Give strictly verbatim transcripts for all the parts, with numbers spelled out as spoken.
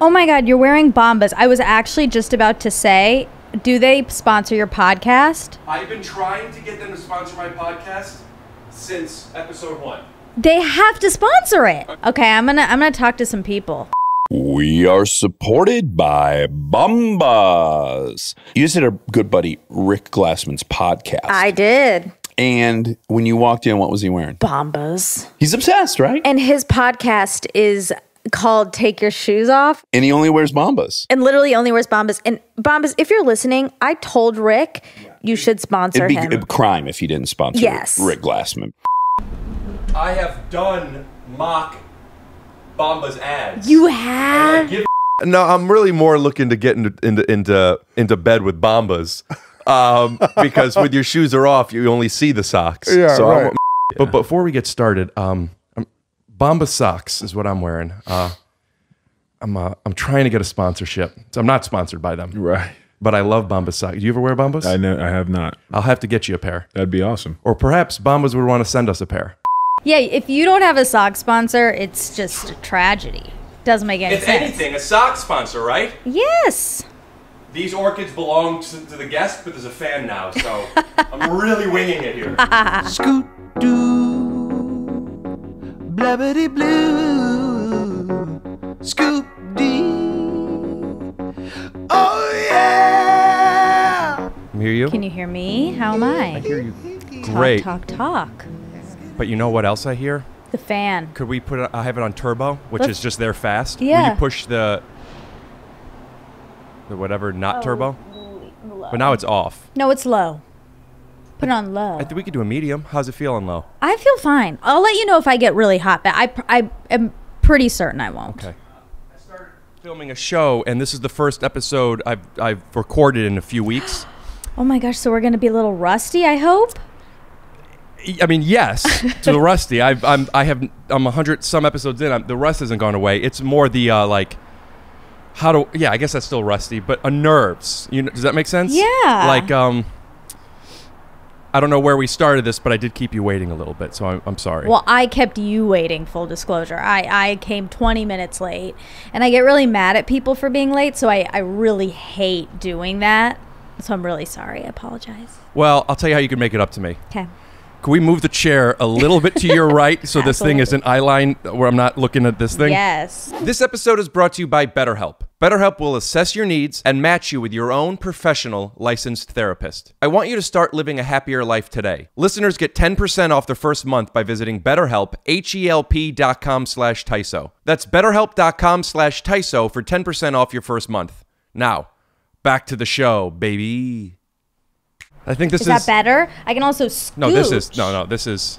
Oh my God, you're wearing Bombas. I was actually just about to say, do they sponsor your podcast? I've been trying to get them to sponsor my podcast since episode one. They have to sponsor it. Okay, I'm gonna I'm gonna talk to some people. We are supported by Bombas. You just did our good buddy Rick Glassman's podcast. I did. And when you walked in, what was he wearing? Bombas. He's obsessed, right? And his podcast is called Take Your Shoes Off. And he only wears Bombas. And literally only wears Bombas. And Bombas, if you're listening, I told Rick you should sponsor him. It'd be a crime if you didn't sponsor yes. Rick Glassman. I have done mock Bombas ads. You have? No, I'm really more looking to get into into into, into bed with Bombas. Um, because when your shoes are off, you only see the socks. Yeah, so right. yeah. But before we get started, um... Bombas socks is what I'm wearing. Uh, I'm uh, I'm trying to get a sponsorship. So I'm not sponsored by them, right? But I love Bombas socks. Do you ever wear Bombas? I know I have not. I'll have to get you a pair. That'd be awesome. Or perhaps Bombas would want to send us a pair. Yeah, if you don't have a sock sponsor, it's just a tragedy. Doesn't make any if sense. If anything, a sock sponsor, right? Yes. These orchids belong to, to the guest, but there's a fan now, so I'm really winging it here. Scoot doo. Blabbity blue, scoop dee. Oh yeah! Can you hear you? Can you hear me? How am I? I hear you. Great. Talk, talk, talk. But you know what else I hear? The fan. Could we put it? I have it on turbo, which Let's, is just there fast. Yeah. Will you push the the whatever, not oh, turbo. Low. But now it's off. No, it's low. Put it on low. I think we could do a medium. How's it feel on low? I feel fine. I'll let you know if I get really hot, but I, pr I am pretty certain I won't. Okay. I started filming a show, and this is the first episode I've, I've recorded in a few weeks. Oh my gosh, so we're going to be a little rusty, I hope? I mean, yes, to the rusty. I've, I'm I have, I'm a hundred some episodes in. I'm, the rust hasn't gone away. It's more the, uh, like, how do, yeah, I guess that's still rusty, but a nerves. You know, does that make sense? Yeah. Like, um... I don't know where we started this, but I did keep you waiting a little bit, so I'm, I'm sorry. Well, I kept you waiting, full disclosure. I, I came twenty minutes late, and I get really mad at people for being late, so I, I really hate doing that. So I'm really sorry. I apologize. Well, I'll tell you how you can make it up to me. Okay. Can we move the chair a little bit to your right so this thing is an eye line where I'm not looking at this thing? Yes. This episode is brought to you by BetterHelp. BetterHelp will assess your needs and match you with your own professional licensed therapist. I want you to start living a happier life today. Listeners get ten percent off their first month by visiting BetterHelp, H E L P dot com slash Tyso. That's BetterHelp dot com slash Tyso for ten percent off your first month. Now, back to the show, baby. I think this is, is that better? I can also scooch. No, this is no, no. This is,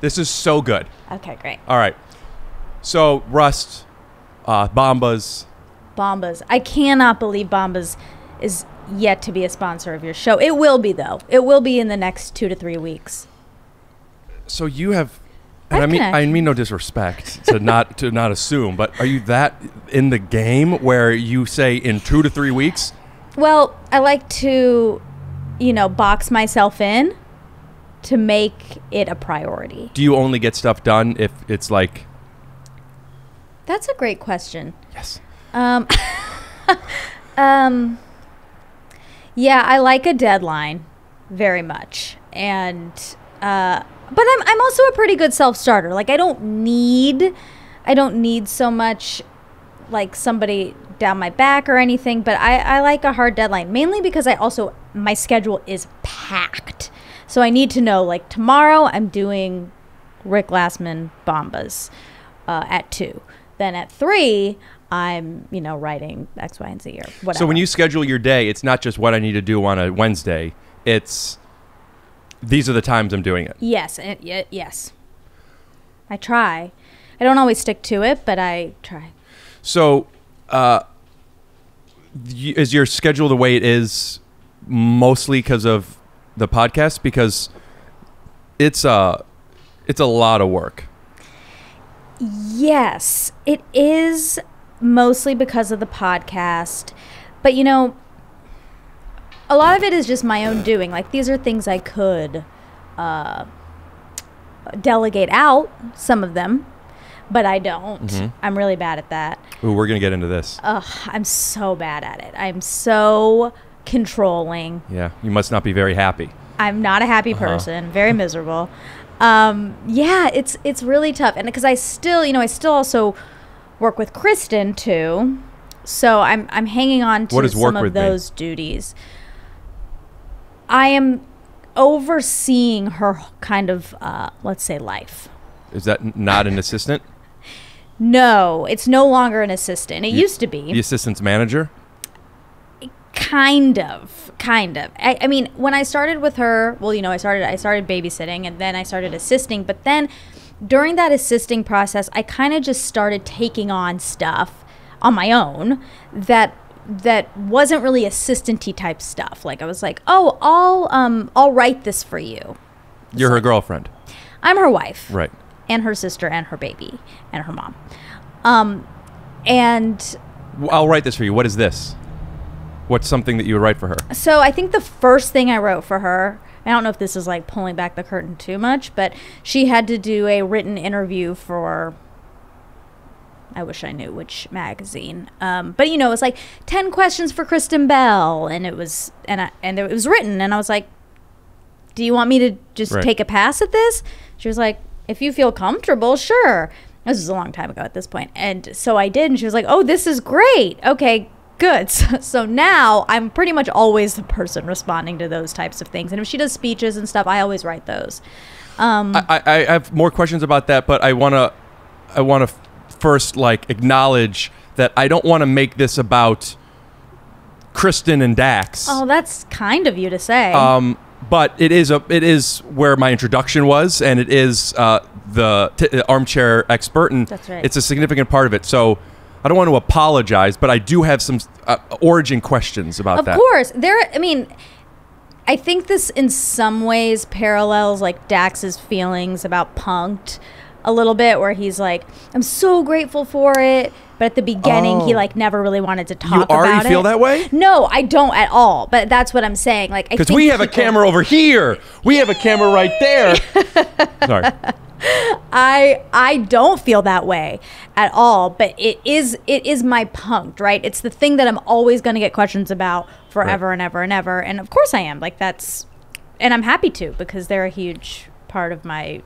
this is so good. Okay, great. All right. So rust, uh, Bombas. Bombas. I cannot believe Bombas is yet to be a sponsor of your show. It will be though. It will be in the next two to three weeks. So you have, and I, I mean, connect. I mean no disrespect to not to not assume, but are you that in the game where you say in two to three weeks? Well, I like to, you know, box myself in to make it a priority. Do you only get stuff done if it's like? That's a great question. Yes. Um, um, yeah, I like a deadline very much. And, uh, but I'm, I'm also a pretty good self-starter. Like I don't need, I don't need so much like somebody down my back or anything, but I, I like a hard deadline, mainly because I also, my schedule is packed. So I need to know, like tomorrow I'm doing Rick Glassman Bombas uh, at two. Then at three, I'm, you know, writing X, Y, and Z or whatever. So when you schedule your day, it's not just what I need to do on a Wednesday. It's, these are the times I'm doing it. Yes, it, yes. I try. I don't always stick to it, but I try. So uh, is your schedule the way it is mostly because of the podcast? Because it's a, it's a lot of work. Yes, it is mostly because of the podcast. But, you know, a lot of it is just my own doing. Like, these are things I could uh, delegate out, some of them. but I don't. Mm-hmm. I'm really bad at that. Ooh, we're going to get into this. Ugh, I'm so bad at it. I'm so controlling. Yeah, you must not be very happy. I'm not a happy person, uh-huh. very miserable. Um, yeah, it's it's really tough. And because I still, you know, I still also work with Kristen too. So I'm I'm hanging on to some of those me? duties. I am overseeing her kind of, uh, let's say, life. Is that not an assistant? No, it's no longer an assistant. It you, used to be. The assistant's manager? Kind of, kind of. I, I mean, when I started with her, well, you know, I started, I started babysitting, and then I started assisting. But then during that assisting process, I kind of just started taking on stuff on my own that that wasn't really assistant-y type stuff. Like I was like, oh, I'll um, I'll write this for you. It's You're like, her girlfriend. I'm her wife, right? And her sister, and her baby, and her mom. Um, and I'll write this for you. What is this? What's something that you would write for her? So I think the first thing I wrote for her, I don't know if this is like pulling back the curtain too much, but she had to do a written interview for, I wish I knew which magazine. Um, but you know, it was like ten questions for Kristen Bell, and it was and I, and it was written, and I was like, do you want me to just right. take a pass at this? She was like, if you feel comfortable, sure. This was a long time ago at this point. And so I did, and she was like, oh, this is great. Okay, good. So, so now I'm pretty much always the person responding to those types of things. And if she does speeches and stuff, I always write those. Um, I, I, I have more questions about that, but I want to I want to first like acknowledge that I don't want to make this about Kristen and Dax. Oh, that's kind of you to say. Um, but it is a it is where my introduction was, and it is uh, the t armchair expert, and that's right. It's a significant part of it. So I don't want to apologize, but I do have some uh, origin questions about of that. Of course. There, I mean, I think this in some ways parallels like Dax's feelings about Punk'd a little bit, where he's like, I'm so grateful for it. But at the beginning, oh. he like never really wanted to talk about it. You already feel that way? No, I don't at all. But that's what I'm saying. Like, because we have a camera over here. We have a camera right there. Sorry. I I don't feel that way at all, but it is it is my Punk'd, right? It's the thing that I'm always going to get questions about forever right. and ever and ever. And of course I am. Like that's, and I'm happy to, because they're a huge part of my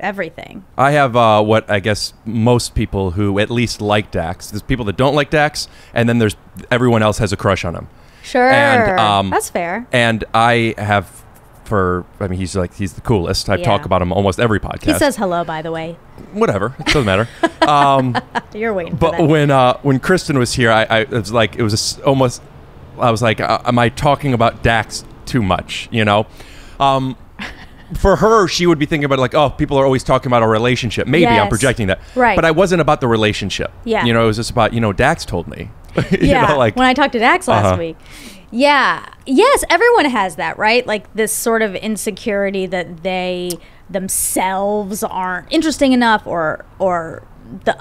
everything. I have uh, what I guess most people who at least like Dax. There's people that don't like Dax, and then there's everyone else has a crush on him. Sure, and, um, that's fair. And I have for, I mean, he's like, he's the coolest. I yeah. talk about him almost every podcast. He says hello, by the way. Whatever, it doesn't matter. Um, You're waiting for but that. when uh, when Kristen was here, I, I it was like, it was almost, I was like, uh, am I talking about Dax too much, you know? Um, for her, she would be thinking about like, oh, people are always talking about our relationship. Maybe yes. I'm projecting that. Right. But I wasn't about the relationship. Yeah. You know, it was just about, you know, Dax told me. you yeah. know, like, when I talked to Dax last uh-huh. week. Yeah. Yes, everyone has that, right? Like this sort of insecurity that they themselves aren't interesting enough, or or the,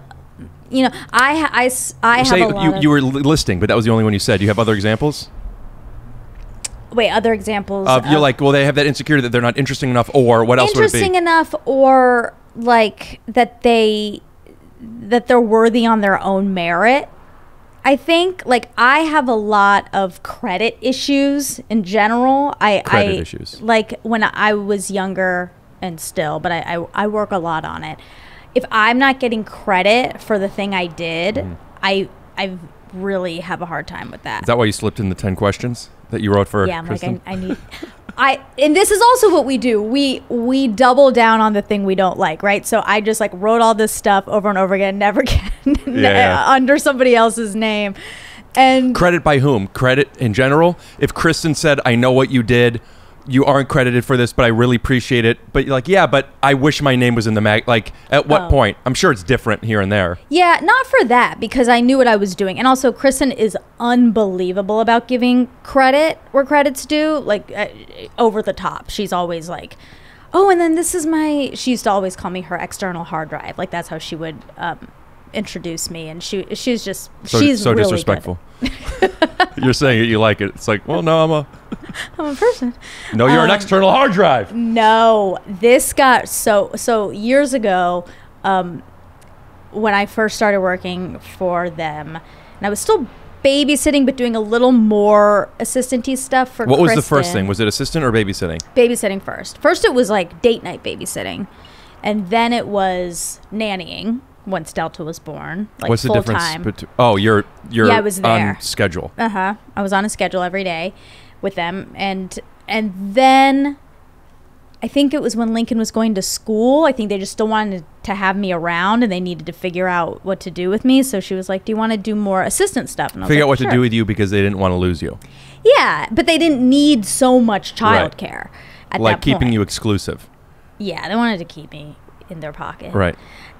you know, I, I, I have a lot you, of... You were listing, but that was the only one you said. You have other examples? Wait, other examples of, of you're like, well, they have that insecurity that they're not interesting enough, or what else would it be? Interesting enough, or like that they that they're worthy on their own merit. I think like I have a lot of credit issues in general. I credit I, issues. Like when I was younger and still, but I, I I work a lot on it. If I'm not getting credit for the thing I did, mm. I I really have a hard time with that. Is that why you slipped in the ten questions that you wrote for yeah, I'm Kristen? Like, I, I need, I, and this is also what we do. We, we double down on the thing we don't like, right? So I just like wrote all this stuff over and over again, never can, yeah, yeah. under somebody else's name. And credit by whom? Credit in general? If Kristen said, I know what you did, you aren't credited for this, but I really appreciate it. But you're like, yeah, but I wish my name was in the mag. Like, at what oh. point? I'm sure it's different here and there. Yeah, not for that, because I knew what I was doing. And also, Kristen is unbelievable about giving credit where credit's due. Like, uh, over the top. She's always like, oh, and then this is my... She used to always call me her external hard drive. Like, that's how she would um, introduce me. And she she's just... So, she's so really disrespectful. You're saying it, you like it. It's like, well, no, I'm a... I'm a person. No, you're um, an external hard drive. No, this got so so years ago. Um, when I first started working for them, and I was still babysitting, but doing a little more assistant-y stuff for What Kristen. Was the first thing? Was it assistant or babysitting? Babysitting first. First it was like date night babysitting, and then it was nannying once Delta was born. Like What's full the difference? Oh, you're, you're yeah, I was there. On schedule. Uh-huh. I was on a schedule every day with them. And, and then I think it was when Lincoln was going to school. I think they just still wanted to have me around, and they needed to figure out what to do with me. So she was like, do you want to do more assistant stuff? And I was figure like, out what sure. to do with you, because they didn't want to lose you. Yeah, but they didn't need so much childcare right. at like that point. Like keeping you exclusive. Yeah, they wanted to keep me in their pocket. Right.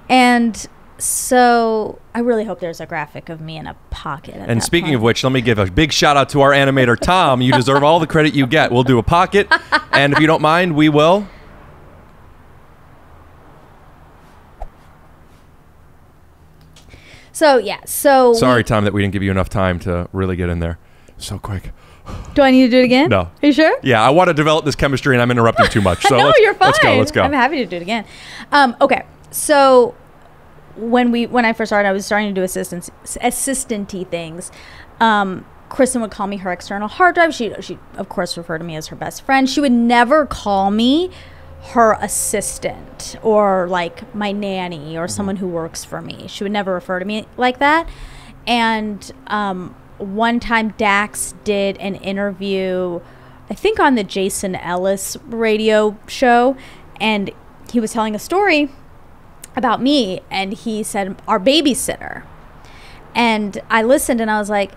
And so I really hope there's a graphic of me in a pocket. And speaking point. of which, let me give a big shout out to our animator, Tom. You deserve all the credit you get. We'll do a pocket. And if you don't mind, we will. So, yeah. So sorry, Tom, that we didn't give you enough time to really get in there so quick. Do I need to do it again? No. Are you sure? Yeah, I want to develop this chemistry, and I'm interrupting too much. So no, let's, you're fine. Let's go. Let's go. I'm happy to do it again. Um, okay. So when we when I first started, I was starting to do assistance assistant-y things. Um, Kristen would call me her external hard drive. She she of course referred to me as her best friend. She would never call me her assistant or like my nanny or mm-hmm. someone who works for me. She would never refer to me like that. And um, one time Dax did an interview, I think on the Jason Ellis radio show, and he was telling a story about me, and he said our babysitter, and I listened and I was like,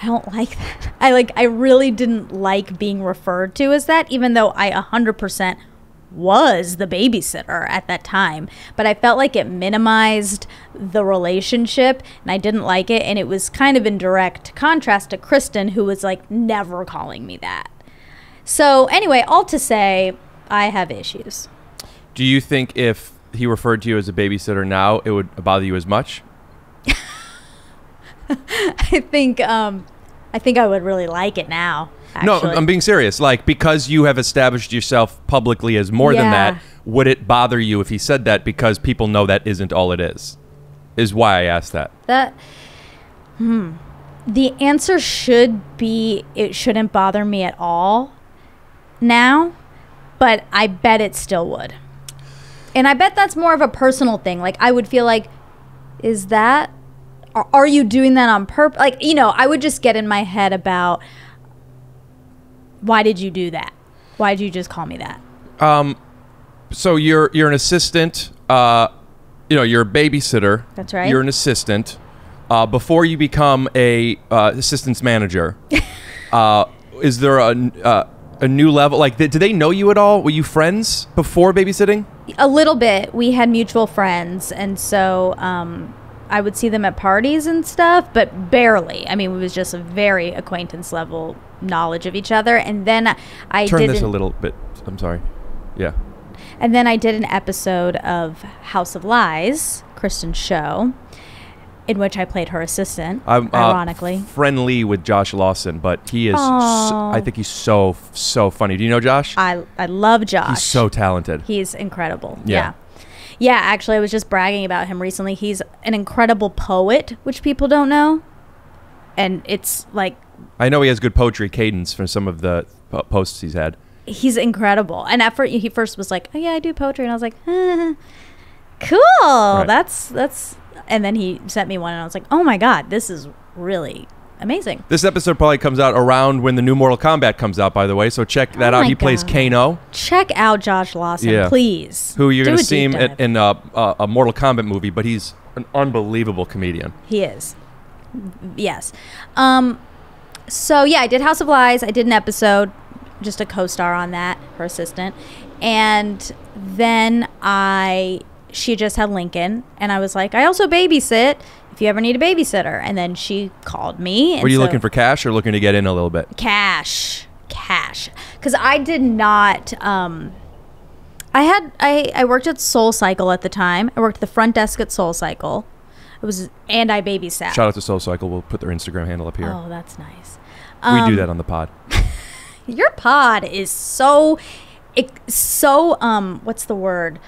I don't like that. I like I really didn't like being referred to as that, even though I one hundred percent was the babysitter at that time, but I felt like it minimized the relationship, and I didn't like it, and it was kind of in direct contrast to Kristen, who was like never calling me that. So anyway, all to say, I have issues. Do you think if he referred to you as a babysitter now, it would bother you as much? I think um, I think I would really like it now. Actually. No, I'm being serious. Like, because you have established yourself publicly as more yeah. than that, would it bother you if he said that? Because people know that isn't all it is, is why I asked that. That, hmm. The answer should be it shouldn't bother me at all now, but I bet it still would. And I bet that's more of a personal thing. Like, I would feel like, is that, are, are you doing that on purpose? Like, you know, I would just get in my head about, why did you do that? Why did you just call me that? Um, so you're you're an assistant. Uh, you know, you're a babysitter. That's right. You're an assistant. Uh, before you become a uh, assistance manager, uh, is there a uh, a new level? Like, th did they know you at all? Were you friends before babysitting? A little bit. We had mutual friends, and so um, I would see them at parties and stuff, but barely. I mean, it was just a very acquaintance level knowledge of each other. And then I turn did this an, a little bit. I'm sorry. Yeah. And then I did an episode of House of Lies, Kristen's show, in which I played her assistant. I'm ironically uh, friendly with Josh Lawson, but he is. So, I think he's so so funny. Do you know Josh? I I love Josh. He's so talented. He's incredible. Yeah. Yeah. Yeah. Actually, I was just bragging about him recently. He's an incredible poet, which people don't know, and it's like. I know he has good poetry cadence from some of the po posts he's had. He's incredible. And at first, he first was like, oh, yeah, I do poetry. And I was like, eh, cool. Right. That's, that's. And then he sent me one, and I was like, oh, my God, this is really amazing. This episode probably comes out around when the new Mortal Kombat comes out, by the way. So check that oh out. He God. plays Kano. Check out Josh Lawson, yeah. please. Who you're going to see him in, in uh, uh, a Mortal Kombat movie, but he's an unbelievable comedian. He is. Yes. Um... So, yeah, I did House of Lies. I did an episode, just a co-star on that, her assistant. And then I, she just had Lincoln. And I was like, I also babysit if you ever need a babysitter. And then she called me. And were you so, looking for cash or looking to get in a little bit? Cash. Cash. Because I did not, um, I had, I, I worked at SoulCycle at the time. I worked the front desk at SoulCycle. It was, and I babysat. Shout out to SoulCycle. We'll put their Instagram handle up here. Oh, that's nice. Um, we do that on the pod. Your pod is so, it, so um, what's the word?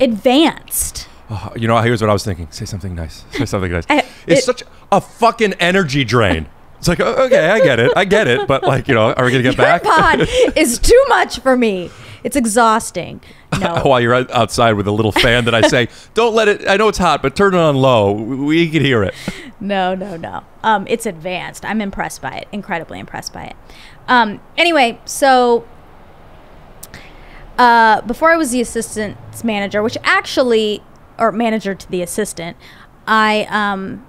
Advanced. Oh, you know, here's what I was thinking. Say something nice. Say something nice. I, it's it, such a fucking energy drain. It's like, okay, I get it. I get it. But like, you know, are we going to get your back? Pod is too much for me. It's exhausting. No. While you're outside with a little fan that I say, don't let it, I know it's hot, but turn it on low. We can hear it. No, no, no. Um, it's advanced. I'm impressed by it. Incredibly impressed by it. Um, anyway, so uh, before I was the assistant's manager, which actually, or manager to the assistant, I um,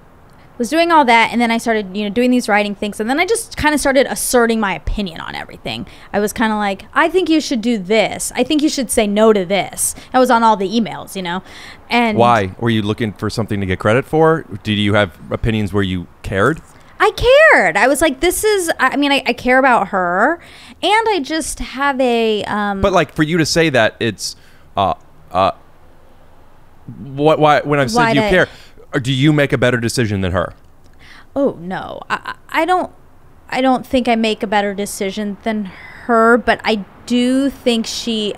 was doing all that, and then I started, you know, doing these writing things, and then I just kind of started asserting my opinion on everything. I was kind of like, I think you should do this. I think you should say no to this. I was on all the emails, you know. And why? Were you looking for something to get credit for? Did you have opinions where you cared? I cared. I was like, this is, I mean, I, I care about her, and I just have a... Um, but like, for you to say that, it's... uh uh. What? Why? When I said you care, or do you make a better decision than her? Oh no, I, I don't. I don't think I make a better decision than her, but I do think she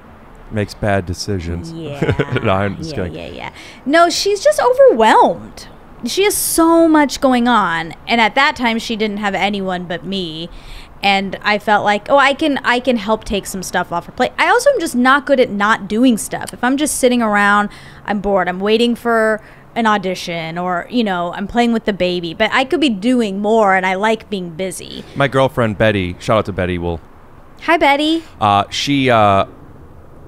makes bad decisions. Yeah. No, I'm just yeah, kidding. Yeah, yeah. No, she's just overwhelmed. She has so much going on, and at that time, she didn't have anyone but me. And I felt like, oh, I can I can help take some stuff off her plate. I also am just not good at not doing stuff. If I'm just sitting around, I'm bored. I'm waiting for an audition, or, you know, I'm playing with the baby. But I could be doing more, and I like being busy. My girlfriend, Betty, shout out to Betty. Will. Hi, Betty. Uh, she uh,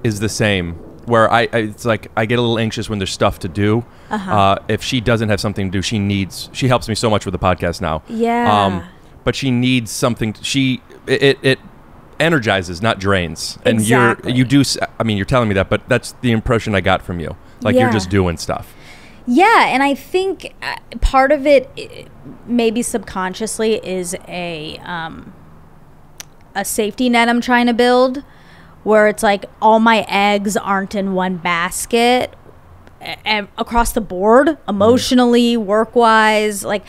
is the same, where I, I it's like I get a little anxious when there's stuff to do. Uh-huh. uh, if she doesn't have something to do, she needs, she helps me so much with the podcast now. Yeah. Um, but she needs something. She it it energizes, not drains. And exactly. you're you do. I mean, you're telling me that, but that's the impression I got from you. Like yeah. You're just doing stuff. Yeah, and I think part of it, maybe subconsciously, is a um, a safety net I'm trying to build, where it's like all my eggs aren't in one basket, and across the board, emotionally, work wise, like.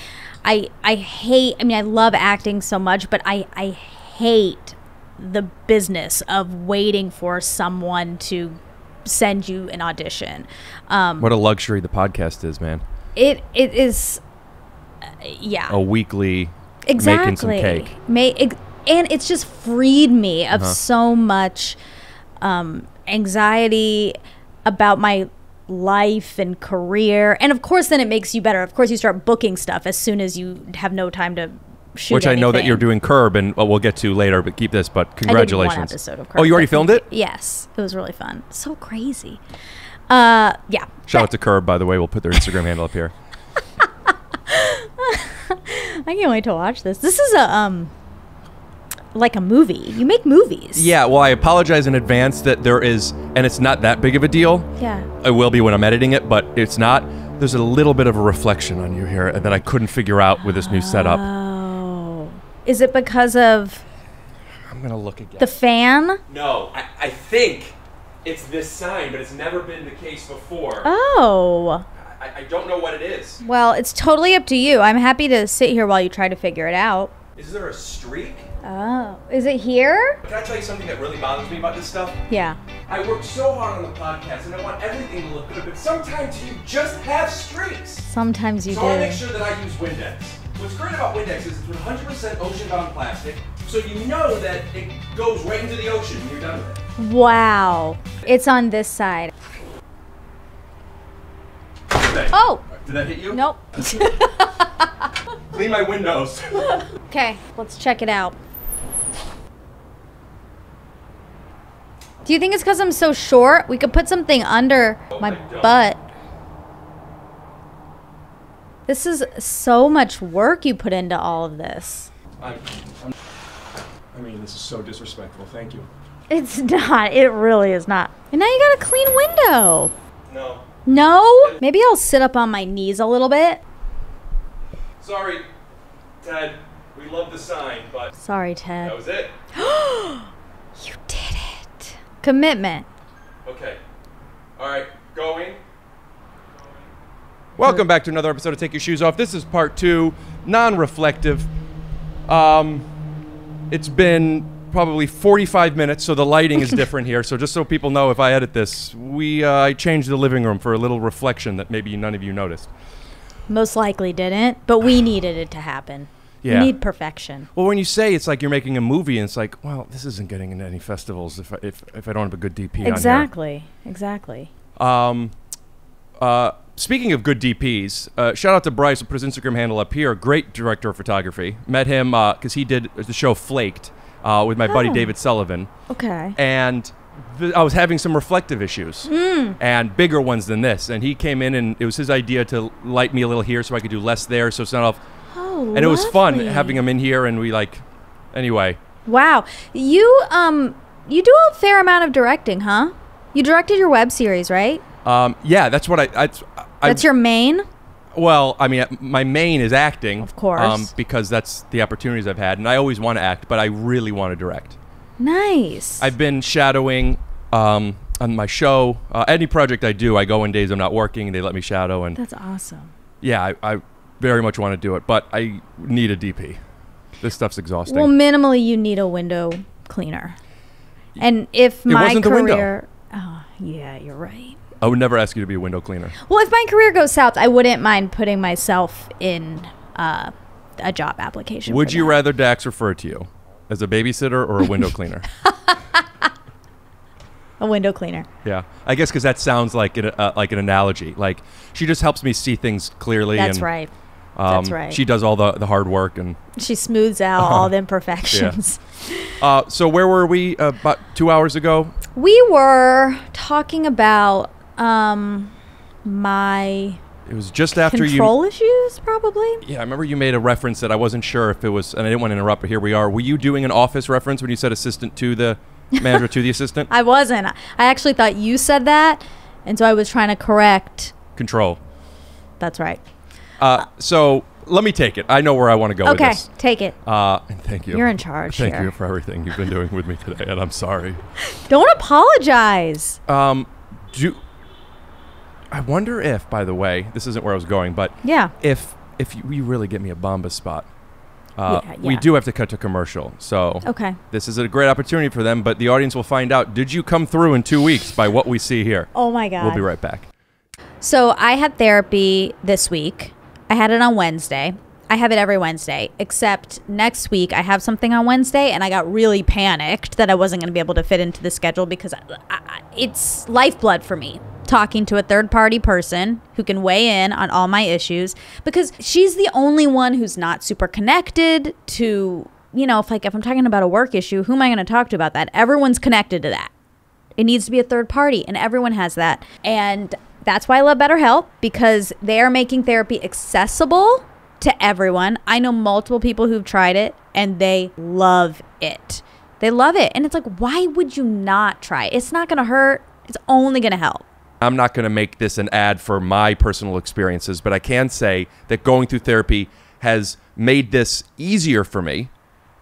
I, I hate, I mean, I love acting so much, but I, I hate the business of waiting for someone to send you an audition. Um, what a luxury the podcast is, man. It It is, uh, yeah. A weekly exactly. making some cake. May, ex and it's just freed me of uh-huh. so much um, anxiety about my life and career, and of course then it makes you better. Of course you start booking stuff as soon as you have no time to shoot which anything. I know that you're doing Curb, and well, we'll get to later, but keep this, but congratulations. I did one episode of Curb. Oh, you already filmed it? Yes, it was really fun. So crazy. Uh yeah, shout out to Curb, by the way. We'll put their Instagram handle up here. I can't wait to watch this. This is a um like a movie. You make movies. Yeah, well, I apologize in advance that there is, and it's not that big of a deal. Yeah. It will be when I'm editing it, but it's not. There's a little bit of a reflection on you here that I couldn't figure out with this new setup. Oh. Is it because of... I'm going to look again. The fan? No, I, I think it's this sign, but it's never been the case before. Oh. I, I don't know what it is. Well, it's totally up to you. I'm happy to sit here while you try to figure it out. Is there a streak? Oh, is it here? Can I tell you something that really bothers me about this stuff? Yeah. I worked so hard on the podcast, and I want everything to look good, but sometimes you just have streaks. Sometimes you do. So I make sure that I use Windex. What's great about Windex is it's one hundred percent ocean-bound plastic, so you know that it goes right into the ocean when you're done with it. Wow. It's on this side. Okay. Oh! Did that hit you? Nope. Clean my windows. Okay, let's check it out. Do you think it's because I'm so short? We could put something under oh, my butt. This is so much work you put into all of this. I, I mean, this is so disrespectful. Thank you. It's not. It really is not. And now you got a clean window. No. No? Maybe I'll sit up on my knees a little bit. Sorry, Ted. We love the sign, but... Sorry, Ted. That was it. You did it. Commitment. Okay. All right. Going. Welcome back to another episode of Take Your Shoes Off. This is part two, non-reflective. Um, it's been probably forty-five minutes, so the lighting is different here. So just so people know, if I edit this, we uh, I changed the living room for a little reflection that maybe none of you noticed. Most likely didn't, but we needed it to happen. Yeah. You need perfection. Well, when you say it's like you're making a movie, and it's like, well, this isn't getting into any festivals if I, if, if I don't have a good D P exactly. on here. Exactly, exactly. Um, uh, speaking of good D Ps, uh, shout out to Bryce. We'll put his Instagram handle up here. Great director of photography. Met him because uh, he did the show Flaked uh, with my oh. buddy David Sullivan. Okay. And th I was having some reflective issues mm. and bigger ones than this. And he came in, and it was his idea to light me a little here so I could do less there. So it's not off. Oh, and lovely. It was fun having him in here, and we like, anyway. Wow. You, um, you do a fair amount of directing, huh? You directed your web series, right? Um, yeah, that's what I... I, I that's I, your main? Well, I mean, my main is acting. Of course. Um, because that's the opportunities I've had, and I always want to act, but I really want to direct. Nice. I've been shadowing um, on my show. Uh, any project I do, I go in days I'm not working, and they let me shadow. And that's awesome. Yeah, I... I very much want to do it, but I need a D P. This stuff's exhausting. Well, minimally, you need a window cleaner. And if my it wasn't career, the window. Oh yeah, you're right. I would never ask you to be a window cleaner. Well, if my career goes south, I wouldn't mind putting myself in uh, a job application. Would you that. rather Dax refer to you as a babysitter or a window cleaner? A window cleaner. Yeah, I guess because that sounds like an uh, like an analogy. Like she just helps me see things clearly. That's and, right. Um, That's right. She does all the, the hard work, and she smooths out uh, all the imperfections. Yeah. Uh, so where were we uh, about two hours ago? We were talking about um, my. It was just after control you control issues, probably. Yeah, I remember you made a reference that I wasn't sure if it was, and I didn't want to interrupt. But here we are. Were you doing an Office reference when you said assistant to the manager to the assistant? I wasn't. I actually thought you said that, and so I was trying to correct control. That's right. Uh, so let me take it. I know where I want to go okay, with this. Okay, take it. Uh, and thank you. You're in charge. Thank here. you for everything you've been doing with me today, and I'm sorry. Don't apologize. Um, do I wonder if, by the way, this isn't where I was going, but yeah, if if you, you really get me a Bombas spot, uh, yeah, yeah. we do have to cut to commercial. So okay, this is a great opportunity for them, but the audience will find out. Did you come through in two weeks by what we see here? Oh my God. We'll be right back. So I had therapy this week. I had it on Wednesday. I have it every Wednesday, except next week I have something on Wednesday, and I got really panicked that I wasn't going to be able to fit into the schedule because I, I, it's lifeblood for me talking to a third-party person who can weigh in on all my issues, because she's the only one who's not super connected to, you know, if like if I'm talking about a work issue, who am I going to talk to about that? Everyone's connected to that. It needs to be a third party, and everyone has that. And that's why I love BetterHelp, because they are making therapy accessible to everyone. I know multiple people who've tried it, and they love it. They love it. And it's like, why would you not try it? It's not going to hurt. It's only going to help. I'm not going to make this an ad for my personal experiences, but I can say that going through therapy has made this easier for me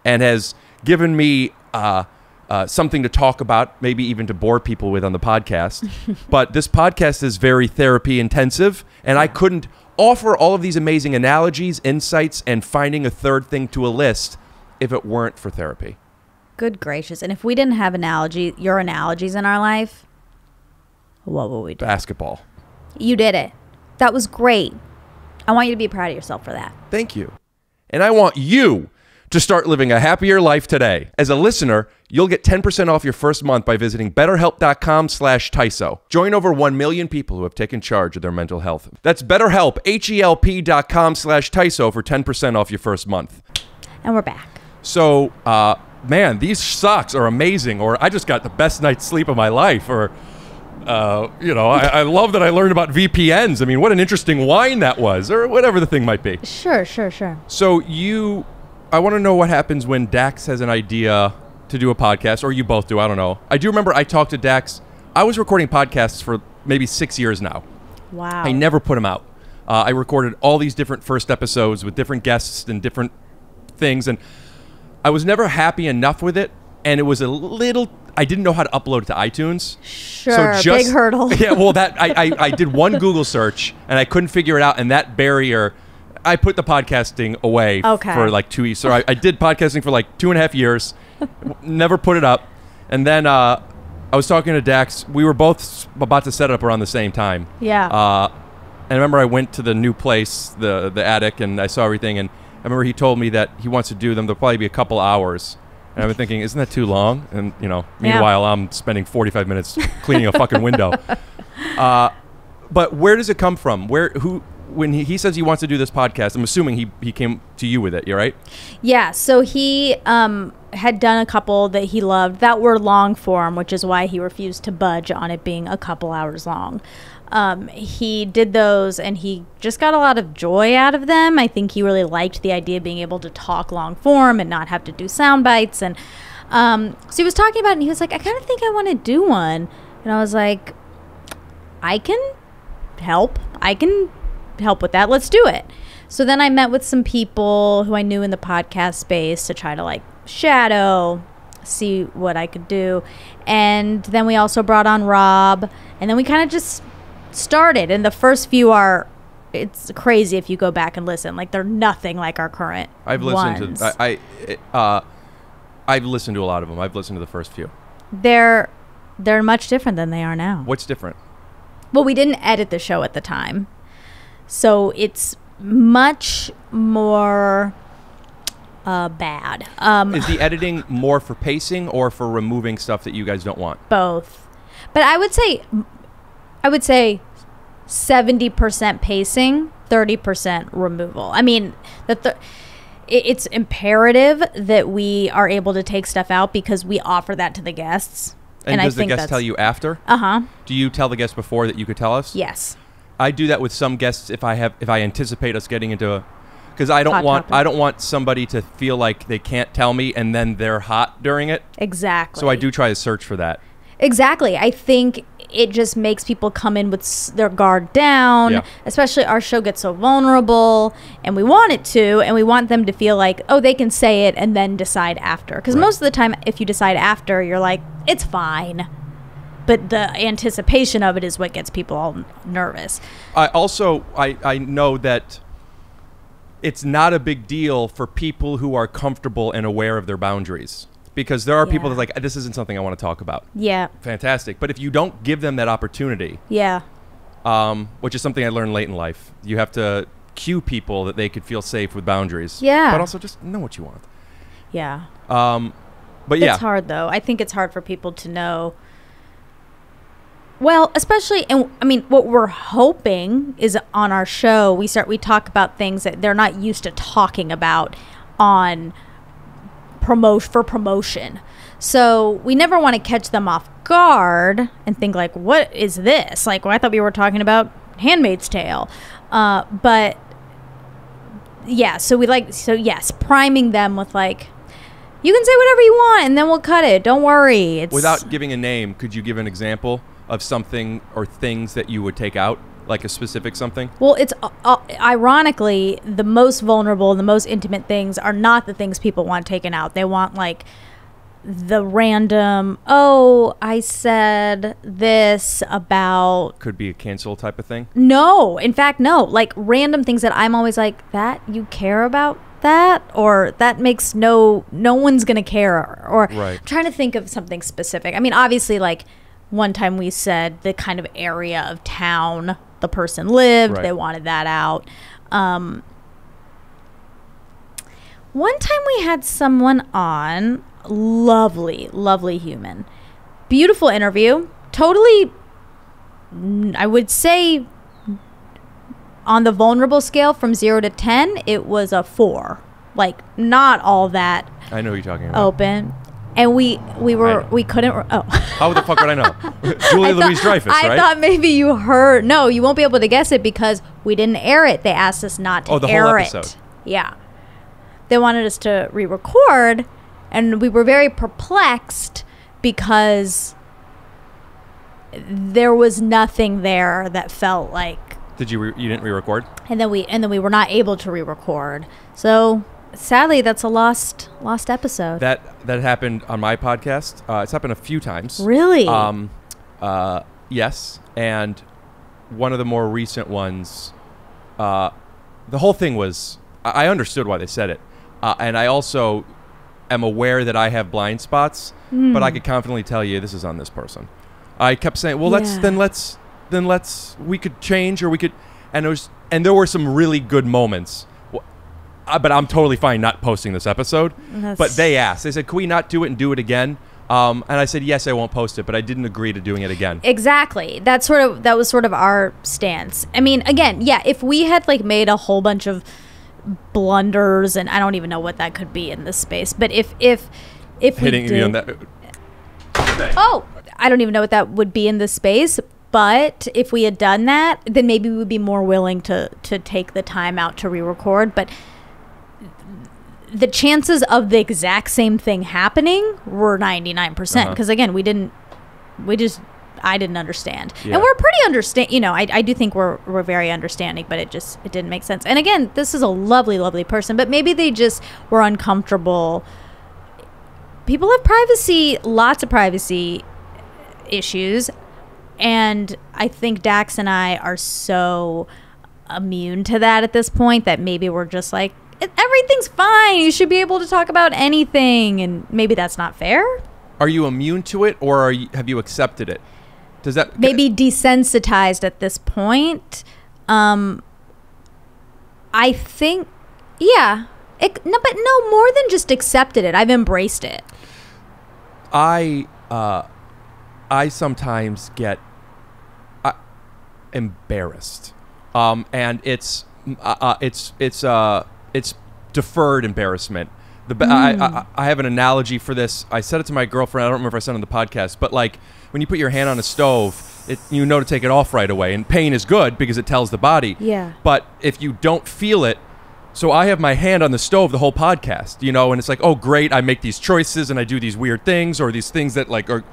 and has given me uh, Uh, something to talk about, maybe even to bore people with on the podcast. But this podcast is very therapy intensive, and I couldn't offer all of these amazing analogies, insights, and finding a third thing to a list if it weren't for therapy. Good gracious. And if we didn't have analogy, your analogies in our life, what would we do? Basketball. You did it. That was great. I want you to be proud of yourself for that. Thank you. And I want you to start living a happier life today. As a listener, you'll get ten percent off your first month by visiting BetterHelp dot com slash Tyso. Join over one million people who have taken charge of their mental health. That's BetterHelp, H E L P dot com slash Tyso for ten percent off your first month. And we're back. So, uh, man, these socks are amazing, or I just got the best night's sleep of my life, or, uh, you know, I, I love that I learned about V P Ns. I mean, what an interesting wine that was, or whatever the thing might be. Sure, sure, sure. So you, I want to know what happens when Dax has an idea to do a podcast, or you both do, I don't know. I do remember I talked to Dax. I was recording podcasts for maybe six years now. Wow. I never put them out. Uh, I recorded all these different first episodes with different guests and different things, and I was never happy enough with it, and it was a little, I didn't know how to upload it to iTunes. Sure, so just, big hurdle. Yeah, well, that I, I, I did one Google search, and I couldn't figure it out, and that barrier, I put the podcasting away okay. for like two years. So I, I did podcasting for like two and a half years, never put it up. And then uh, I was talking to Dax. We were both about to set up around the same time. Yeah. Uh, and I remember I went to the new place, the the attic, and I saw everything. And I remember he told me that he wants to do them. There'll probably be a couple hours. And I've been thinking, isn't that too long? And, you know, meanwhile, yeah. I'm spending forty-five minutes cleaning a fucking window. Uh, but where does it come from? Where, who, when he, he says he wants to do this podcast, I'm assuming he, he came to you with it, you're right? Yeah. So he um, had done a couple that he loved that were long form, which is why he refused to budge on it being a couple hours long. Um, he did those and he just got a lot of joy out of them. I think he really liked the idea of being able to talk long form and not have to do sound bites. And um, so he was talking about it and he was like, I kind of think I want to do one. And I was like, I can help. I can help with that. Let's do it. So then I met with some people who I knew in the podcast space to try to like shadow, see what I could do. And then we also brought on Rob and then we kind of just started, and the first few are, it's crazy if you go back and listen, like they're nothing like our current I've listened ones. to I, I uh I've listened to a lot of them. I've listened to the first few. They're they're much different than they are now. What's different? Well, we didn't edit the show at the time, so it's much more uh bad. Um is the editing more for pacing or for removing stuff that you guys don't want? Both, but I would say I would say seventy percent pacing, thirty percent removal. I mean, that th it's imperative that we are able to take stuff out because we offer that to the guests. And, and does I think the guest tell you after? Uh-huh. Do you tell the guests before that you could tell us? Yes. I do that with some guests if I have if I anticipate us getting into a because I don't hot want topic. I don't want somebody to feel like they can't tell me and then they're hot during it. Exactly. So I do try to search for that. Exactly. I think it just makes people come in with s their guard down, yeah. especially our show gets so vulnerable, and we want it to, and we want them to feel like, oh, they can say it and then decide after. Because right. most of the time, if you decide after, you're like, it's fine. But the anticipation of it is what gets people all nervous. I also, I, I know that it's not a big deal for people who are comfortable and aware of their boundaries. Because there are yeah. people that are like, this isn't something I want to talk about. Yeah. Fantastic. But if you don't give them that opportunity, yeah, um, which is something I learned late in life, you have to cue people that they could feel safe with boundaries. Yeah. But also just know what you want. Yeah. Um, but yeah. It's hard, though. I think it's hard for people to know. Well, especially, and I mean, what we're hoping is on our show, we start, we talk about things that they're not used to talking about on promote for promotion. So we never want to catch them off guard and think like, what is this? Like, well, I thought we were talking about Handmaid's Tale. Uh, but yeah, so we like, so yes, priming them with like, you can say whatever you want and then we'll cut it. Don't worry. It's without giving a name, could you give an example of something or things that you would take out? Like a specific something? Well, it's uh, uh, ironically, the most vulnerable, the most intimate things are not the things people want taken out. They want like the random, oh, I said this about... Could be a cancel type of thing? No. In fact, no. Like random things that I'm always like, that you care about that? Or that makes no, no one's going to care. Or right. I'm trying to think of something specific. I mean, obviously like one time we said the kind of area of town the person lived, right. they wanted that out. Um, one time we had someone on, lovely, lovely human, beautiful interview, totally, I would say on the vulnerable scale from zero to ten, it was a four, like not all that I know what you're talking about. Open. And we we were we couldn't. Oh, how the fuck would I know? Julia Louise Dreyfus, right? I thought maybe you heard. No, you won't be able to guess it because we didn't air it. They asked us not to air it. Oh, the whole episode. Yeah, they wanted us to re-record, and we were very perplexed because there was nothing there that felt like. Did you re you didn't re-record? And then we and then we were not able to re-record. So. Sadly, that's a lost lost episode. That that happened on my podcast. Uh, it's happened a few times. Really? Um, uh, yes. And one of the more recent ones, uh, the whole thing was, I understood why they said it. Uh, and I also am aware that I have blind spots, mm. but I could confidently tell you this is on this person. I kept saying, well, yeah. let's, then let's, then let's, we could change or we could, and it was, and there were some really good moments. Uh, but I'm totally fine not posting this episode. That's... But they asked. They said, can we not do it and do it again? Um, and I said, yes, I won't post it, but I didn't agree to doing it again. Exactly. That's sort of, that was sort of our stance. I mean, again, yeah, if we had like made a whole bunch of blunders, and I don't even know what that could be in this space, but if if if hitting we did, you on that. Oh, I don't even know what that would be in this space. But if we had done that, then maybe we would be more willing to to take the time out to re-record. But the chances of the exact same thing happening were ninety-nine percent because, uh-huh. again, we didn't, we just, I didn't understand. Yeah. And we're pretty understand, you know, I, I do think we're, we're very understanding, but it just, it didn't make sense. And again, this is a lovely, lovely person, but maybe they just were uncomfortable. People have privacy, lots of privacy issues. And I think Dax and I are so immune to that at this point that maybe we're just like, everything's fine. You should be able to talk about anything, and maybe that's not fair. Are you immune to it, or are you, have you accepted it? Does that maybe desensitized at this point? Um, I think, yeah, it, no, but no more than just accepted it. I've embraced it. I, uh, I sometimes get uh, embarrassed, um, and it's, uh, uh, it's, it's, uh. It's deferred embarrassment. The mm. I, I, I have an analogy for this. I said it to my girlfriend. I don't remember if I said it on the podcast, but like when you put your hand on a stove, it, you know to take it off right away. And pain is good because it tells the body. Yeah. But if you don't feel it, so I have my hand on the stove the whole podcast, you know, and it's like, oh, great, I make these choices and I do these weird things or these things that like are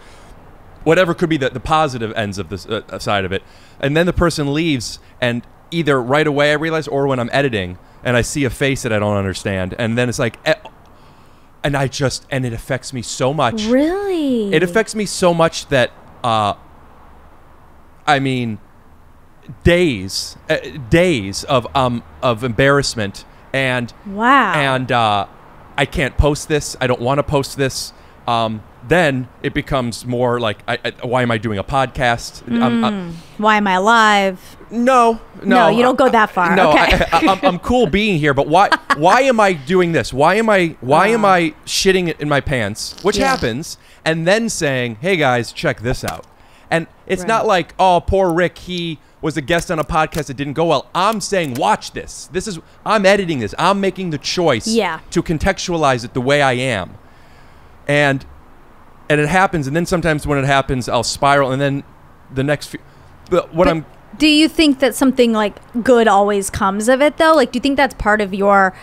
whatever could be the, the positive ends of this uh, side of it. And then the person leaves, and either right away I realize, or when I'm editing and I see a face that I don't understand, and then it's like, and I just, and it affects me so much. Really? It affects me so much that, uh, I mean, days, uh, days of um of embarrassment, and wow, and uh, I can't post this. I don't want to post this. Um, then it becomes more like, I, I, why am I doing a podcast? Mm. I'm, I'm, why am I alive? No, no, no, you don't go that far. No, okay. I, I, I'm, I'm cool being here, but why? Why am I doing this? Why am I? Why oh. am I shitting in my pants? Which yeah. happens, and then saying, "Hey guys, check this out." And it's right. not like, "Oh, poor Rick, he was a guest on a podcast that didn't go well." I'm saying, "Watch this. This is. I'm editing this. I'm making the choice yeah. to contextualize it the way I am." And and it happens, and then sometimes when it happens, I'll spiral, and then the next few. But what but, I'm. Do you think that something like good always comes of it, though? Like, do you think that's part of your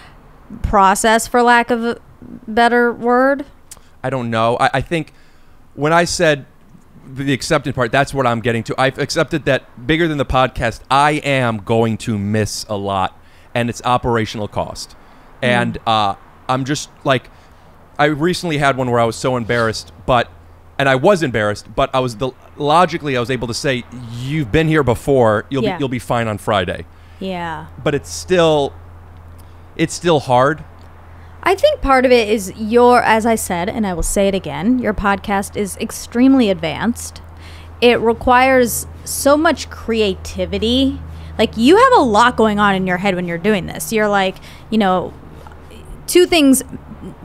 process, for lack of a better word? I don't know. I, I think when I said the acceptance part, that's what I'm getting to. I've accepted that bigger than the podcast, I am going to miss a lot, and it's operational cost. Mm. And uh, I'm just like, I recently had one where I was so embarrassed, but. And I was embarrassed, but I was the, logically I was able to say, "You've been here before. You'll yeah. be you'll be fine on Friday." Yeah. But it's still, it's still hard. I think part of it is your, as I said, and I will say it again, your podcast is extremely advanced. It requires so much creativity. Like, you have a lot going on in your head when you're doing this. You're like, you know, two things,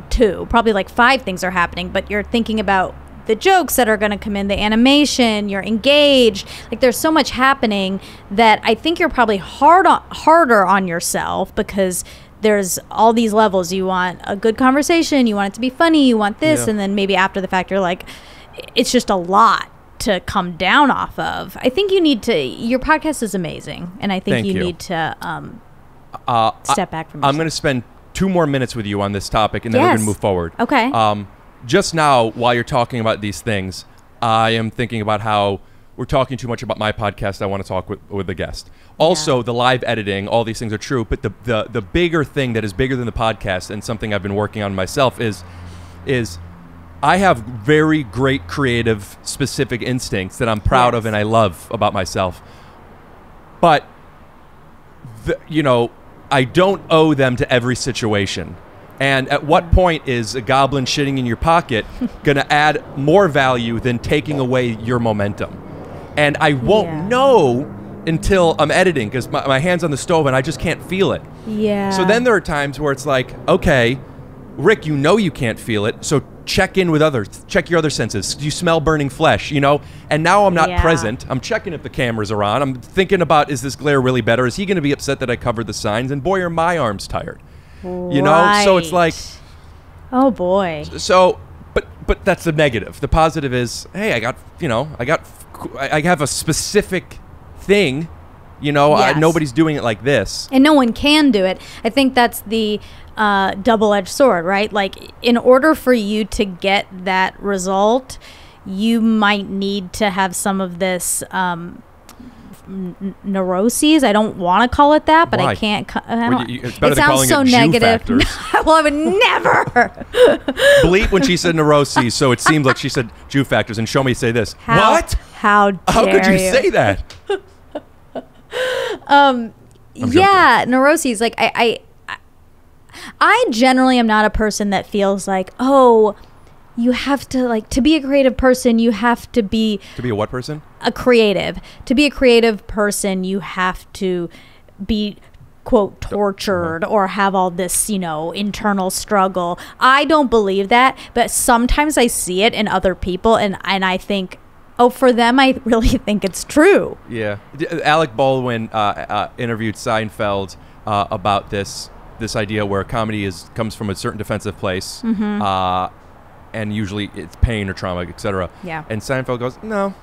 two probably like five things are happening, but you're thinking about the jokes that are going to come in, the animation, you're engaged. Like, there's so much happening that I think you're probably hard on, harder on yourself because there's all these levels. You want a good conversation, you want it to be funny, you want this, yeah. and then maybe after the fact you're like, it's just a lot to come down off of. I think you need to, your podcast is amazing, and I think you, you need to um, uh, step I, back from yourself. I'm going to spend two more minutes with you on this topic, and then yes. we're going to move forward. Okay. Um, Just now, while you're talking about these things, I am thinking about how we're talking too much about my podcast. I want to talk with, with the guest. Also, yeah. the live editing, all these things are true. But the, the, the bigger thing that is bigger than the podcast, and something I've been working on myself, is, is I have very great creative specific instincts that I'm proud yes. of and I love about myself. But, the, you know, I don't owe them to every situation. And at what point is a goblin shitting in your pocket going to add more value than taking away your momentum? And I won't yeah. know until I'm editing, because my, my hand's on the stove and I just can't feel it. Yeah. So then there are times where it's like, okay, Rick, you know you can't feel it, so check in with others. Check your other senses. Do you smell burning flesh, you know? And now I'm not yeah. present. I'm checking if the cameras are on. I'm thinking about, is this glare really better? Is he going to be upset that I covered the signs? And boy, are my arms tired. You know, right. so it's like, oh boy. So, but but that's the negative. The positive is, hey, I got, you know, I got, I have a specific thing, you know, yes. I, nobody's doing it like this, and no one can do it. I think that's the uh, double-edged sword, right? Like, in order for you to get that result, you might need to have some of this. Um, N neuroses. I don't want to call it that, but Why? I can't. I don't, you, it's better it than sounds calling so it negative. No, well, I would never. Bleep when she said neuroses, so it seems like she said Jew factors. And show me say this. How, what? How dare How could you, you say that? um, yeah, neuroses. Like I, I, I generally am not a person that feels like, oh, you have to, like, to be a creative person, you have to be... To be a what person? A creative. To be a creative person, you have to be, quote, tortured or have all this, you know, internal struggle. I don't believe that, but sometimes I see it in other people, and, and I think, oh, for them, I really think it's true. Yeah. Alec Baldwin uh, uh, interviewed Seinfeld uh, about this, this idea where comedy is comes from a certain defensive place. Mm-hmm. Uh and usually it's pain or trauma, et cetera. Yeah. And Seinfeld goes, no,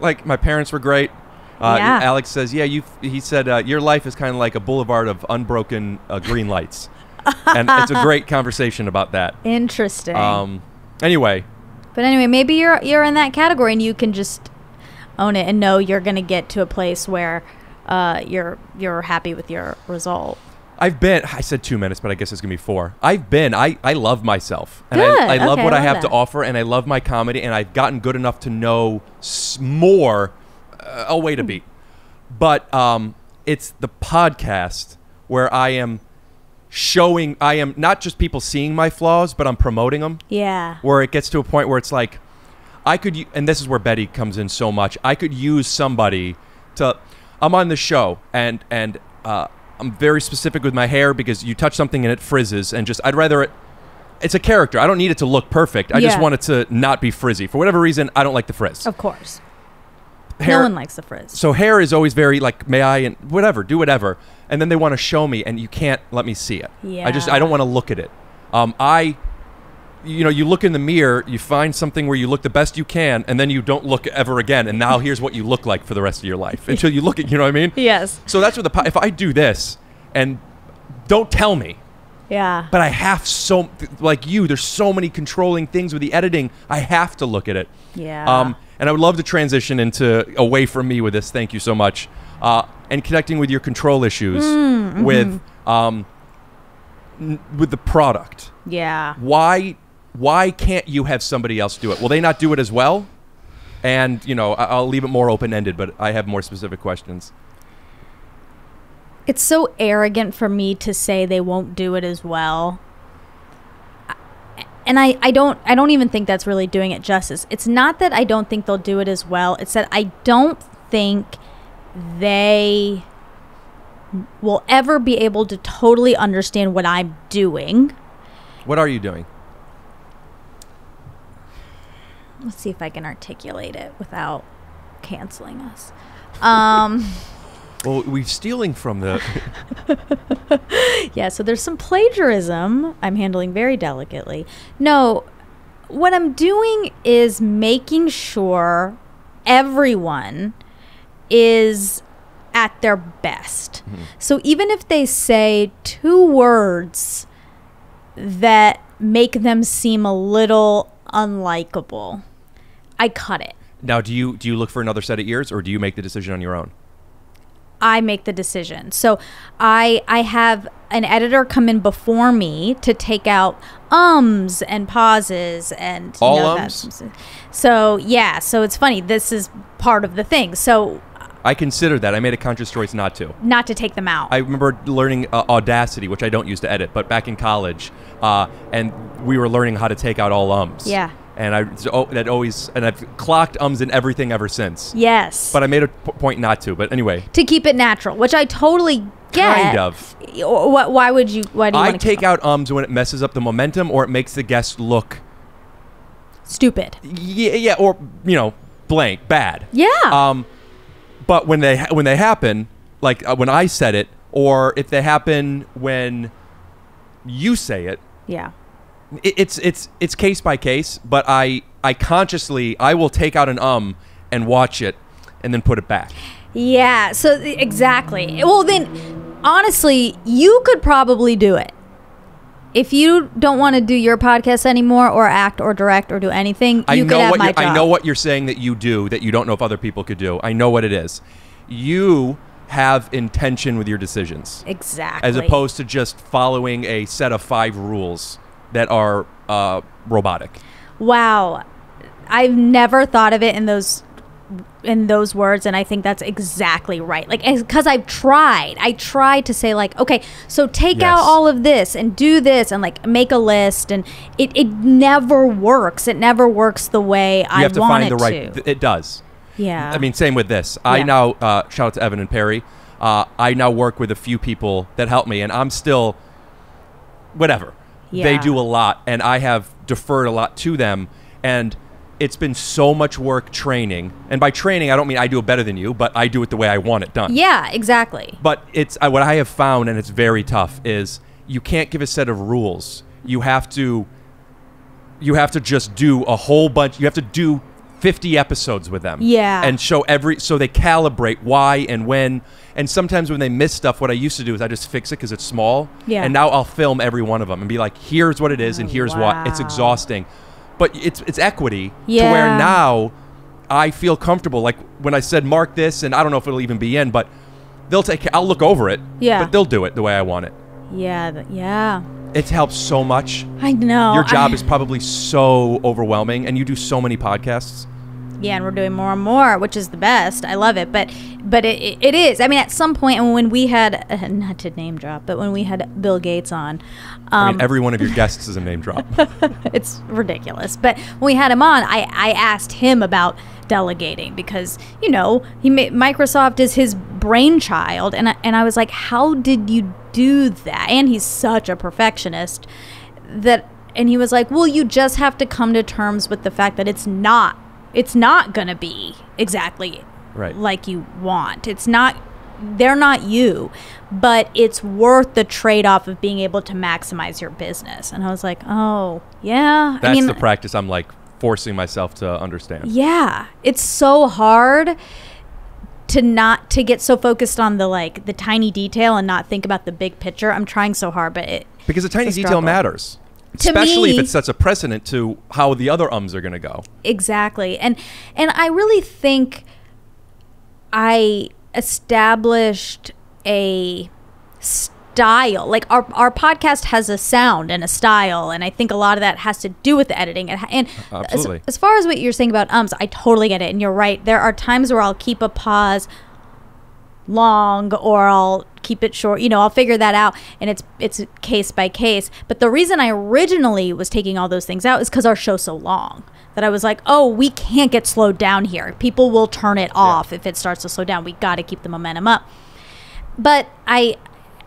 like my parents were great. Uh, yeah. Alex says, yeah, you. He said uh, your life is kind of like a boulevard of unbroken uh, green lights, and it's a great conversation about that. Interesting. Um. Anyway. But anyway, maybe you're you're in that category, and you can just own it and know you're going to get to a place where uh, you're you're happy with your result. I've been, I said two minutes, but I guess it's going to be four. I've been, I, I love myself. And good. I, I love okay, what I, love I have that. to offer, and I love my comedy, and I've gotten good enough to know s more, uh, a way to beat. But um, it's the podcast where I am showing, I am not just people seeing my flaws, but I'm promoting them. Yeah. Where it gets to a point where it's like, I could, and this is where Betty comes in so much, I could use somebody to, I'm on the show, and, and, uh, I'm very specific with my hair because you touch something and it frizzes, and just I'd rather it it's a character. I don't need it to look perfect. I yeah. just want it to not be frizzy. For whatever reason, I don't like the frizz. Of course. Hair, no one likes the frizz. So hair is always very like, may I, and whatever, do whatever. And then they want to show me and you can't let me see it. Yeah. I just I don't want to look at it. Um I you know, you look in the mirror, you find something where you look the best you can, and then you don't look ever again, and now here's what you look like for the rest of your life. Until you look at, you know what I mean? Yes. So that's what the, if I do this, and don't tell me. Yeah. But I have so, like you, there's so many controlling things with the editing, I have to look at it. Yeah. Um, and I would love to transition into, away from me with this, thank you so much, uh, and connecting with your control issues, mm, with, mm-hmm. um, n with the product. Yeah. Why... Why can't you have somebody else do it? Will they not do it as well? And, you know, I'll leave it more open-ended, but I have more specific questions. It's so arrogant for me to say they won't do it as well. And I, I don't I don't even think that's really doing it justice. It's not that I don't think they'll do it as well. It's that I don't think they will ever be able to totally understand what I'm doing. What are you doing? Let's see if I can articulate it without canceling us. Um, well, we're stealing from the... yeah, so there's some plagiarism I'm handling very delicately. No, what I'm doing is making sure everyone is at their best. Mm-hmm. So even if they say two words that make them seem a little unlikable, I cut it. Now, do you do you look for another set of ears, or do you make the decision on your own? I make the decision. So I I have an editor come in before me to take out ums and pauses and all you know, ums. That. So yeah, so it's funny. This is part of the thing. So I considered that. I made a conscious choice not to. Not to take them out. I remember learning uh, Audacity, which I don't use to edit, but back in college, uh, and we were learning how to take out all ums. Yeah. And I oh, that always, and I've clocked ums in everything ever since. Yes. But I made a p point not to. But anyway. To keep it natural, which I totally get. Kind of. Why would you? Why do you? I take out ums when it messes up the momentum or it makes the guest look stupid. Yeah, yeah, or you know, blank, bad. Yeah. Um, but when they when they happen, like uh, when I said it, or if they happen when you say it. Yeah. It's it's it's case by case, but I I consciously I will take out an um and watch it, and then put it back. Yeah. So exactly. Well, then honestly, you could probably do it if you don't want to do your podcast anymore, or act, or direct, or do anything. You I know could have what my you're, job. I know what you're saying that you do that you don't know if other people could do. I know what it is. You have intention with your decisions. Exactly. As opposed to just following a set of five rules that are uh, robotic. Wow, I've never thought of it in those in those words, and I think that's exactly right. Like, because I've tried, I tried to say like, okay, so take yes. out all of this and do this and like make a list, and it it never works. It never works the way you I have to want find it the right. To. It does. Yeah. I mean, same with this. Yeah. I now uh, shout out to Evan and Perry. Uh, I now work with a few people that help me, and I'm still whatever. Yeah. They do a lot, and I have deferred a lot to them, and it's been so much work training. And by training, I don't mean I do it better than you, but I do it the way I want it done. Yeah, exactly. But it's uh, what I have found, and it's very tough, is you can't give a set of rules. You have to, you have to just do a whole bunch. You have to do fifty episodes with them. Yeah. And show every, so they calibrate why and when. And sometimes when they miss stuff, what I used to do is I just fix it because it's small. Yeah. And now I'll film every one of them and be like, here's what it is and here's wow. what. It's exhausting. But it's it's equity yeah. to where now I feel comfortable. Like when I said mark this, and I don't know if it'll even be in, but they'll take, I'll look over it. Yeah. But they'll do it the way I want it. Yeah. Yeah. It's helped so much. I know. Your job I... is probably so overwhelming, and you do so many podcasts. Yeah, and we're doing more and more, which is the best. I love it, but but it, it is. I mean, at some point, and when we had uh, not to name drop, but when we had Bill Gates on, um, I mean, every one of your guests is a name drop. It's ridiculous. But when we had him on, I I asked him about delegating because you know he made, Microsoft is his brainchild, and I, and I was like, how did you do that? And he's such a perfectionist that, and he was like, well, you just have to come to terms with the fact that it's not. It's not going to be exactly right. like you want. It's not, they're not you, but it's worth the trade-off of being able to maximize your business. And I was like, oh, yeah. That's I mean, the practice I'm like forcing myself to understand. Yeah. It's so hard to not, to get so focused on the like the tiny detail and not think about the big picture. I'm trying so hard, but it. Because the tiny detail matters. To Especially me, if it sets a precedent to how the other ums are going to go. Exactly. And and I really think I established a style. Like our, our podcast has a sound and a style. And I think a lot of that has to do with the editing. And, and Absolutely. As, as far as what you're saying about ums, I totally get it. And you're right. There are times where I'll keep a pause long or I'll keep it short, you know, I'll figure that out, and it's it's case by case. But the reason I originally was taking all those things out is because our show's so long that I was like, oh, we can't get slowed down here. People will turn it off yeah. if it starts to slow down. We got to keep the momentum up. But I,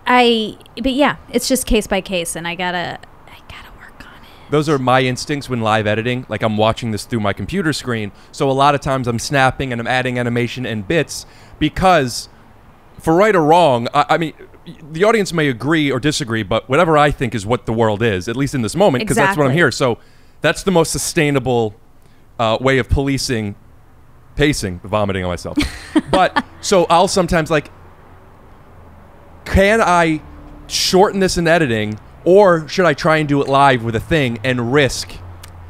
I, but yeah, it's just case by case, and I gotta, I gotta work on it. Those are my instincts when live editing. Like I'm watching this through my computer screen, so a lot of times I'm snapping and I'm adding animation and bits because. For right or wrong, I, I mean, the audience may agree or disagree, but whatever I think is what the world is, at least in this moment, because exactly. that's what I'm here. So that's the most sustainable uh, way of policing, pacing, vomiting on myself. But so I'll sometimes like, can I shorten this in editing, or should I try and do it live with a thing and risk?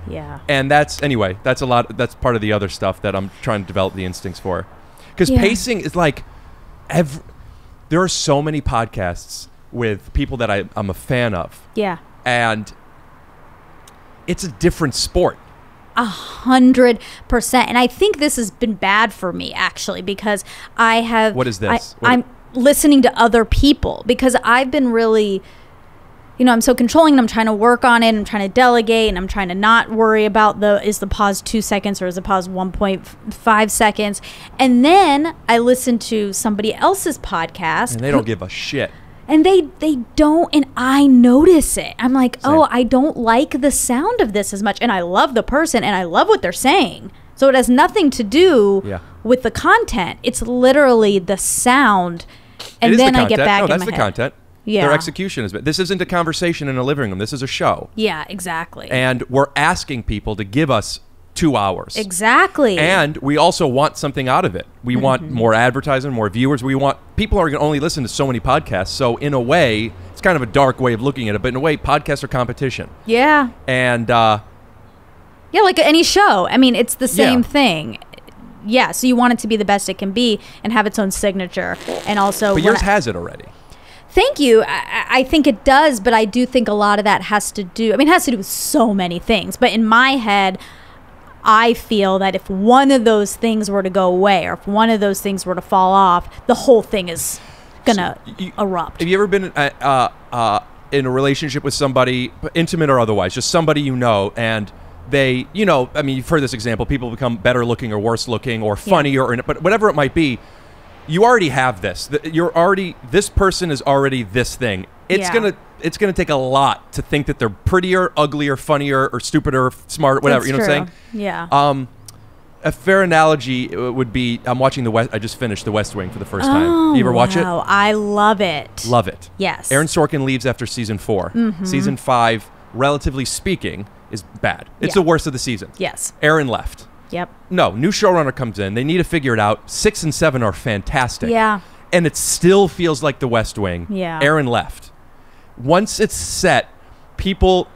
Yeah. And that's, anyway, that's a lot, that's part of the other stuff that I'm trying to develop the instincts for. Because yeah. pacing is like, Every, there are so many podcasts with people that I, I'm a fan of. Yeah. And it's a different sport. a hundred percent. And I think this has been bad for me, actually, because I have. What is this? I, what? I'm listening to other people, because I've been really, you know, I'm so controlling, and I'm trying to work on it, and I'm trying to delegate, and I'm trying to not worry about the, is the pause two seconds or is the pause one point five seconds? And then I listen to somebody else's podcast. And they don't who, give a shit. And they, they don't, and I notice it. I'm like, Same. oh, I don't like the sound of this as much. And I love the person, and I love what they're saying. So it has nothing to do yeah. with the content. It's literally the sound. And then the I get back no, in that's my the head. Content. Yeah. Their execution has been. This isn't a conversation in a living room. This is a show. Yeah, exactly. And we're asking people to give us two hours. Exactly. And we also want something out of it. We mm-hmm. want more advertising, more viewers. We want people are going to only listen to so many podcasts. So in a way, it's kind of a dark way of looking at it. But in a way, podcasts are competition. Yeah. And uh, yeah, like any show. I mean, it's the same yeah. thing. Yeah. So you want it to be the best it can be and have its own signature, and also. But yours has it already. Thank you. I, I think it does, but I do think a lot of that has to do, I mean, it has to do with so many things. But in my head, I feel that if one of those things were to go away, or if one of those things were to fall off, the whole thing is going to so erupt. Have you ever been uh, uh, in a relationship with somebody, intimate or otherwise, just somebody you know, and they, you know, I mean, you've heard this example, people become better looking or worse looking or funnier, yeah. or, but whatever it might be. You already have this. You're already. This person is already this thing. It's yeah. gonna. It's gonna take a lot to think that they're prettier, uglier, funnier, or stupider, smarter, whatever. That's you know true. What I'm saying? Yeah. Um, a fair analogy would be. I'm watching the West. I just finished The West Wing for the first oh, time. You ever watch wow. it? Oh, I love it. Love it. Yes. Aaron Sorkin leaves after season four. Mm-hmm. Season five, relatively speaking, is bad. It's yeah. the worst of the season. Yes. Aaron left. Yep. No, new showrunner comes in. They need to figure it out. Six and seven are fantastic. Yeah. And it still feels like The West Wing. Yeah. Aaron left. Once it's set, people,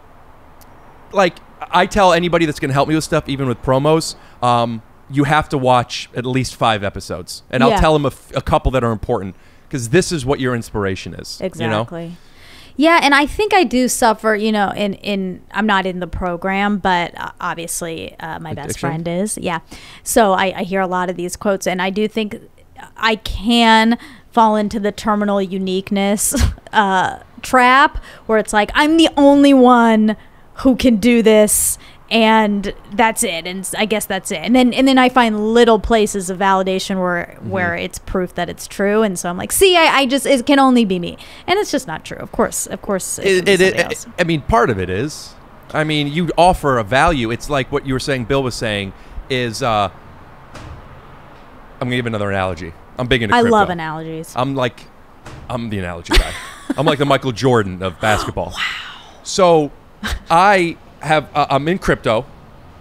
like, I tell anybody that's going to help me with stuff, even with promos, um, you have to watch at least five episodes. And I'll yeah. tell them a, f a couple that are important, because this is what your inspiration is. Exactly. You know? Yeah, and I think I do suffer, you know, in, in I'm not in the program, but obviously uh, my Addiction. best friend is. Yeah. So I, I hear a lot of these quotes, and I do think I can fall into the terminal uniqueness uh, trap, where it's like, I'm the only one who can do this, and that's it, and I guess that's it. And then and then I find little places of validation where mm-hmm. where it's proof that it's true, and so I'm like, see, I, I just, it can only be me, and it's just not true. Of course, of course. It, it, it, it, I mean, part of it is, I mean, you offer a value. It's like what you were saying, Bill was saying, is uh, I'm gonna give another analogy. I'm big into crypto. I love analogies. I'm like, I'm the analogy guy. I'm like the Michael Jordan of basketball. Wow. So I. Have, uh, I'm in crypto,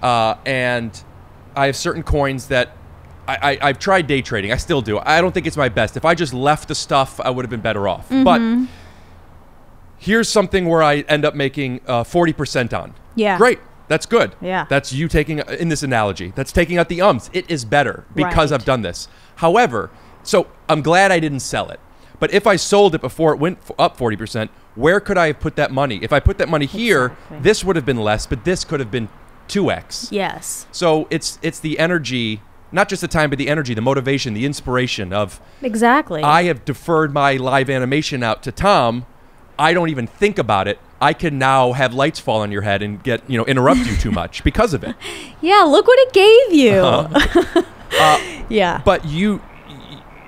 uh, and I have certain coins that I, I, I've tried day trading. I still do. I don't think it's my best. If I just left the stuff, I would have been better off. Mm-hmm. But here's something where I end up making forty percent uh, on. Yeah. Great. That's good. Yeah. That's you taking, in this analogy, that's taking out the ums. It is better because right. I've done this. However, so I'm glad I didn't sell it. But if I sold it before it went up forty percent, where could I have put that money? If I put that money here, exactly. this would have been less, but this could have been two X. Yes. So it's it's the energy, not just the time, but the energy, the motivation, the inspiration of... Exactly. I have deferred my live animation out to Tom. I don't even think about it. I can now have lights fall on your head and get, you know, interrupt you too much because of it. Yeah, look what it gave you. Uh-huh. uh, yeah. But you...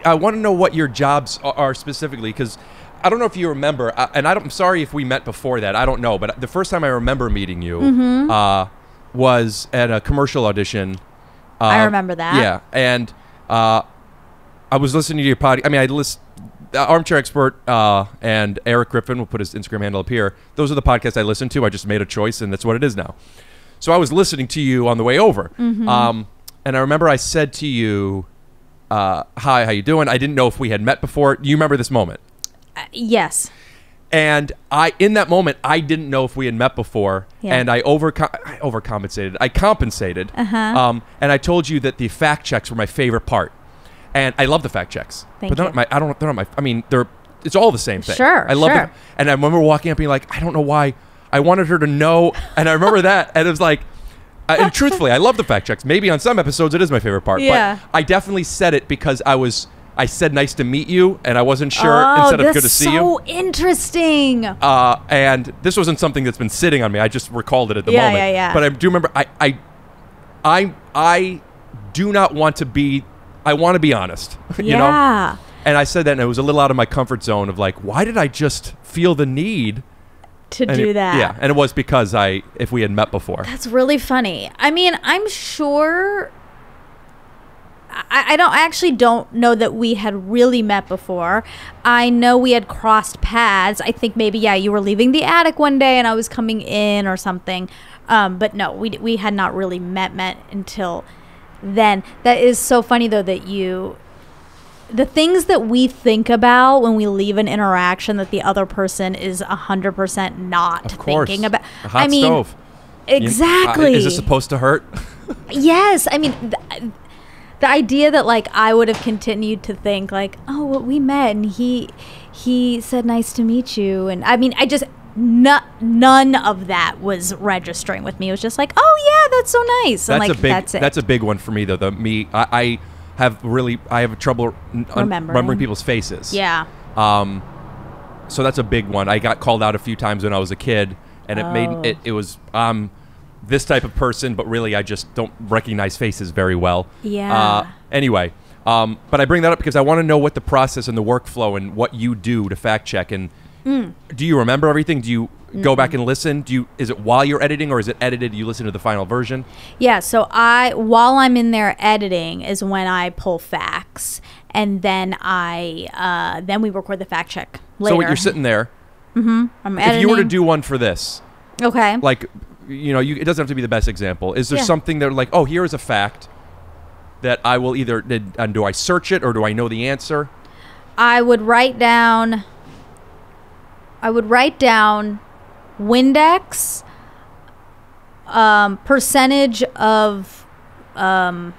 I want to know what your jobs are specifically, because I don't know if you remember, and I don't, I'm sorry if we met before that. I don't know, but the first time I remember meeting you mm-hmm. uh, was at a commercial audition. Uh, I remember that. Yeah, and uh, I was listening to your podcast. I mean, I list uh, Armchair Expert uh, and Eric Griffin. We'll put his Instagram handle up here. Those are the podcasts I listened to. I just made a choice, and that's what it is now. So I was listening to you on the way over, mm-hmm. um, and I remember I said to you, Uh, hi, how you doing? I didn't know if we had met before. Do you remember this moment? Uh, yes. And I, in that moment, I didn't know if we had met before, yeah. and I, overcom I overcompensated. I compensated, uh-huh. um, and I told you that the fact checks were my favorite part, and I love the fact checks. Thank but they're you. Not my, I don't. They're not my. I mean, they're. It's all the same thing. Sure. I love sure. them. And I remember walking up, being like, I don't know why I wanted her to know, and I remember that, and it was like. I, and truthfully, I love the fact checks. Maybe on some episodes it is my favorite part. Yeah. But I definitely said it because I was... I said nice to meet you, and I wasn't sure oh, instead of good to see so you. Oh, that's so interesting. Uh, and this wasn't something that's been sitting on me. I just recalled it at the yeah, moment. Yeah, yeah, yeah. But I do remember, I, I, I, I do not want to be, I want to be honest. Yeah. You know? And I said that, and it was a little out of my comfort zone of like, why did I just feel the need to and do it, that? Yeah, and it was because I, if we had met before. That's really funny. I mean, I'm sure... I don't. I actually don't know that we had really met before. I know we had crossed paths. I think maybe yeah, you were leaving the attic one day and I was coming in or something. Um, but no, we we had not really met met until then. That is so funny though that you, the things that we think about when we leave an interaction that the other person is a hundred percent not of course. thinking about. A hot I mean, stove. Exactly. You, uh, is this supposed to hurt? Yes. I mean. Th The idea that like I would have continued to think like, oh, well, we met and he he said nice to meet you, and I mean I just no, none of that was registering with me. It was just like, oh yeah, that's so nice. And that's like a big, that's it. That's a big one for me though. The me I, I have really I have trouble remembering. remembering people's faces. Yeah. Um, so that's a big one. I got called out a few times when I was a kid, and it oh. made it. It was um. this type of person, but really I just don't recognize faces very well. Yeah. Uh, anyway, um, but I bring that up because I want to know what the process and the workflow and what you do to fact check. And mm. do you remember everything? Do you mm. go back and listen? Do you? Is it while you're editing, or is it edited? You listen to the final version? Yeah. So I, while I'm in there editing, is when I pull facts, and then I, uh, then we record the fact check later. So when you're sitting there, mm-hmm. I'm editing. If you were to do one for this, okay, like. You know, you, it doesn't have to be the best example. Is there yeah. something that like, oh, here is a fact that I will either, did, and do I search it or do I know the answer? I would write down, I would write down Windex, um, percentage of, um,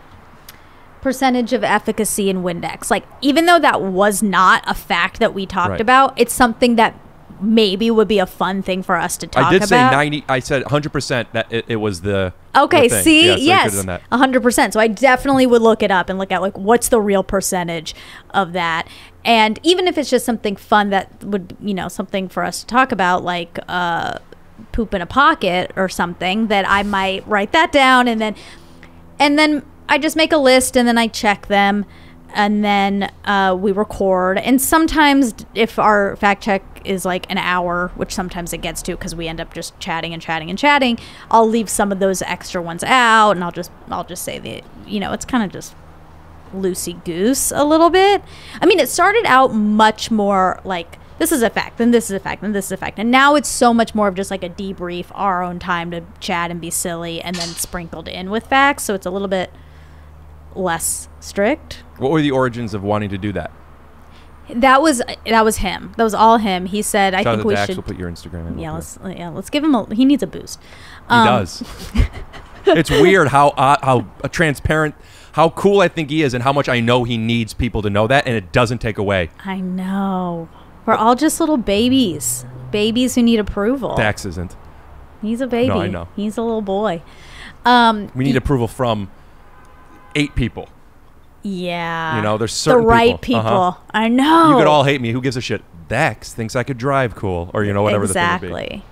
percentage of efficacy in Windex. Like, even though that was not a fact that we talked right. about, it's something that maybe would be a fun thing for us to talk about. I did about. say ninety. I said one hundred percent that it, it was the okay. The see, yeah, so yes, one hundred percent. So I definitely would look it up and look at like what's the real percentage of that. And even if it's just something fun that would, you know, something for us to talk about, like uh, poop in a pocket or something, that I might write that down and then, and then I just make a list and then I check them. And then uh, we record. And sometimes if our fact check is like an hour, which sometimes it gets to because we end up just chatting and chatting and chatting, I'll leave some of those extra ones out, and I'll just I'll just say that, you know, it's kind of just loosey-goose a little bit. I mean, it started out much more like this is a fact, then this is a fact, then this is a fact. And now it's so much more of just like a debrief, our own time to chat and be silly, and then sprinkled in with facts. So it's a little bit less strict. What were the origins of wanting to do that? That was that was him. That was all him. He said, "I think we should." We'll put your Instagram in. Yeah, let's, yeah, let's give him a. He needs a boost. He um, does. It's weird how uh, how uh, transparent, how cool I think he is, and how much I know he needs people to know that, and it doesn't take away. I know. We're all just little babies, babies who need approval. Dax isn't. He's a baby. No, I know. He's a little boy. Um, we need he, approval from. Eight people. Yeah. You know, there's certain people. The right people. people. Uh-huh. I know. You could all hate me. Who gives a shit? Dax thinks I could drive cool, or you know, whatever exactly. the thing would be.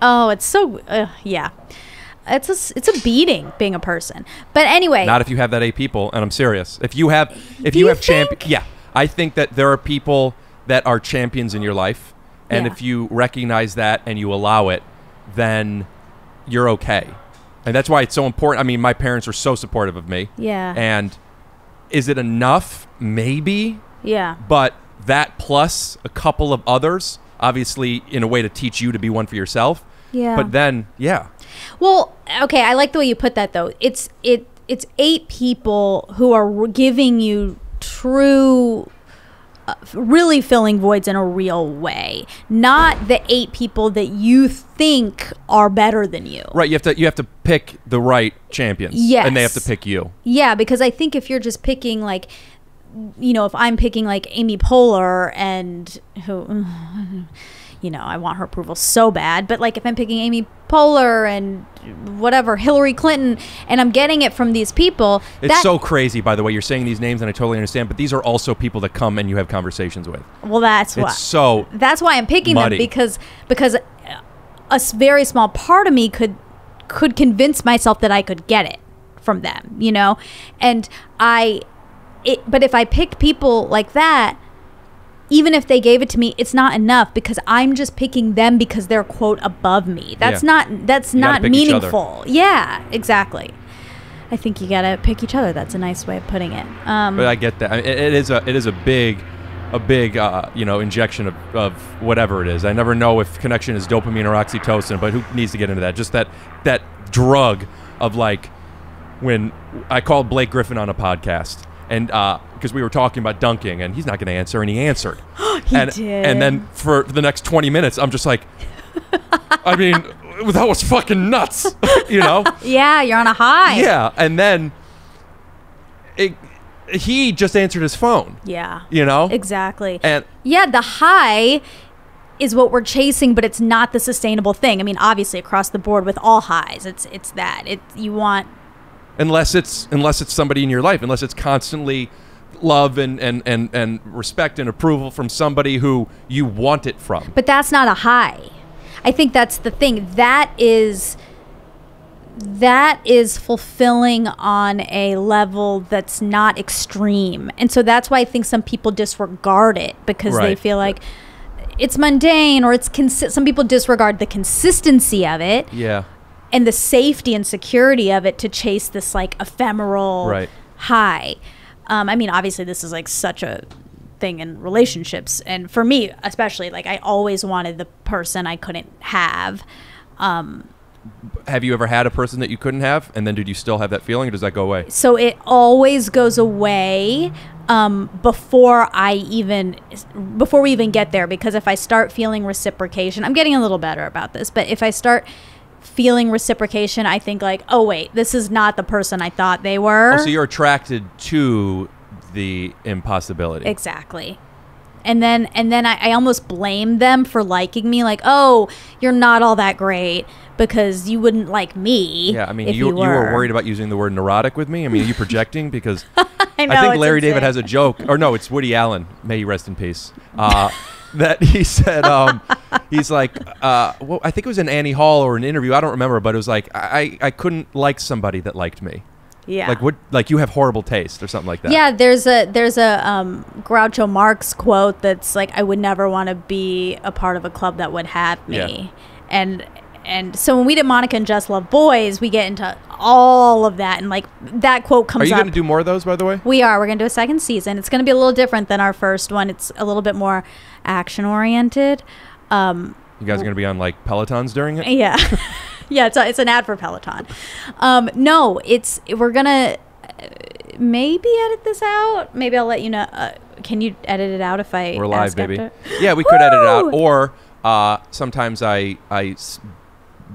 Oh, it's so uh, yeah. It's a it's a beating being a person. But anyway, not if you have that eight people. And I'm serious. If you have if you, you have champions, yeah, I think that there are people that are champions in your life, and yeah. if you recognize that and you allow it, then you're okay. And that's why it's so important. I mean, my parents were so supportive of me. Yeah. And is it enough? Maybe. Yeah. But that plus a couple of others, obviously, in a way to teach you to be one for yourself. Yeah. But then, yeah. Well, okay. I like the way you put that, though. It's it it's eight people who are giving you true, uh, really filling voids in a real way. Not the eight people that you think are better than you. Right. You have to. You have to. Pick the right champions. Yes. And they have to pick you. Yeah, because I think if you're just picking like, you know, if I'm picking like Amy Poehler and who, you know, I want her approval so bad. But like if I'm picking Amy bipolar and whatever, Hillary Clinton, and I'm getting it from these people. It's that, so crazy, by the way. You're saying these names, and I totally understand, but these are also people that come and you have conversations with. Well, that's why. It's so that's why I'm picking muddy. them, because because a very small part of me could could convince myself that I could get it from them, you know, and I. It, but if I picked people like that, even if they gave it to me, it's not enough, because I'm just picking them because they're quote above me. That's yeah. not that's you not meaningful. Yeah, exactly. I think you gotta pick each other. That's a nice way of putting it. Um, but I get that. I mean, it, it is a it is a big, a big uh, you know, injection of, of whatever it is. I never know if connection is dopamine or oxytocin, but who needs to get into that? Just that that drug of, like, when I called Blake Griffin on a podcast. And because uh, we were talking about dunking, and he's not going to answer, and he answered. he and, did. And then for the next twenty minutes, I'm just like, I mean, that was fucking nuts, you know? Yeah, you're on a high. Yeah, and then it, he just answered his phone. Yeah. You know? Exactly. And yeah, the high is what we're chasing, but it's not the sustainable thing. I mean, obviously, across the board with all highs, it's it's that. It, you want... Unless it's unless it's somebody in your life, unless it's constantly love and, and, and, and respect and approval from somebody who you want it from. But that's not a high. I think that's the thing. That is that is fulfilling on a level that's not extreme. And so that's why I think some people disregard it, because right. they feel like it's mundane, or it's consi- some people disregard the consistency of it. Yeah. And the safety and security of it to chase this, like, ephemeral right. high. Um, I mean, obviously, this is, like, such a thing in relationships. And for me, especially, like, I always wanted the person I couldn't have. Um, have you ever had a person that you couldn't have? And then did you still have that feeling, or does that go away? So it always goes away um, before I even, before we even get there. Because if I start feeling reciprocation, I'm getting a little better about this, but if I start feeling reciprocation, I think, like, oh wait, this is not the person I thought they were. Oh, so you're attracted to the impossibility. Exactly. And then and then I, I almost blame them for liking me, like, oh, you're not all that great because you wouldn't like me. Yeah, I mean, if you, you, were. you were worried about using the word neurotic with me. I mean, are you projecting? Because I, know, I think Larry insane. David has a joke, or no, it's Woody Allen, may he rest in peace. Uh that he said, um, he's like, uh, well, I think it was in Annie Hall or an interview, I don't remember, but it was like, I, I couldn't like somebody that liked me. Yeah. Like, what, like, you have horrible taste or something like that. Yeah, there's a there's a um, Groucho Marx quote that's like, I would never want to be a part of a club that would have me. Yeah. And and so when we did Monica and Jess Love Boys, we get into all of that, and, like, that quote comes up. Are you going to do more of those, by the way? We are. We're going to do a second season. It's going to be a little different than our first one. It's a little bit more action-oriented. Um, you guys are going to be on, like, Pelotons during it? Yeah. Yeah, it's, a, it's an ad for Peloton. Um, no, it's we're going to maybe edit this out. Maybe I'll let you know. Uh, can you edit it out if I We're live, ask baby. After? Yeah, we could edit it out. Or uh, sometimes I... I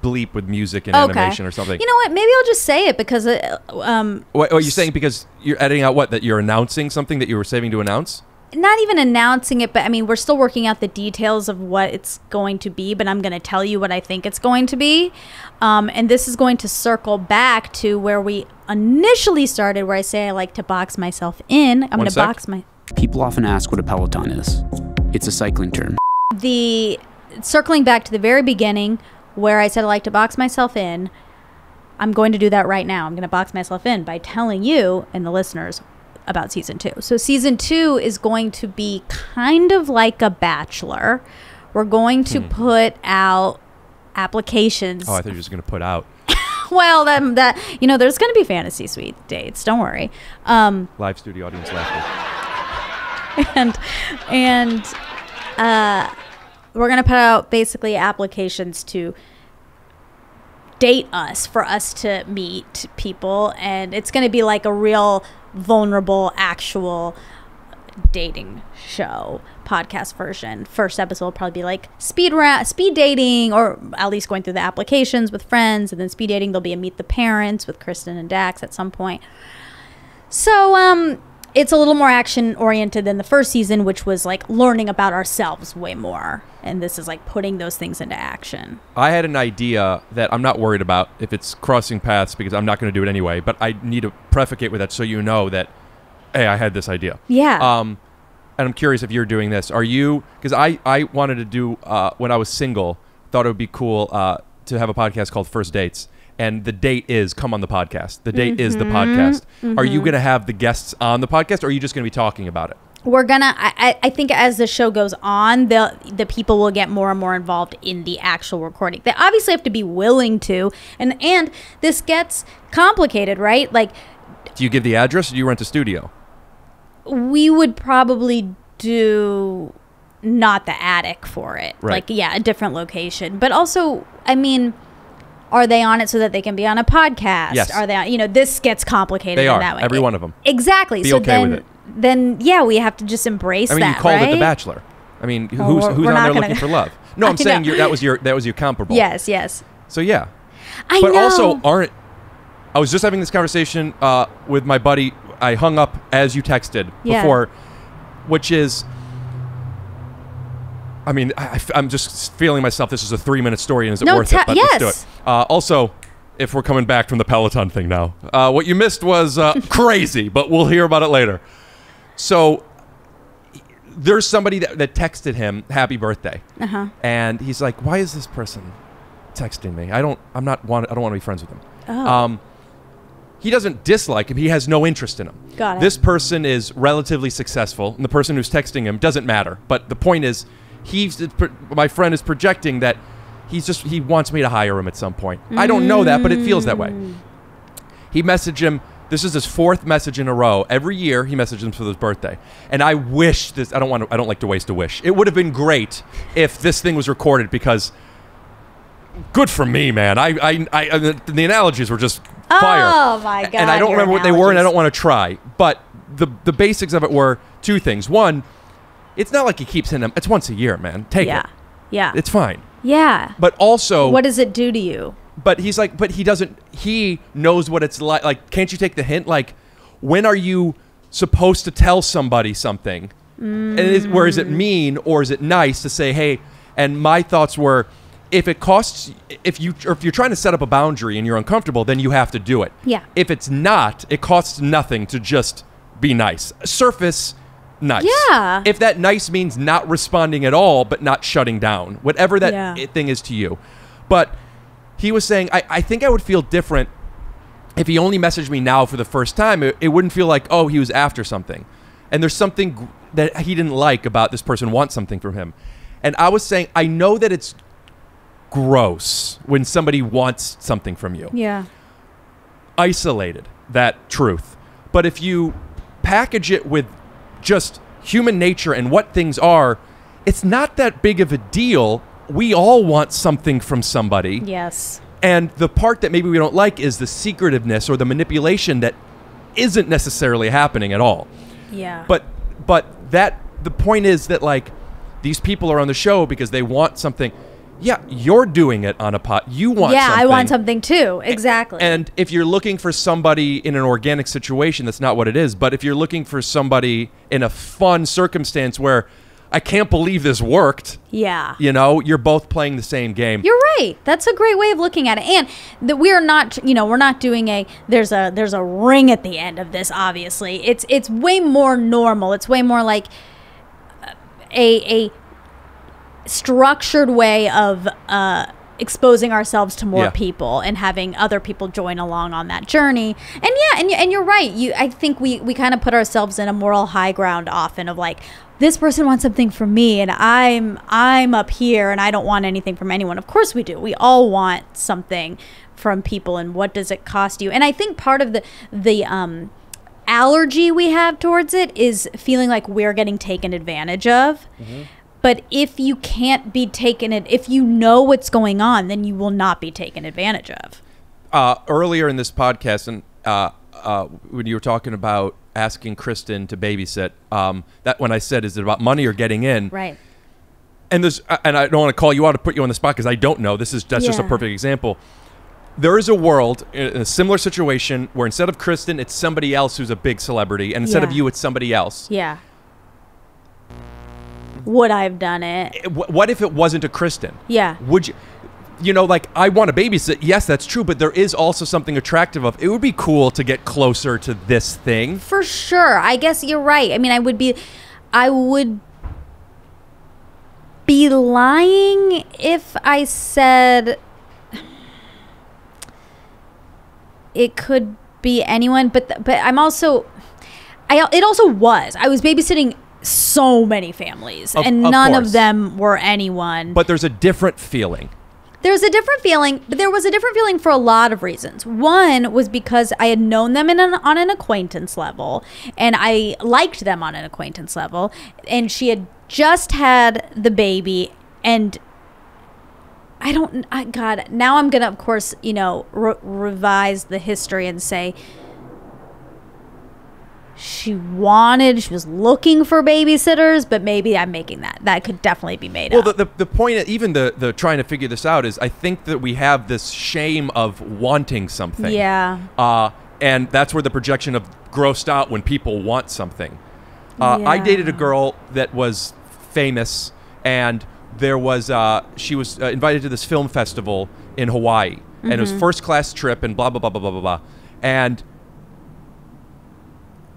bleep with music and okay. animation or something. You know what? Maybe I'll just say it because... Uh, um, what are you saying? Because you're editing out what? That you're announcing something that you were saving to announce? Not even announcing it, but I mean, we're still working out the details of what it's going to be, but I'm going to tell you what I think it's going to be. Um, and this is going to circle back to where we initially started, where I say I like to box myself in. I'm going to box my... People often ask what a Peloton is. It's a cycling term. The... Circling back to the very beginning... where I said I like to box myself in, I'm going to do that right now. I'm going to box myself in by telling you and the listeners about season two. So season two is going to be kind of like a Bachelor. We're going to hmm. put out applications. Oh, I thought you were just going to put out. Well, that, that, you know, there's going to be fantasy suite dates. Don't worry. Um, Live studio audience laughter. And, and, uh... we're going to put out basically applications to date us, for us to meet people. And it's going to be like a real vulnerable, actual dating show, podcast version. First episode will probably be like speed ra speed dating, or at least going through the applications with friends. And then speed dating, there'll be a Meet the Parents with Kristen and Dax at some point. So, um... it's a little more action oriented than the first season, which was like learning about ourselves way more. And this is like putting those things into action. I had an idea that I'm not worried about if it's crossing paths, because I'm not going to do it anyway. But I need to prefigure it with that so you know that, hey, I had this idea. Yeah. Um, and I'm curious if you're doing this. Are you? Because I, I wanted to do, uh, when I was single, thought it would be cool uh, to have a podcast called First Dates. And the date is come on the podcast. The date mm-hmm. is the podcast. Mm-hmm. Are you going to have the guests on the podcast, or are you just going to be talking about it? We're gonna, I, I think as the show goes on, the the people will get more and more involved in the actual recording. They obviously have to be willing to, and and this gets complicated, right? Like, do you give the address, or do you rent a studio? We would probably do not the attic for it. Right. Like, yeah, a different location. But also, I mean, are they on it so that they can be on a podcast? Yes. Are they on, you know, this gets complicated they in are, that way. Every one of them. Exactly. Be so okay then, with it. Then yeah, we have to just embrace that. I mean, that, you called right? it The Bachelor. I mean, who's oh, who's on there looking go. for love? No, I'm saying you're, that was your that was your comparable. Yes, yes. So yeah, I but know. also aren't. I was just having this conversation uh, with my buddy. I hung up as you texted yeah. before, which is. I mean, I, I'm just feeling myself. This is a three-minute story, and is it no, worth it? But yes. Let's do it. Uh, also. If we're coming back from the Peloton thing now. Uh, what you missed was uh, crazy, but we'll hear about it later. So there's somebody that, that texted him, happy birthday. Uh-huh. And he's like, why is this person texting me? I don't, I'm not want, I don't want to be friends with him. Oh. Um, he doesn't dislike him. He has no interest in him. Got it. This person is relatively successful, and the person who's texting him doesn't matter. But the point is, he's, my friend is projecting that He's just, he wants me to hire him at some point. Mm. I don't know that, but it feels that way. He messaged him. This is his fourth message in a row. Every year, he messages him for his birthday. And I wish this, I don't want to, I don't like to waste a wish. It would have been great if this thing was recorded, because good for me, man. I, I, I the analogies were just fire. Oh my God. And I don't remember analogies. what they were, and I don't want to try. But the, the basics of it were two things. One, it's not like he keeps hitting him. It's once a year, man. Take yeah. it. Yeah. It's fine. Yeah. But also, what does it do to you? But he's like, but he doesn't, he knows what it's like. Like, can't you take the hint? Like, when are you supposed to tell somebody something? Mm. And is, where is it mean, or is it nice to say, hey, and my thoughts were, if it costs, if you, or if you're trying to set up a boundary and you're uncomfortable, then you have to do it. Yeah. If it's not, it costs nothing to just be nice. Surface nice. Yeah. If that nice means not responding at all, but not shutting down, whatever that yeah. thing is to you. But he was saying, I, I think I would feel different if he only messaged me now for the first time. It, it wouldn't feel like, oh, he was after something. And there's something that he didn't like about this person wants something from him. And I was saying, I know that it's gross when somebody wants something from you. Yeah. Isolated, that truth. But if you package it with just human nature and what things are, it's not that big of a deal. We all want something from somebody. Yes. And the part that maybe we don't like is the secretiveness or the manipulation that isn't necessarily happening at all. Yeah. But but that the point is that, like, these people are on the show because they want something. Yeah, you're doing it on a pot. You want yeah, something. Yeah, I want something too. Exactly. And if you're looking for somebody in an organic situation, that's not what it is. But if you're looking for somebody in a fun circumstance where I can't believe this worked. Yeah. You know, you're both playing the same game. You're right. That's a great way of looking at it. And that we're not, you know, we're not doing a, there's a, there's a ring at the end of this, obviously. It's, it's way more normal. It's way more like a, a, structured way of uh, exposing ourselves to more yeah. people and having other people join along on that journey. And yeah, and, and you're right. You, I think we, we kind of put ourselves in a moral high ground often of like, this person wants something from me and I'm, I'm up here and I don't want anything from anyone. Of course we do. We all want something from people, and what does it cost you? And I think part of the, the um, allergy we have towards it is feeling like we're getting taken advantage of. Mm-hmm. But if you can't be taken, if you know what's going on, then you will not be taken advantage of. Uh, earlier in this podcast, and uh, uh, when you were talking about asking Kristen to babysit, um, that when I said, is it about money or getting in? Right. And there's, and I don't want to call you out to put you on the spot because I don't know. This is that's yeah. just a perfect example. There is a world in a similar situation where instead of Kristen, it's somebody else who's a big celebrity, and instead yeah. of you, it's somebody else. Yeah. would I have done it? What if it wasn't a Kristen? Yeah. Would you? You know, like, I want to babysit. Yes, that's true, but there is also something attractive of, it would be cool to get closer to this thing. For sure. I guess you're right. I mean, I would be, I would be lying if I said it could be anyone, but, th but I'm also, I, it also was, I was babysitting so many families of, and of none course. of them were anyone. But there's a different feeling. There's a different feeling, but there was a different feeling for a lot of reasons. One was because I had known them in an, on an acquaintance level, and I liked them on an acquaintance level, and she had just had the baby, and I don't, I, God, now I'm going to, of course, you know, re revise the history and say she wanted, she was looking for babysitters, but maybe I'm making that. That could definitely be made well, up. Well, the, the, the point, even the, the trying to figure this out is, I think that we have this shame of wanting something. Yeah. Uh, and that's where the projection of grossed out when people want something. Uh, yeah. I dated a girl that was famous, and there was, uh, she was uh, invited to this film festival in Hawaii. Mm-hmm. And it was first class trip and blah, blah, blah, blah, blah, blah, blah. And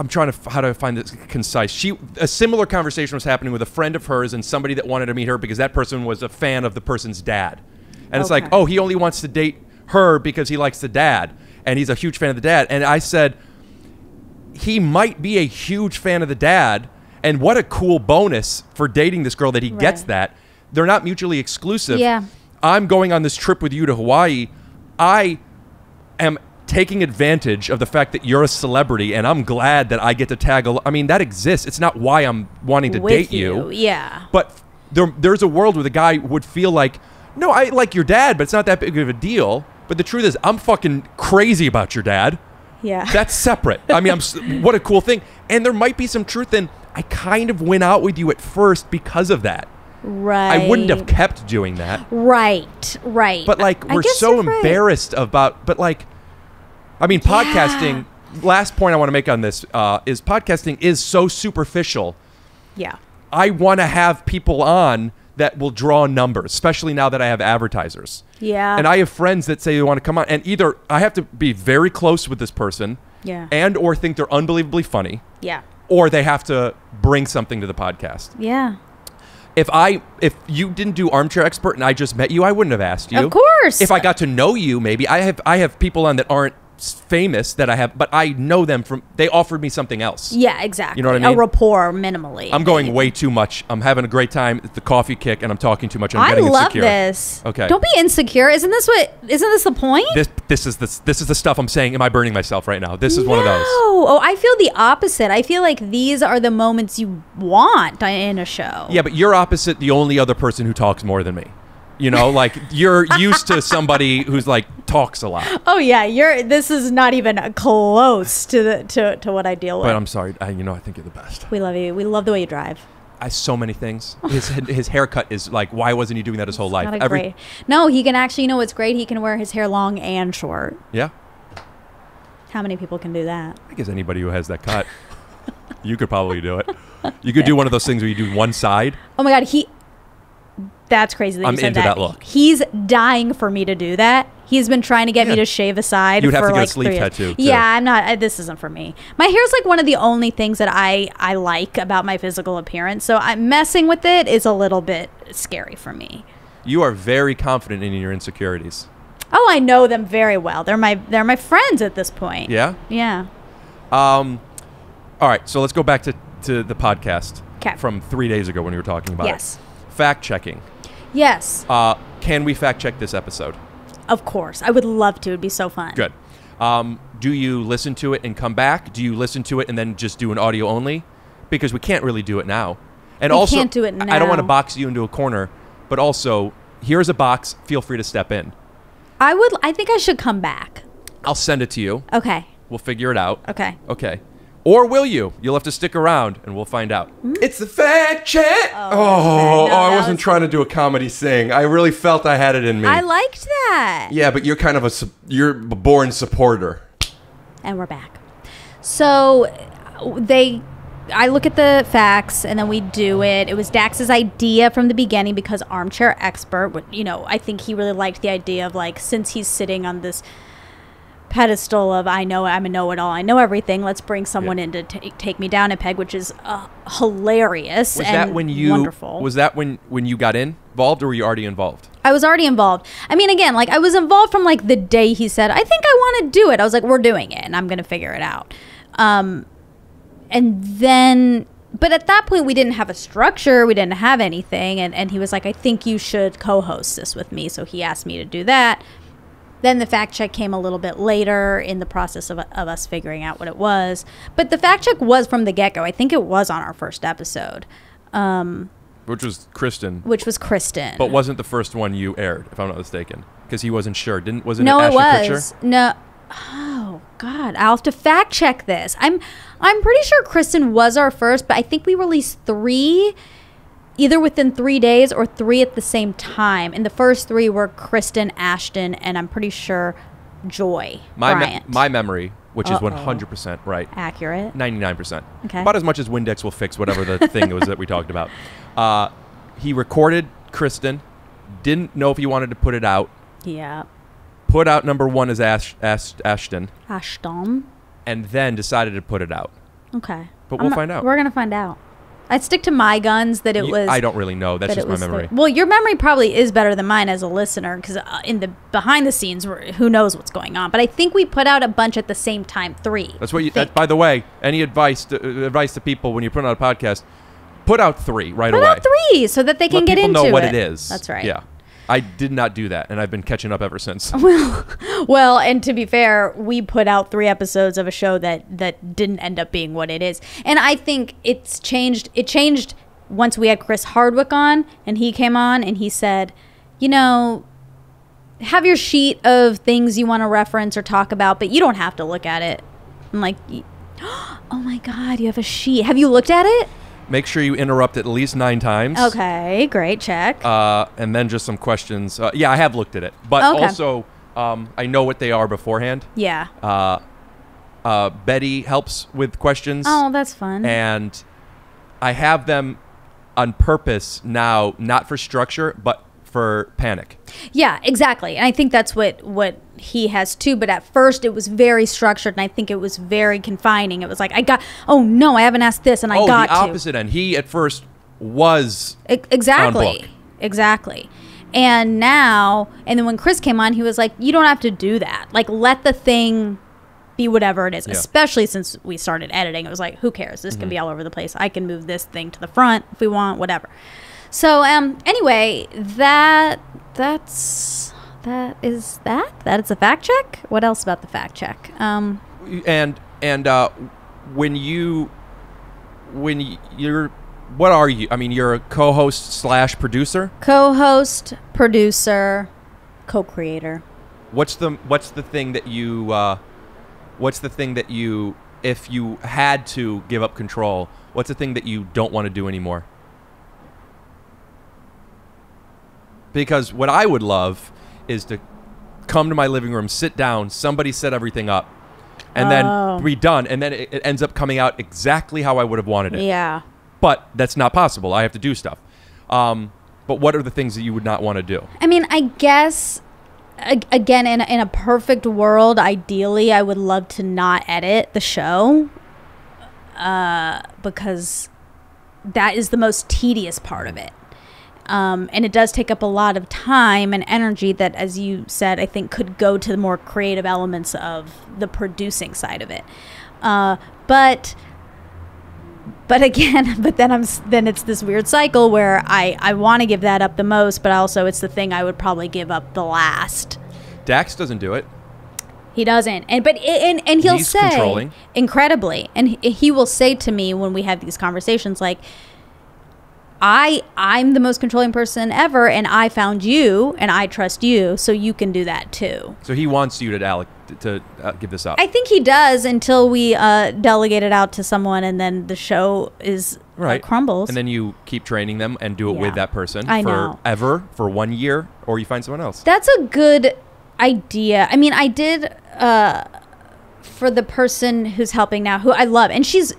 I'm trying to, how do I find this concise? She, a similar conversation was happening with a friend of hers and somebody that wanted to meet her because that person was a fan of the person's dad. And okay. It's like, oh, he only wants to date her because he likes the dad. And he's a huge fan of the dad. And I said, he might be a huge fan of the dad. And what a cool bonus for dating this girl that he right. gets that. They're not mutually exclusive. Yeah. I'm going on this trip with you to Hawaii. I am taking advantage of the fact that you're a celebrity, and I'm glad that I get to tag along. I mean, that exists. It's not why I'm wanting to date you. Yeah. But there, there's a world where the guy would feel like, no, I like your dad, but it's not that big of a deal. But the truth is, I'm fucking crazy about your dad. Yeah. That's separate. I mean, I'm, what a cool thing. And there might be some truth in, I kind of went out with you at first because of that. Right. I wouldn't have kept doing that. Right, right. But like, I, we're I so embarrassed right. about, but like, I mean, podcasting, yeah. last point I want to make on this uh, is podcasting is so superficial. Yeah. I want to have people on that will draw numbers, especially now that I have advertisers. Yeah. And I have friends that say they want to come on, and either I have to be very close with this person yeah. and or think they're unbelievably funny. Yeah. Or they have to bring something to the podcast. Yeah. If I, if you didn't do Armchair Expert and I just met you, I wouldn't have asked you. Of course. If I got to know you, maybe. I have, I have people on that aren't famous that I have, but I know them from, they offered me something else. Yeah, exactly. You know what I mean? A rapport, minimally. I'm going way too much. I'm having a great time at the coffee kick, and I'm talking too much. I'm I getting love insecure. this. Okay. Don't be insecure. Isn't this what? Isn't this the point? This, this is the, this is the stuff I'm saying. Am I burning myself right now? This is no. one of those. Oh, I feel the opposite. I feel like these are the moments you want in a show. Yeah, but you're opposite. The only other person who talks more than me. You know, like, you're used to somebody who's like talks a lot. Oh yeah, you're. This is not even close to the to, to what I deal with. But I'm sorry, I, you know, I think you're the best. We love you. We love the way you drive. I so many things. His his haircut is like, why wasn't he doing that his whole it's life? Not a Every, great. No, he can actually. You know what's great? He can wear his hair long and short. Yeah. How many people can do that? I guess anybody who has that cut, you could probably do it. You could do one of those things where you do one side. Oh my God, he. That's crazy that I'm you said into that. that look. He's dying for me to do that. He's been trying to get yeah. me to shave a side. You'd have for to get like a sleeve tattoo. Too. Yeah, I'm not. I, this isn't for me. My hair's like one of the only things that I I like about my physical appearance. So I'm messing with it is a little bit scary for me. You are very confident in your insecurities. Oh, I know them very well. They're my they're my friends at this point. Yeah. Yeah. Um. All right. So let's go back to to the podcast Kay. from three days ago when we were talking about yes. it. Yes. Fact checking. Yes. Uh, can we fact check this episode? Of course. I would love to. It'd be so fun. Good. Um, do you listen to it and come back? Do you listen to it and then just do an audio only? Because we can't really do it now. And we also, can't do it now. I don't want to box you into a corner, but also, here's a box. Feel free to step in. I would. I think I should come back. I'll send it to you. Okay. We'll figure it out. Okay. Okay. Or will you? You'll have to stick around, and we'll find out. Mm-hmm. It's the fact check. Oh, oh, no, oh I wasn't was... trying to do a comedy sing. I really felt I had it in me. I liked that. Yeah, but you're kind of a you're a born supporter. And we're back. So they I look at the facts and then we do it. It was Dax's idea from the beginning because Armchair Expert, you know, I think he really liked the idea of, like, since he's sitting on this pedestal of I know, I'm a know-it-all, I know everything, let's bring someone yeah. in to t take me down a peg, which is uh, hilarious was and that when you, wonderful. Was that when, when you got involved or were you already involved? I was already involved. I mean, again, like, I was involved from, like, the day he said, I think I want to do it. I was like, we're doing it and I'm going to figure it out. Um... And then, but at that point, we didn't have a structure. We didn't have anything. And, and he was like, I think you should co-host this with me. So he asked me to do that. Then the fact check came a little bit later in the process of, of us figuring out what it was. But the fact check was from the get-go. I think it was on our first episode. Um, which was Kristen. Which was Kristen. But wasn't the first one you aired, if I'm not mistaken. Because he wasn't sure. Didn't, wasn't no, it, it Ashton was. Kutcher? No, it was. Oh God, I'll have to fact check this. I'm I'm pretty sure Kristen was our first, but I think we released three either within three days or three at the same time. And the first three were Kristen, Ashton, and I'm pretty sure Joy. My me my memory, which uh-oh. Is one hundred percent right. Accurate. Ninety nine percent. Okay. About as much as Windex will fix whatever the thing was that we talked about. Uh he recorded Kristen, didn't know if he wanted to put it out. Yeah. Put out number one as Ash, Ash, Ashton. Ashton. And then decided to put it out. Okay. But we'll I'm not, find out. We're going to find out. I'd stick to my guns that it you, was. I don't really know. That's just my memory. The, well, your memory probably is better than mine as a listener because uh, in the behind the scenes, we're, who knows what's going on. But I think we put out a bunch at the same time, three. That's what you, that, by the way, any advice to, uh, advice to people when you're putting out a podcast, put out three right put away. Put out three so that they can Let get into it. Let people know what it. it is. That's right. Yeah. I did not do that, and I've been catching up ever since. Well, well, and to be fair, we put out three episodes of a show that that didn't end up being what it is. And I think it's changed. It changed once we had Chris Hardwick on, and he came on, and he said, you know, have your sheet of things you want to reference or talk about, but you don't have to look at it. I'm like, oh, my God, you have a sheet. Have you looked at it? Make sure you interrupt at least nine times. Okay, great, check. Uh, and then just some questions. Uh, yeah, I have looked at it, but okay. also um, I know what they are beforehand. Yeah. Uh, uh, Betty helps with questions. Oh, that's fun. And I have them on purpose now, not for structure, but for panic. Yeah, exactly. And I think that's what what he has too, but at first it was very structured and I think it was very confining. It was like, I got, oh no, I haven't asked this and I oh, got the opposite to. End. He at first was e exactly on book. Exactly. And now, and then when Chris came on, he was like, you don't have to do that. Like, let the thing be whatever it is, yeah. especially since we started editing. It was like, who cares? This mm-hmm. can be all over the place. I can move this thing to the front if we want, whatever. So um, anyway, that that's that is that that is a fact check. What else about the fact check? Um, and and uh, when you when you're what are you? I mean, you're a co-host slash producer. Co-host, producer, co-creator. What's the what's the thing that you uh, what's the thing that you if you had to give up control? What's the thing that you don't want to do anymore? Because what I would love is to come to my living room, sit down, somebody set everything up, and oh. then be done. And then it, it ends up coming out exactly how I would have wanted it. Yeah. But that's not possible. I have to do stuff. Um, but what are the things that you would not want to do? I mean, I guess, again, in, in a perfect world, ideally, I would love to not edit the show uh, because that is the most tedious part of it. Um, and it does take up a lot of time and energy that, as you said, I think could go to the more creative elements of the producing side of it. Uh, but, but again, but then I'm then it's this weird cycle where I I want to give that up the most, but also it's the thing I would probably give up the last. Dax doesn't do it. He doesn't, and but and and he'll He's say controlling. Incredibly, and he, he will say to me when we have these conversations like. I, I'm the most controlling person ever, and I found you, and I trust you, so you can do that too. So he wants you to, Alec, to uh, give this up. I think he does until we uh, delegate it out to someone, and then the show is right. uh, crumbles. And then you keep training them and do it yeah. with that person I know. forever, for one year, or you find someone else. That's a good idea. I mean, I did uh, for the person who's helping now, who I love, and she's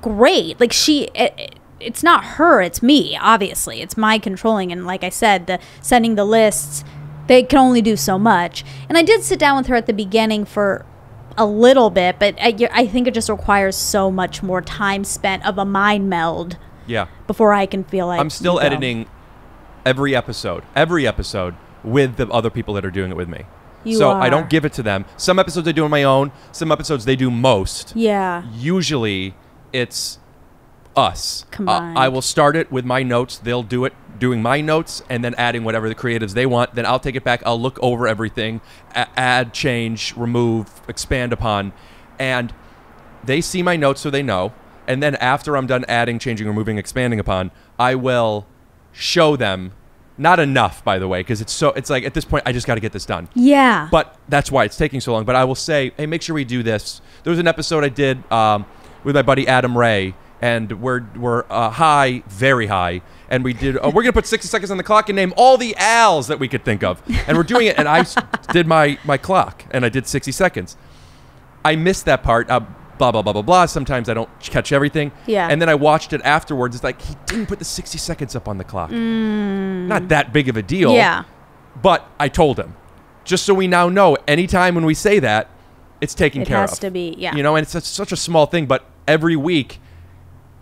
great. Like she, it, it's not her, it's me, obviously. It's my controlling. And like I said, the sending the lists, they can only do so much. And I did sit down with her at the beginning for a little bit, but I, I think it just requires so much more time spent of a mind meld. Yeah. Before I can feel like I'm still editing every episode, every episode with the other people that are doing it with me. You so are. I don't give it to them. Some episodes I do on my own. Some episodes they do most. Yeah. Usually it's us. Come on. Uh, I will start it with my notes. They'll do it doing my notes and then adding whatever the creatives they want. Then I'll take it back. I'll look over everything, add, change, remove, expand upon. And they see my notes so they know. And then after I'm done adding, changing, removing, expanding upon, I will show them. Not enough, by the way, because it's so it's like at this point, I just got to get this done. Yeah. But that's why it's taking so long. But I will say, hey, make sure we do this. There was an episode I did um, with my buddy Adam Ray, and we're, we're uh, high, very high. And we did, oh, we're going to put sixty seconds on the clock and name all the Al's that we could think of. And we're doing it. And I did my, my clock, and I did sixty seconds. I missed that part. Uh, Blah, blah, blah, blah, blah. Sometimes I don't catch everything. Yeah. And then I watched it afterwards. It's like, he didn't put the sixty seconds up on the clock. Mm. Not that big of a deal. Yeah. But I told him. Just so we now know, anytime when we say that, it's taken it care of. It has to be, yeah. You know, and it's such a small thing, but every week,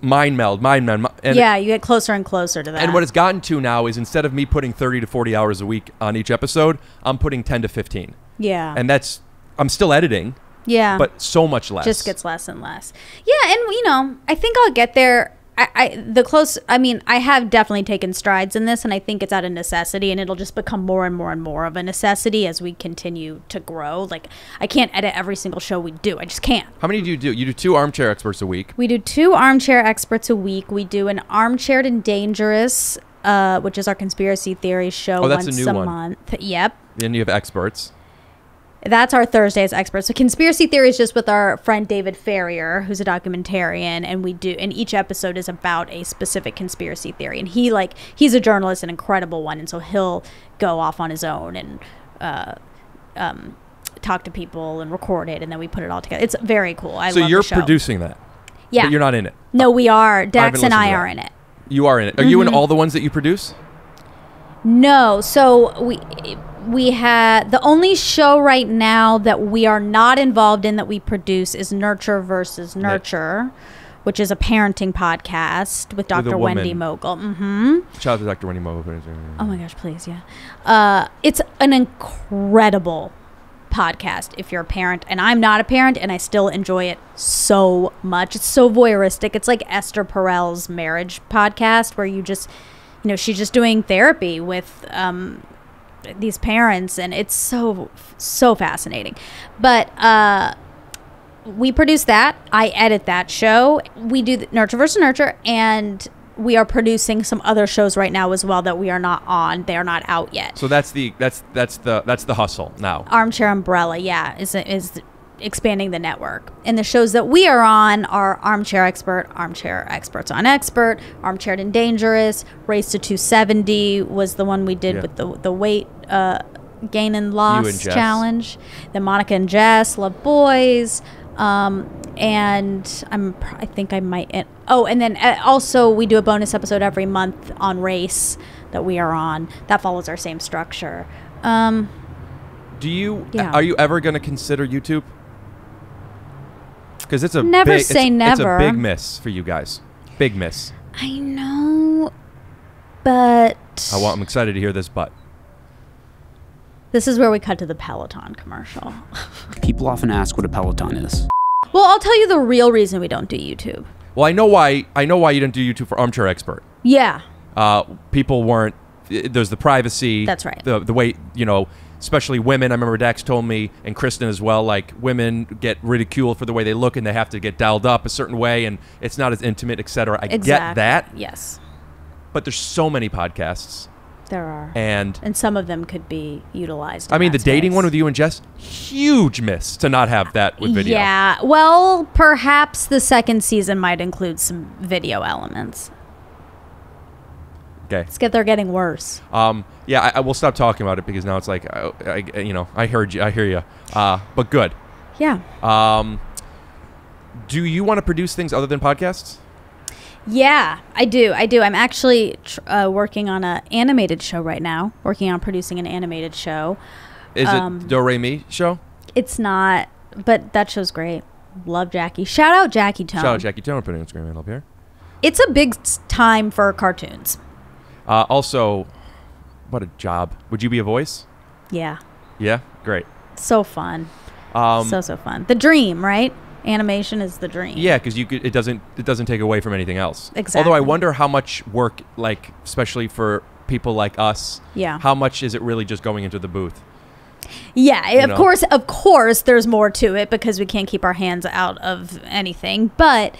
mind meld, mind meld. And yeah, you get closer and closer to that. And what it's gotten to now is instead of me putting thirty to forty hours a week on each episode, I'm putting ten to fifteen. Yeah. And that's, I'm still editing. Yeah. But so much less. Just gets less and less. Yeah, and, you know, I think I'll get there. I, I the close, I mean, I have definitely taken strides in this, and I think it's out of necessity, and it'll just become more and more and more of a necessity as we continue to grow. Like, I can't edit every single show we do. I just can't. How many do you do? You do two Armchair Experts a week. We do two Armchair Experts a week. We do an Armchaired and Dangerous, uh, which is our conspiracy theory show. Oh, that's once a new a one. Month. Yep. Then you have Experts. That's our Thursday's Experts. So conspiracy theory is just with our friend David Ferrier, who's a documentarian, and we do, and each episode is about a specific conspiracy theory. And he like he's a journalist, an incredible one, and so he'll go off on his own and uh, um, talk to people and record it, and then we put it all together. It's very cool. I so love you're the show. Producing that? Yeah. But you're not in it. No, we are. Dax I and I are in it. You are in it. Are mm-hmm. you in all the ones that you produce? No. So we. We had the only show right now that we are not involved in that we produce is Nurture versus Nurture, Nick. Which is a parenting podcast with Doctor With Wendy Mogul. Mm-hmm. Shout out to Doctor Wendy Mogul. Oh my gosh, please, yeah. Uh, it's an incredible podcast if you're a parent, and I'm not a parent, and I still enjoy it so much. It's so voyeuristic. It's like Esther Perel's marriage podcast, where you just, you know, she's just doing therapy with. Um, these parents, and it's so so fascinating. But uh we produce that. I edit that show. We do the Nurture versus Nurture, and we are producing some other shows right now as well that we are not on. They are not out yet. So that's the that's that's the that's the hustle now. Armchair Umbrella, yeah, is is expanding the network. And the shows that we are on are Armchair Expert, Armchair Experts on Expert, Armchaired and Dangerous, Race to two seventy was the one we did yeah. with the the weight uh, gain and loss and challenge. Then Monica and Jess Love Boys, um, and I'm I think I might oh and then also we do a bonus episode every month on race that we are on that follows our same structure. Um, do you yeah. are you ever going to consider YouTube? Because it's a never big, say it's, never. It's a big miss for you guys. Big miss. I know, but I want, I'm excited to hear this. But this is where we cut to the Peloton commercial. People often ask what a Peloton is. Well, I'll tell you the real reason we don't do YouTube. Well, I know why. I know why you didn't do YouTube for Armchair Expert. Yeah. Uh, people weren't. There's the privacy. That's right. The the way you know. Especially women. I remember Dax told me, and Kristen as well, like women get ridiculed for the way they look and they have to get dialed up a certain way and it's not as intimate, et cetera. I exactly. get that. Yes. But there's so many podcasts. There are. And and some of them could be utilized. I mean, the space. Dating one with you and Jess, huge miss to not have that with video. Yeah. Well, perhaps the second season might include some video elements. Okay. It's get they're getting worse. Um, yeah, I, I will stop talking about it because now it's like, I, I, you know, I heard you, I hear you, uh, but good. Yeah. Um, Do you want to produce things other than podcasts? Yeah, I do. I do. I'm actually tr uh, working on an animated show right now, working on producing an animated show. Is um, it Do Re Mi show? It's not, but that show's great. Love Jackie. Shout out Jackie Tone. Shout out Jackie Tone. We're putting an Instagram handle up here. It's a big time for cartoons. Uh, also, what a job. Would you be a voice? Yeah. Yeah? Great. So fun. Um, so, so fun. The dream, right? Animation is the dream. Yeah, because you could, it doesn't it doesn't take away from anything else. Exactly. Although I wonder how much work, like, especially for people like us, yeah, how much is it really just going into the booth? Yeah, you of know? course, of course there's more to it because we can't keep our hands out of anything, but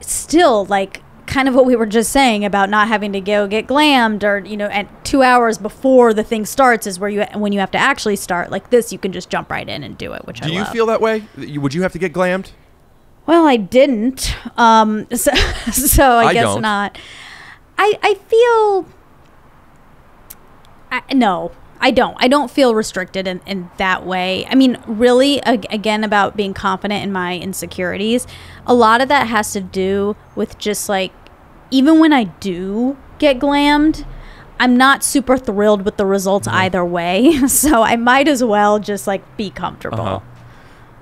still, like, kind of what we were just saying about not having to go get glammed or, you know, at two hours before the thing starts is where you, when you have to actually start. Like this, you can just jump right in and do it, which I love. Do you feel that way? Would you have to get glammed? Well, I didn't. Um, so, so I, I guess don't. not. I, I feel, I, no, I don't. I don't feel restricted in, in that way. I mean, really, ag again, about being confident in my insecurities. A lot of that has to do with just like, even when I do get glammed, I'm not super thrilled with the results mm-hmm. either way. So I might as well just like be comfortable. Uh-huh.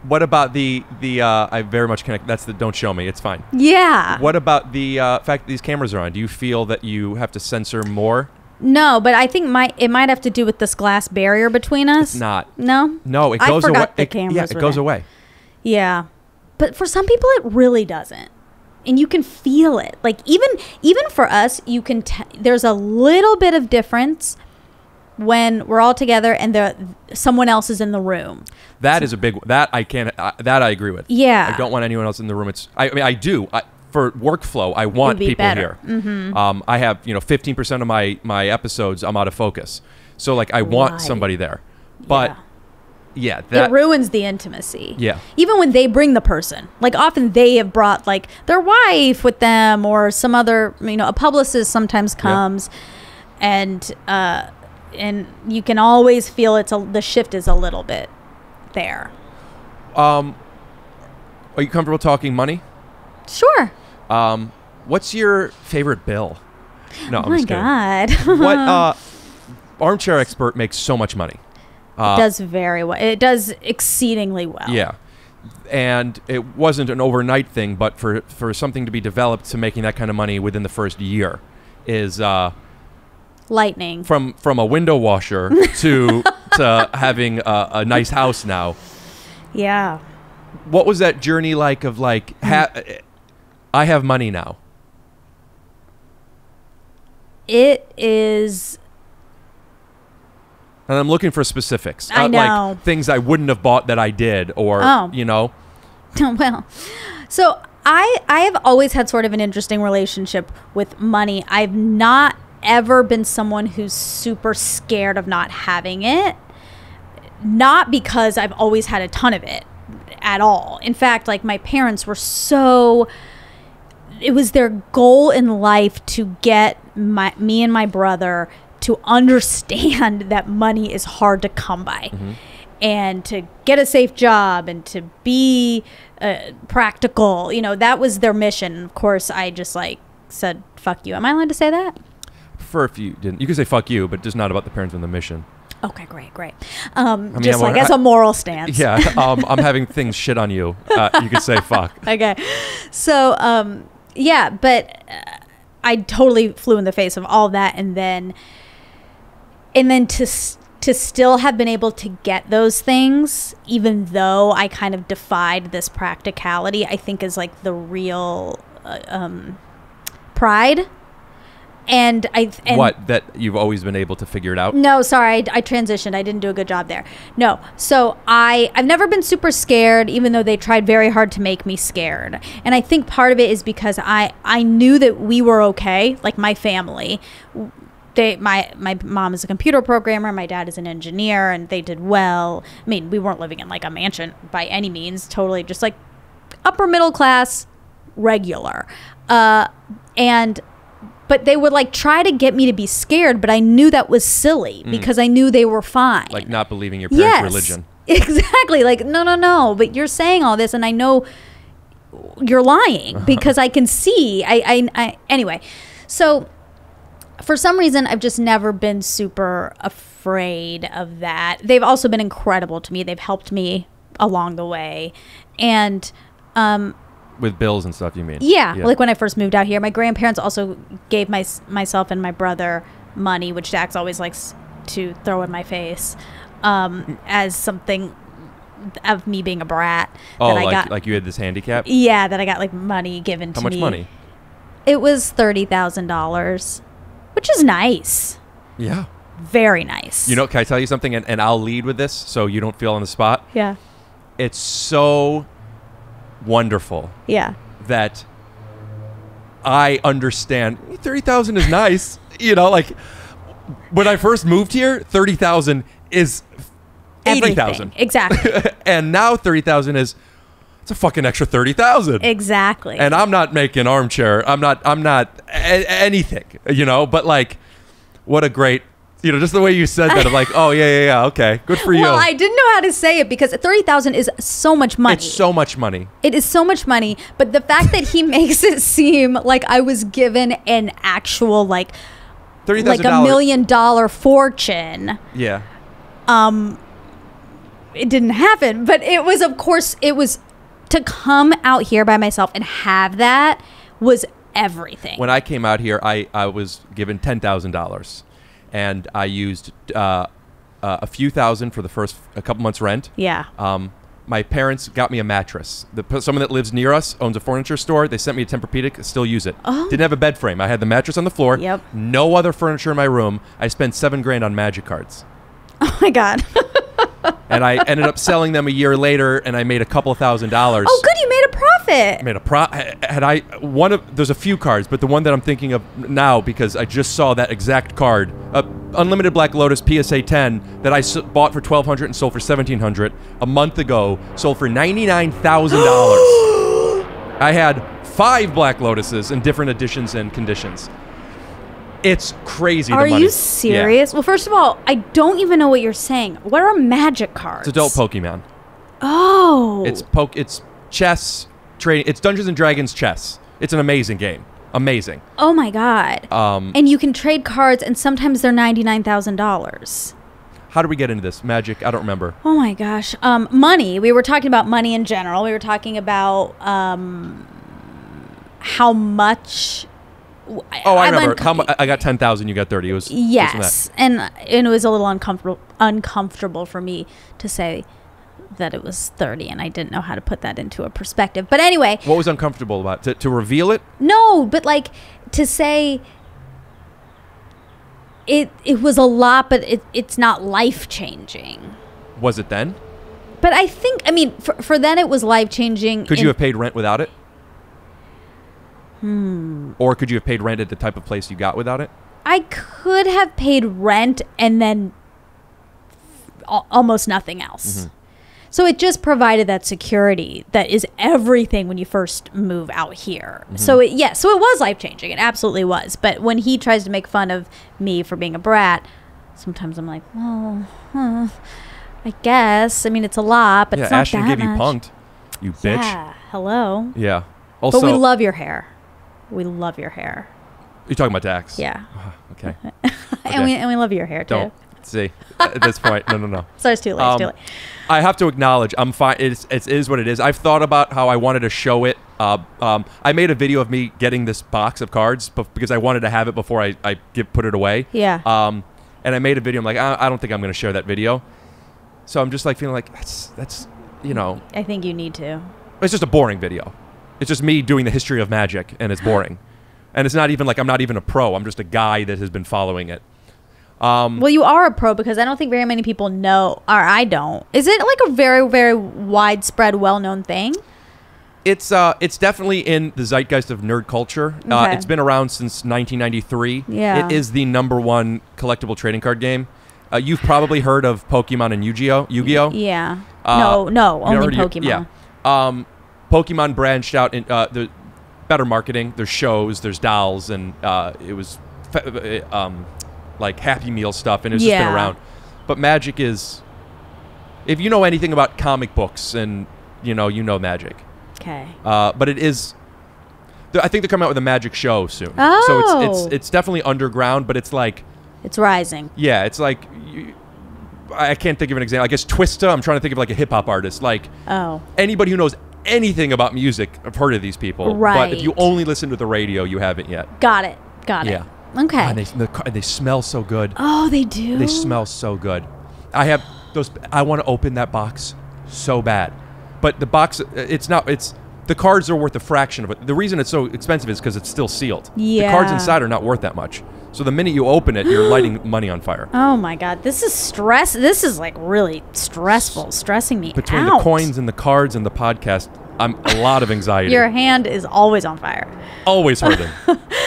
What about the, the uh, I very much connect, that's the don't show me, it's fine. Yeah. What about the uh, fact that these cameras are on? Do you feel that you have to censor more? No, but I think my, it might have to do with this glass barrier between us. It's not. No? No, it goes I forgot away. The cameras it, yeah, it were goes there. away. Yeah. But for some people, it really doesn't. And you can feel it. Like even even for us, you can t there's a little bit of difference when we're all together and there someone else is in the room. That so, is a big that I can't uh, that I agree with. Yeah. I don't want anyone else in the room. It's I, I mean I do. I, for workflow, I want people better. here. Mm-hmm. um, I have, you know, fifteen percent of my my episodes I'm out of focus. So like I right. want somebody there. But yeah. Yeah, that, it ruins the intimacy. Yeah, even when they bring the person, like often they have brought like their wife with them or some other, you know, a publicist sometimes comes, yeah. and uh, and you can always feel it's a, the shift is a little bit there. Um, are you comfortable talking money? Sure. Um, what's your favorite bill? No, oh I'm my just kidding. God, what uh, Armchair Expert makes so much money. Uh, it does very well. It does exceedingly well. Yeah. And it wasn't an overnight thing, but for, for something to be developed to making that kind of money within the first year is... Uh, lightning. From from a window washer to, to having a, a nice house now. Yeah. What was that journey like of like, ha I have money now? It is... And I'm looking for specifics. I know. Uh, like things I wouldn't have bought that I did or, oh. you know. Well, so I, I have always had sort of an interesting relationship with money. I've not ever been someone who's super scared of not having it. Not because I've always had a ton of it at all. In fact, like my parents were so... It was their goal in life to get my, me and my brother to understand that money is hard to come by, mm-hmm. and to get a safe job and to be uh, practical, you know, that was their mission. Of course, I just like said, fuck you. Am I allowed to say that? For if you didn't, you could say fuck you, but just not about the parents and the mission. Okay, great, great. Um, I mean, just I'm like as a moral stance. Yeah, um, I'm having things shit on you. Uh, you could say fuck. Okay. So, um, yeah, but uh, I totally flew in the face of all that. And then, And then to to still have been able to get those things, even though I kind of defied this practicality, I think is like the real uh, um, pride. And I and what that you've always been able to figure it out. No, sorry, I, I transitioned. I didn't do a good job there. No, so I I've never been super scared, even though they tried very hard to make me scared. And I think part of it is because I I knew that we were okay, like my family. They, my my mom is a computer programmer, my dad is an engineer, and they did well. I mean, we weren't living in like a mansion by any means, totally just like upper middle class, regular. Uh, and but they would like try to get me to be scared, but I knew that was silly mm. because I knew they were fine. Like not believing your parents' yes, religion. Exactly. Like, no, no, no, but you're saying all this, and I know you're lying, because I can see. I, I, I anyway, so for some reason, I've just never been super afraid of that. They've also been incredible to me. They've helped me along the way. And um, with bills and stuff, you mean? Yeah, yeah. Like when I first moved out here, my grandparents also gave my myself and my brother money, which Dax always likes to throw in my face um, as something of me being a brat. Oh, that I like, got, like you had this handicap? Yeah, that I got like money given How to me. How much money? It was thirty thousand dollars. Which is nice. Yeah. Very nice. You know, can I tell you something? And, and I'll lead with this so you don't feel on the spot. Yeah. It's so wonderful. Yeah. That I understand thirty thousand is nice. You know, like when I first moved here, thirty thousand is eighty thousand. Exactly. And now thirty thousand is, it's a fucking extra thirty thousand. Exactly. And I'm not making armchair. I'm not, I'm not anything, you know, but like, what a great, you know, just the way you said that. I'm like, oh yeah, yeah, yeah. Okay. Good for you. Well, I didn't know how to say it because thirty thousand is so much money. It's so much money. It is so much money. But the fact that he makes it seem like I was given an actual, like, thirty thousand dollars, like a million dollar fortune. Yeah. Um, it didn't happen, but it was, of course, it was, to come out here by myself and have that was everything. When I came out here, I, I was given ten thousand dollars. And I used uh, uh, a few thousand for the first a couple months' rent. Yeah. Um, my parents got me a mattress. The, someone that lives near us owns a furniture store. They sent me a Tempur-Pedic. Still use it. Oh. Didn't have a bed frame. I had the mattress on the floor. Yep. No other furniture in my room. I spent seven grand on Magic cards. Oh, my God. And I ended up selling them a year later, and I made a couple thousand dollars. Oh, good! You made a profit. I made a pro. Had I one of there's a few cards, but the one that I'm thinking of now because I just saw that exact card, uh, Unlimited Black Lotus P S A ten that I s bought for twelve hundred and sold for seventeen hundred a month ago, sold for ninety nine thousand dollars. I had five Black Lotuses in different editions and conditions. It's crazy. Are the money. You serious? Yeah. Well, first of all, I don't even know what you're saying. What are Magic cards? It's adult Pokemon. Oh. It's poke. It's chess trading. It's Dungeons and Dragons chess. It's an amazing game. Amazing. Oh my God. Um. And you can trade cards, and sometimes they're ninety-nine thousand dollars. How did we get into this? Magic? I don't remember. Oh my gosh. Um, money. We were talking about money in general. We were talking about um, how much. Oh, I I'm remember. How much, I got ten thousand. You got thirty. It was yes, and, and and it was a little uncomfortable uncomfortable for me to say that it was thirty, and I didn't know how to put that into a perspective. But anyway, what was uncomfortable about to to reveal it? No, but like to say it. It was a lot, but it it's not life changing. Was it then? But I think I mean for for then it was life changing. Could you have paid rent without it? Hmm. Or could you have paid rent at the type of place you got without it? I could have paid rent and then al almost nothing else. Mm-hmm. So it just provided that security that is everything when you first move out here. Mm-hmm. So it, yeah, so it was life-changing. It absolutely was. But when he tries to make fun of me for being a brat, sometimes I'm like, well, huh, I guess. I mean, it's a lot, but yeah, it's not Ashton that much. Yeah, Ashton gave you punk'd, you bitch. Yeah, hello. Yeah. Also, but we love your hair. We love your hair. You're talking about Dax? Yeah. Okay. okay. And we and we love your hair too. Don't see at this point. No, no, no. Sorry, it's too late. Um, it's too late. I have to acknowledge I'm fine. It's it is what it is. I've thought about how I wanted to show it. Uh, um, I made a video of me getting this box of cards because I wanted to have it before I I give, put it away. Yeah. Um, and I made a video. I'm like, I, I don't think I'm going to share that video. So I'm just like feeling like that's that's you know. I think you need to. It's just a boring video. It's just me doing the history of Magic, and it's boring. And it's not even like I'm not even a pro. I'm just a guy that has been following it. Um, well, you are a pro because I don't think very many people know, or I don't. Is it like a very, very widespread, well-known thing? It's uh, it's definitely in the zeitgeist of nerd culture. Okay. Uh, it's been around since nineteen ninety-three. Yeah. It is the number one collectible trading card game. Uh, you've probably heard of Pokemon and Yu-Gi-Oh. Yu-Gi-Oh. Yeah. Uh, no, no, only Pokemon. You, yeah. Um, Pokemon branched out in uh, the better marketing. There's shows, there's dolls, and uh, it was um, like Happy Meal stuff, and it's yeah. just been around. But Magic is, if you know anything about comic books, and you know, you know Magic. Okay. Uh, but it is. I think they're coming out with a magic show soon. Oh. So it's it's it's definitely underground, but it's like. It's rising. Yeah, it's like. You, I can't think of an example. I guess Twista. I'm trying to think of like a hip hop artist. Like. Oh. Anybody who knows anything about music, I've heard of these people. Right. But if you only listen to the radio, you haven't yet. Got it. Got it. Yeah. Okay. And they, they smell so good. Oh, they do? They smell so good. I have those. I want to open that box so bad. But the box, it's not, it's, the cards are worth a fraction of it. The reason it's so expensive is because it's still sealed. Yeah. The cards inside are not worth that much. So the minute you open it, you're lighting money on fire. Oh my God. This is stress. This is like really stressful, stressing me out. Between the coins and the cards and the podcast, I'm a lot of anxiety. Your hand is always on fire. Always hurting.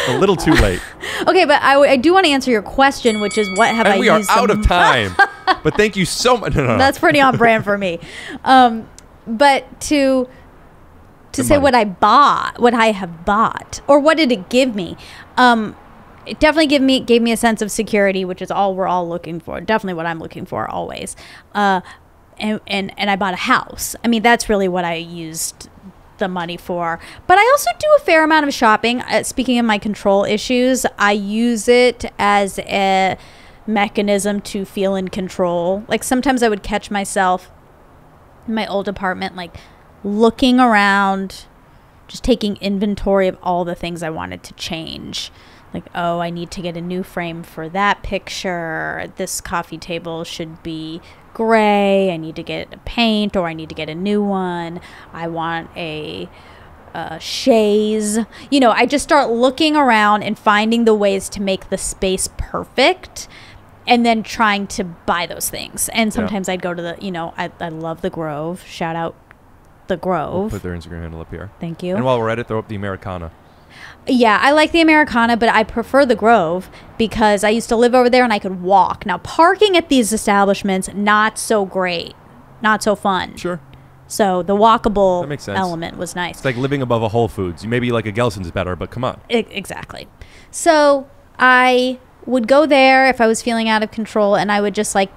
A little too late. Okay, but I, I do want to answer your question, which is what have and I used? We are out of time. But thank you so much. No, no, no. That's pretty on brand for me. Um, but to to the say money. what I bought, what I have bought, or what did it give me? Um, it definitely gave me gave me a sense of security, which is all we're all looking for. Definitely what I'm looking for always. Uh, And, and and I bought a house. I mean, that's really what I used the money for. But I also do a fair amount of shopping. Uh, speaking of my control issues, I use it as a mechanism to feel in control. Like sometimes I would catch myself in my old apartment, like looking around, just taking inventory of all the things I wanted to change. Like, oh, I need to get a new frame for that picture. This coffee table should be gray. I need to get a paint, or I need to get a new one. I want a, a chaise. You know, I just start looking around and finding the ways to make the space perfect, and then trying to buy those things. And sometimes yeah. I'd go to the, you know, I, I love The Grove. Shout out The Grove. We'll put their Instagram handle up here. Thank you. And while we're at it, throw up The Americana. Yeah, I like The Americana, but I prefer The Grove because I used to live over there and I could walk. Now, parking at these establishments, not so great. Not so fun. Sure. So the walkable element was nice. It's like living above a Whole Foods. Maybe like a Gelson's better, but come on. I exactly. So I would go there if I was feeling out of control, and I would just like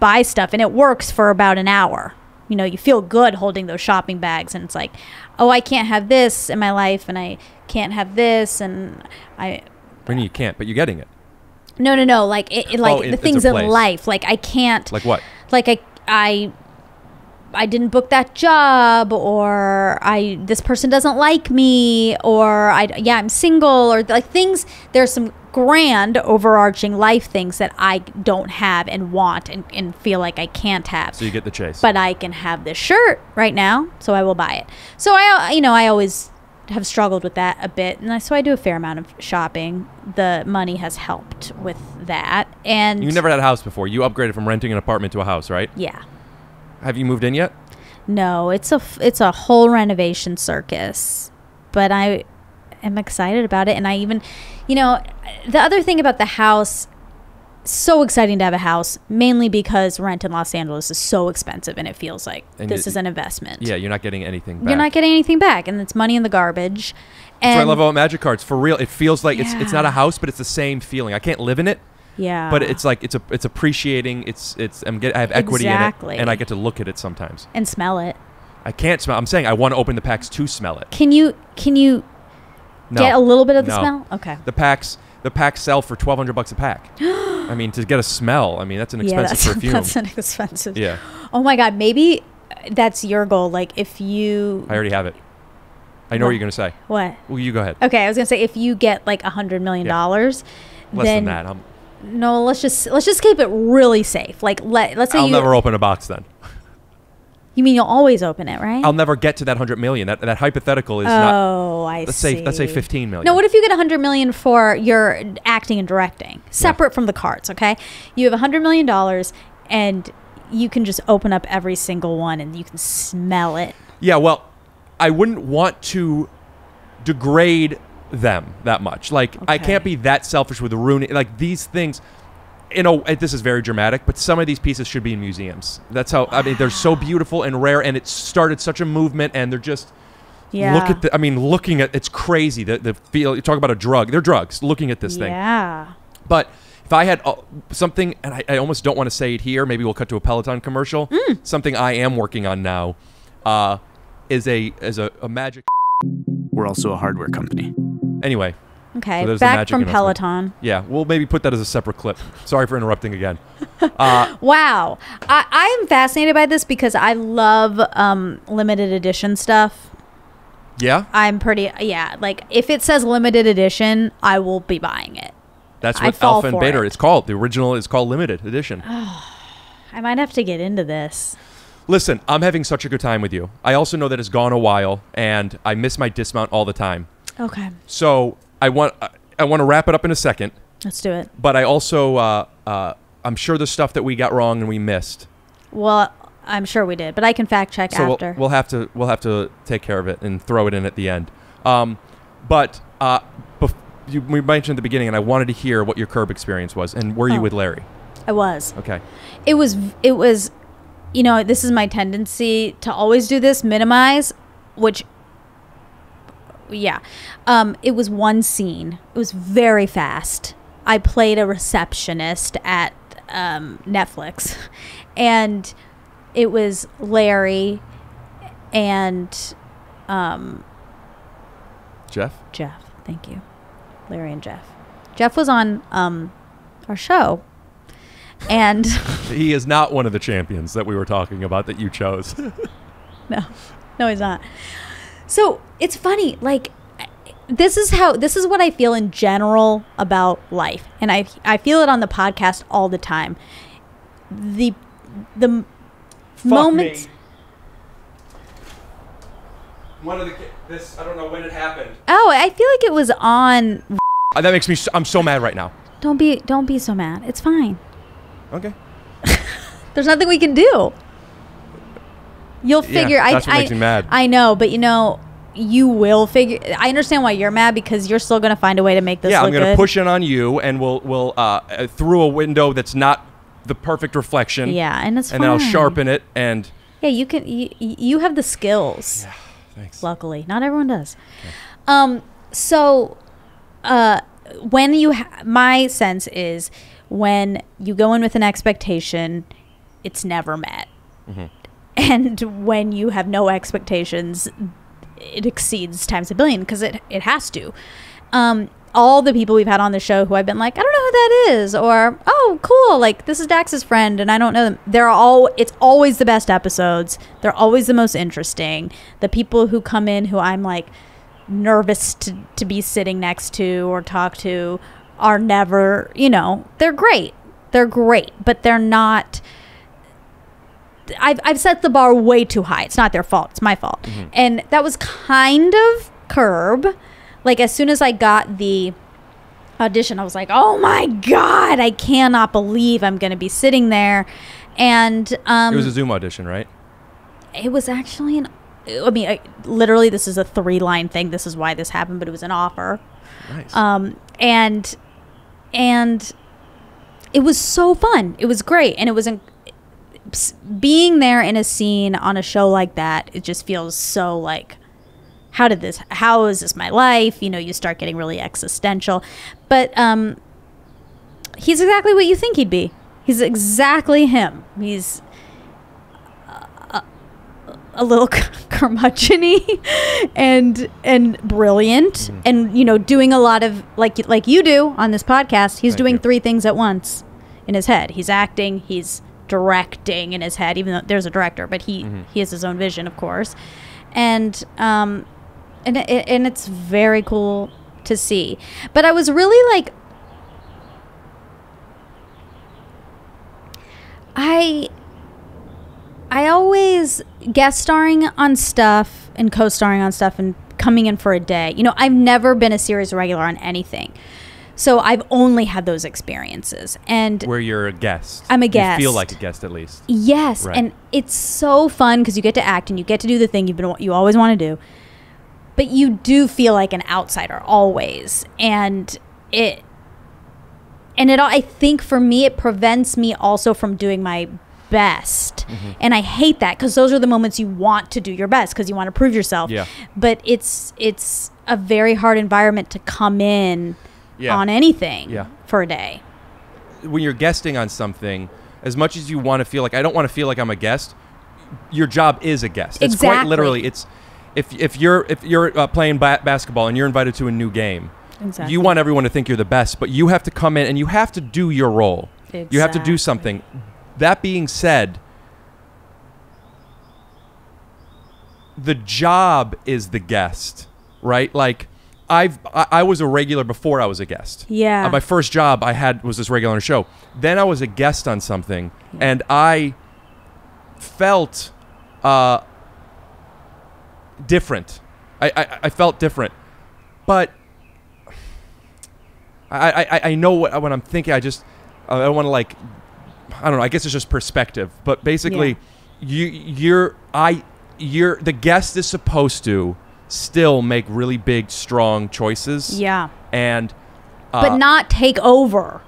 buy stuff, and it works for about an hour. You know, you feel good holding those shopping bags, and it's like, oh, I can't have this in my life, and I can't have this, and I. I mean, you can't, but you're getting it. No, no, no. Like, it, it, like oh, it, the things in life. Like, I can't. Like what? Like I, I, I didn't book that job, or I this person doesn't like me, or I yeah I'm single, or like things. There's some grand overarching life things that I don't have and want and, and feel like I can't have. So you get the chase. But I can have this shirt right now, so I will buy it. So I, you know, I always have struggled with that a bit, and I, so I do a fair amount of shopping. The money has helped with that. And you never had a house before. You upgraded from renting an apartment to a house, right? Yeah. Have you moved in yet? No, it's a it's a whole renovation circus, but I am excited about it, and I even. You know, the other thing about the house, so exciting to have a house, mainly because rent in Los Angeles is so expensive, and it feels like and this it, is an investment. Yeah, you're not getting anything back. You're not getting anything back, and it's money in the garbage. And that's what I love about Magic cards. For real, it feels like yeah. it's it's not a house, but it's the same feeling. I can't live in it. Yeah. But it's like it's a it's appreciating. It's it's I'm get I have equity exactly. in it, and I get to look at it sometimes and smell it. I can't smell. I'm saying I want to open the packs to smell it. Can you can you? No, get a little bit of the no. smell? Okay. The packs the packs sell for twelve hundred bucks a pack. I mean, to get a smell, I mean that's an expensive yeah, that's, perfume. That's an expensive. Yeah. Oh my God, maybe that's your goal. Like if you I already have it. I know what, what you're gonna say. What? Well, you go ahead. Okay, I was gonna say if you get like a hundred million dollars yeah. less then, than that, I'm no, let's just let's just keep it really safe. Like let let's say I'll you, never open a box then. You mean you'll always open it, right? I'll never get to that hundred million. That that hypothetical is oh, not. Oh, I let's see. Say, let's say fifteen million. No, what if you get a hundred million for your acting and directing, separate yeah. from the cards? Okay, you have a hundred million dollars, and you can just open up every single one, and you can smell it. Yeah, well, I wouldn't want to degrade them that much. Like okay. I can't be that selfish with ruining like these things. You know, this is very dramatic, but some of these pieces should be in museums. That's how, I mean, they're so beautiful and rare, and it started such a movement, and they're just, yeah. look at the, I mean, looking at, it's crazy, the, the feel, you talk about a drug, they're drugs, looking at this thing. Yeah. But if I had uh, something, and I, I almost don't want to say it here, maybe we'll cut to a Peloton commercial, mm. something I am working on now, uh, is a is a, a magic. We're also a hardware company. Anyway. Okay, so back from Peloton. Yeah, we'll maybe put that as a separate clip. Sorry for interrupting again. Uh, wow. I, I am fascinated by this because I love um, limited edition stuff. Yeah? I'm pretty, yeah. Like, if it says limited edition, I will be buying it. That's what Alpha and Beta is called. The original is called limited edition. Oh, I might have to get into this. Listen, I'm having such a good time with you. I also know that it's gone a while, and I miss my dismount all the time. Okay. So... I want I want to wrap it up in a second. Let's do it. But I also, uh, uh, I'm sure there's stuff that we got wrong and we missed. Well, I'm sure we did, but I can fact check so after. We'll, we'll have to we'll have to take care of it and throw it in at the end. Um, but uh, bef you, we mentioned at the beginning, and I wanted to hear what your Curb experience was, and were oh. you with Larry? I was. Okay. It was it was, you know, this is my tendency to always do this, minimize, which. Yeah. Um, it was one scene. It was very fast. I played a receptionist at um, Netflix, and it was Larry and um, Jeff. Jeff. Thank you. Larry and Jeff. Jeff was on um, our show. And he is not one of the champions that we were talking about that you chose. No. No, he's not. So it's funny, like, this is how, this is what I feel in general about life. And I, I feel it on the podcast all the time. The, the Fuck moment. Me. One of the, this, I don't know when it happened. Oh, I feel like it was on. Uh, that makes me, so, I'm so mad right now. Don't be, don't be so mad. It's fine. Okay. There's nothing we can do. You'll figure. Yeah, that's I, what makes I, me mad. I know, but you know, you will figure. I understand why you're mad because you're still going to find a way to make this. Yeah, look I'm going to push in on you, and we'll we'll uh, through a window that's not the perfect reflection. Yeah, and it's and fine. Then I'll sharpen it, and yeah, you can. You, you have the skills. Yeah, thanks. Luckily, not everyone does. Okay. Um. So, uh, when you ha my sense is when you go in with an expectation, it's never met. Mm-hmm. And when you have no expectations, it exceeds times a billion because it, it has to. Um, all the people we've had on the show who I've been like, I don't know who that is, or, oh, cool, like, this is Dax's friend, and I don't know them. They're all, it's always the best episodes. They're always the most interesting. The people who come in who I'm, like, nervous to, to be sitting next to or talk to are never, you know, they're great. They're great, but they're not... I've, I've set the bar way too high. It's not their fault. It's my fault. Mm-hmm. And that was kind of Curb. Like, as soon as I got the audition, I was like, oh, my God, I cannot believe I'm going to be sitting there. And um, it was a Zoom audition, right? It was actually an I mean, I, literally, this is a three-line thing. This is why this happened, but it was an offer. Nice. Um, and and it was so fun. It was great. And it was incredible. Being there in a scene on a show like that, it just feels so like, how did this, how is this my life? You know, you start getting really existential. But um, he's exactly what you think he'd be. He's exactly him. He's a, a little curmudgeon-y and, and brilliant. Mm-hmm. And, you know, doing a lot of, like, like you do on this podcast, he's Thank doing you. three things at once in his head. He's acting, he's directing in his head, even though there's a director, but he mm-hmm. he has his own vision, of course, and um and and it's very cool to see. But I was really like, I I always guest starring on stuff and co-starring on stuff and coming in for a day. You know, I've never been a series regular on anything. So I've only had those experiences. And where you're a guest. I'm a guest. You feel like a guest, at least. Yes. Right. And it's so fun because you get to act and you get to do the thing you've been, you always want to do. But you do feel like an outsider always. And it, and it, I think for me, it prevents me also from doing my best. Mm-hmm. And I hate that because those are the moments you want to do your best because you want to prove yourself. Yeah. But it's, it's a very hard environment to come in. Yeah. On anything yeah. for a day. When you're guesting on something, as much as you want to feel like, I don't want to feel like I'm a guest, your job is a guest. Exactly. It's quite literally, it's if if you're if you're uh, playing ba basketball and you're invited to a new game, exactly. you want everyone to think you're the best, but you have to come in and you have to do your role. Exactly. You have to do something. That being said, the job is the guest, right? Like I've I, I was a regular before I was a guest. Yeah. Uh, my first job I had was this regular on a show. Then I was a guest on something, yeah. and I felt uh different. I, I I felt different, but I I, I know what what I'm thinking. I just I don't want to like I don't know. I guess it's just perspective. But basically, yeah. you you're I you're the guest is supposed to still make really big, strong choices. Yeah, and uh, but not take over.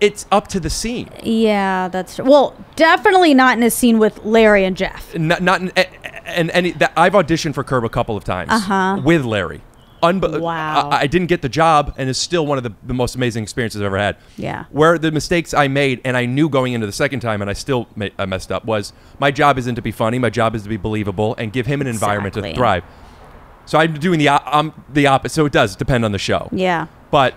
It's up to the scene. Yeah, that's true. Well, definitely not in a scene with Larry and Jeff. Not, not in, and any. That I've auditioned for Curb a couple of times uh-huh. with Larry. Unbe wow. I, I didn't get the job, and it's still one of the, the most amazing experiences I've ever had. Yeah. Where the mistakes I made, and I knew going into the second time, and I still ma I messed up, was my job isn't to be funny. My job is to be believable and give him an exactly. environment to thrive. So I'm doing the I'm the opposite. So it does depend on the show. Yeah. But.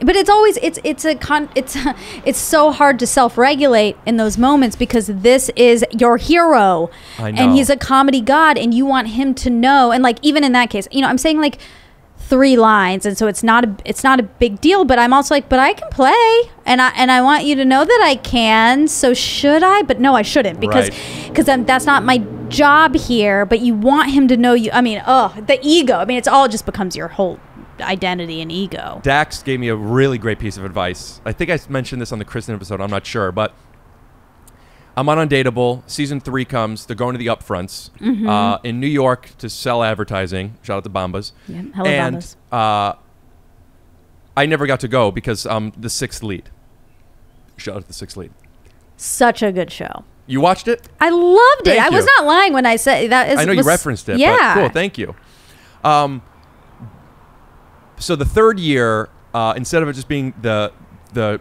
But it's always it's it's a con it's it's so hard to self-regulate in those moments because this is your hero I know. and he's a comedy god and you want him to know, and like even in that case, you know, I'm saying like three lines and so it's not a it's not a big deal, but I'm also like, but I can play and I and I want you to know that I can, so should I? But no, I shouldn't because because right. that's not my job here, but you want him to know you. I mean, oh, the ego. I mean, it's all just becomes your whole identity and ego. Dax gave me a really great piece of advice. I think I mentioned this on the Kristen episode. I'm not sure, but I'm on Undateable. Season three comes. They're going to the upfronts mm-hmm. uh, in New York to sell advertising. Shout out to Bombas. Yeah. Hello, and, Bombas. Uh, I never got to go because I'm the sixth lead. Shout out to the sixth lead. Such a good show. You watched it? I loved it. Thank I you. was not lying when I said that. Is, I know was, you referenced it. Yeah. But cool. Thank you. Um, So the third year, uh, instead of it just being the the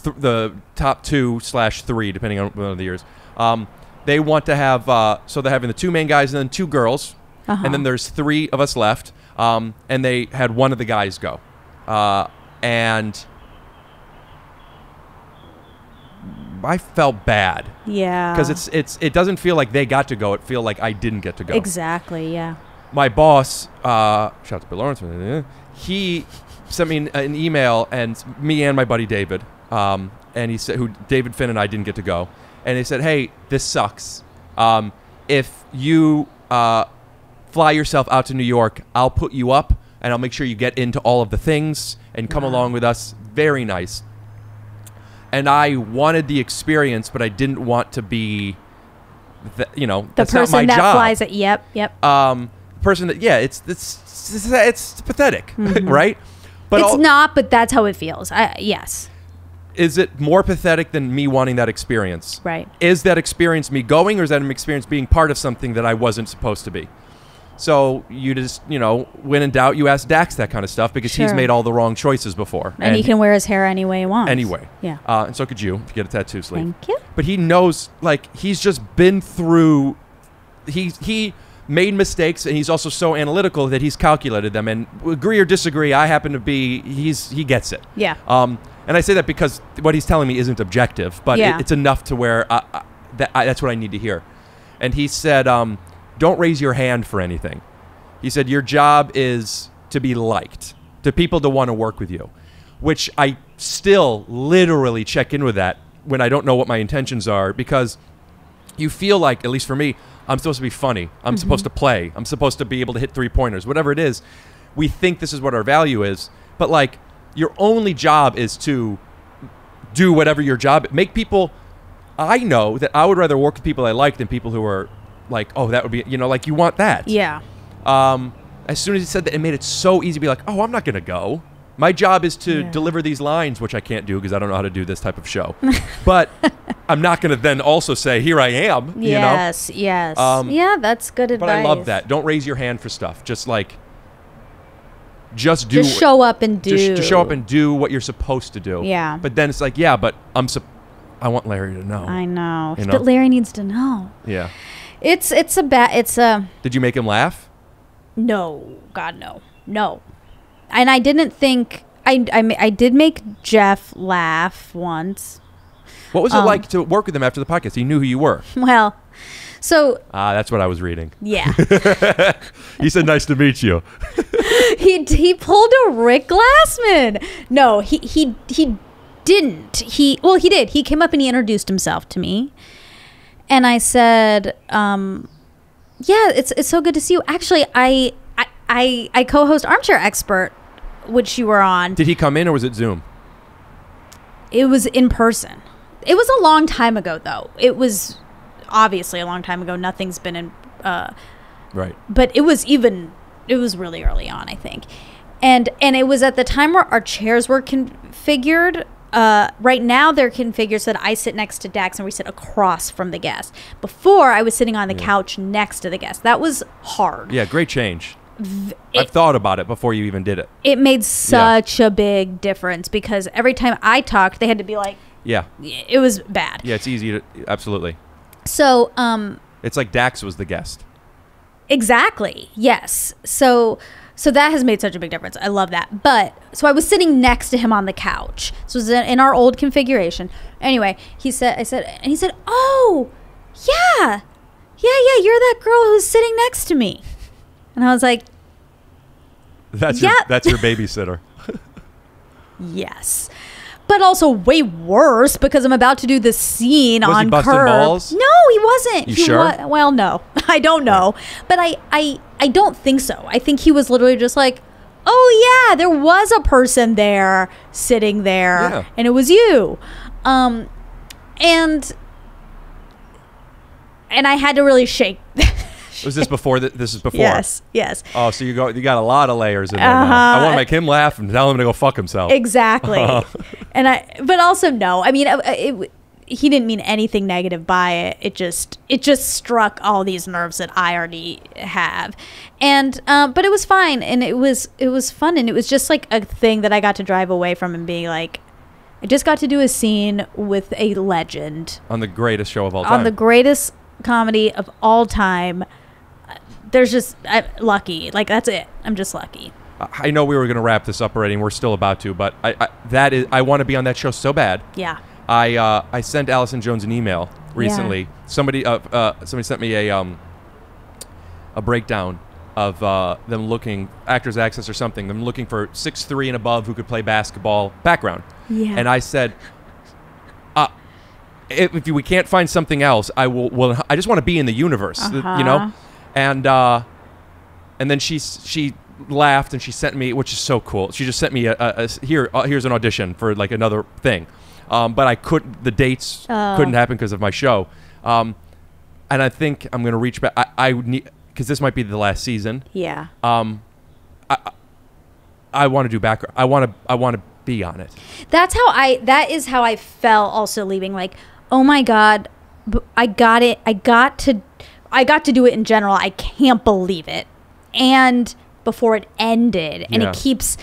th the top two slash three, depending on one of the years, um, they want to have uh, so they're having the two main guys and then two girls, uh-huh. and then there's three of us left, um, and they had one of the guys go, uh, and I felt bad, yeah, because it's it's it doesn't feel like they got to go; it feel like I didn't get to go. Exactly, yeah. My boss, uh, shout out to Bill Lawrence. He sent me an, an email, and me and my buddy David, um, and he said, "Who David Finn and I didn't get to go," and they said, "Hey, this sucks. Um, if you uh, fly yourself out to New York, I'll put you up, and I'll make sure you get into all of the things and come wow. along with us." Very nice. And I wanted the experience, but I didn't want to be, the, you know, the that's person not my that job. flies it. Yep, yep. Um, person that yeah, it's it's. It's pathetic, mm-hmm. right? But it's not, but that's how it feels. I, yes. Is it more pathetic than me wanting that experience? Right. Is that experience me going, or is that an experience being part of something that I wasn't supposed to be? So you just, you know, when in doubt, you ask Dax that kind of stuff because sure. he's made all the wrong choices before. And, and he can wear his hair any way he wants. Anyway. Yeah. Uh, and so could you if you get a tattoo sleeve. Thank you. But he knows, like, he's just been through, he, he, made mistakes, and he's also so analytical that he's calculated them. And agree or disagree, I happen to be he's he gets it. Yeah. Um, and I say that because what he's telling me isn't objective, but yeah. it, it's enough to where I, I, that I, that's what I need to hear. And he said, um, "Don't raise your hand for anything." He said, "Your job is to be liked, to people to want to work with you," which I still literally check in with that when I don't know what my intentions are, because you feel like, at least for me, I'm supposed to be funny. I'm mm-hmm. supposed to play. I'm supposed to be able to hit three-pointers, whatever it is. We think this is what our value is, but like your only job is to do whatever your job is. Make people, I know that I would rather work with people I like than people who are like, oh, that would be, you know, like you want that. Yeah. Um, as soon as he said that, it made it so easy to be like, oh, I'm not going to go. My job is to yeah. deliver these lines, which I can't do because I don't know how to do this type of show. But I'm not going to then also say, here I am. You yes, know? yes. Um, yeah, that's good advice. But I love that. Don't raise your hand for stuff. Just like, just do. Just show up and do. Just, just show up and do what you're supposed to do. Yeah. But then it's like, yeah, but I'm. I want Larry to know. I know. You know? But Larry needs to know. Yeah. It's it's a bad it's a. Did you make him laugh? No, God, no, no. And I didn't think I I I did make Jeff laugh once. What was it um, like to work with him after the podcast? He knew who you were. Well, so ah, uh, that's what I was reading. Yeah, he said, "Nice to meet you." he he pulled a Rick Glassman. No, he he he didn't. He well, he did. He came up and he introduced himself to me, and I said, um, "Yeah, it's it's so good to see you." Actually, I I I, I co-host Armchair Expert, which you were on. Did he come in or was it Zoom? It was in person. It was a long time ago, though. It was obviously a long time ago. Nothing's been in... Uh, right. But it was even... It was really early on, I think. And and it was at the time where our chairs were configured. Uh, right now, they're configured so that I sit next to Dax and we sit across from the guest. Before, I was sitting on the yeah. couch next to the guest. That was hard. Yeah, great change. It, I've thought about it before you even did it. It made such yeah. a big difference because every time I talked, they had to be like... Yeah. It was bad. Yeah, it's easy to... Absolutely. So... um It's like Dax was the guest. Exactly. Yes. So so that has made such a big difference. I love that. But... So I was sitting next to him on the couch. So it was in our old configuration. Anyway, he said... I said... And he said, oh, yeah. Yeah, yeah, you're that girl who's sitting next to me. And I was like... That's, yeah. your, that's your babysitter. Yes. But also way worse because I'm about to do the scene was on he busting Curb. Balls? No, he wasn't. You he sure? Wa well, no, I don't know. But I, I, I don't think so. I think he was literally just like, oh yeah, there was a person there sitting there, yeah. and it was you. Um, and and I had to really shake. Was this before? The, this is before. Yes. Yes. Oh, so you go. You got a lot of layers in there. Uh-huh. Now. I want to make him laugh and tell him to go fuck himself. Exactly. Uh-huh. And I, but also no. I mean, it, it, he didn't mean anything negative by it. It just, it just struck all these nerves that I already have, and um, but it was fine, and it was, it was fun, and it was just like a thing that I got to drive away from and being like, I just got to do a scene with a legend on the greatest show of all time, on the greatest comedy of all time. There's just I'm lucky, like that's it. I'm just lucky. I know we were going to wrap this up already, and we're still about to, but I, I that is I want to be on that show so bad. Yeah. I uh, I sent Allison Jones an email recently. Yeah. Somebody uh, uh, somebody sent me a um a breakdown of uh, them looking Actors Access or something. Them looking for six three and above who could play basketball background. Yeah. And I said, uh, if, if we can't find something else, I will. Well, I just want to be in the universe. Uh-huh. You know. And uh, and then she she laughed and she sent me, which is so cool. She just sent me a, a, a here uh, here's an audition for like another thing, um, but I couldn't. The dates oh. couldn't happen because of my show. Um, and I think I'm gonna reach back. I, I need because this might be the last season. Yeah. Um, I I want to do back. I want to I want to be on it. That's how I. That is how I felt also leaving. Like, oh my God, I got it. I got to. I got to do it in general. I can't believe it. And before it ended, and yeah. it keeps,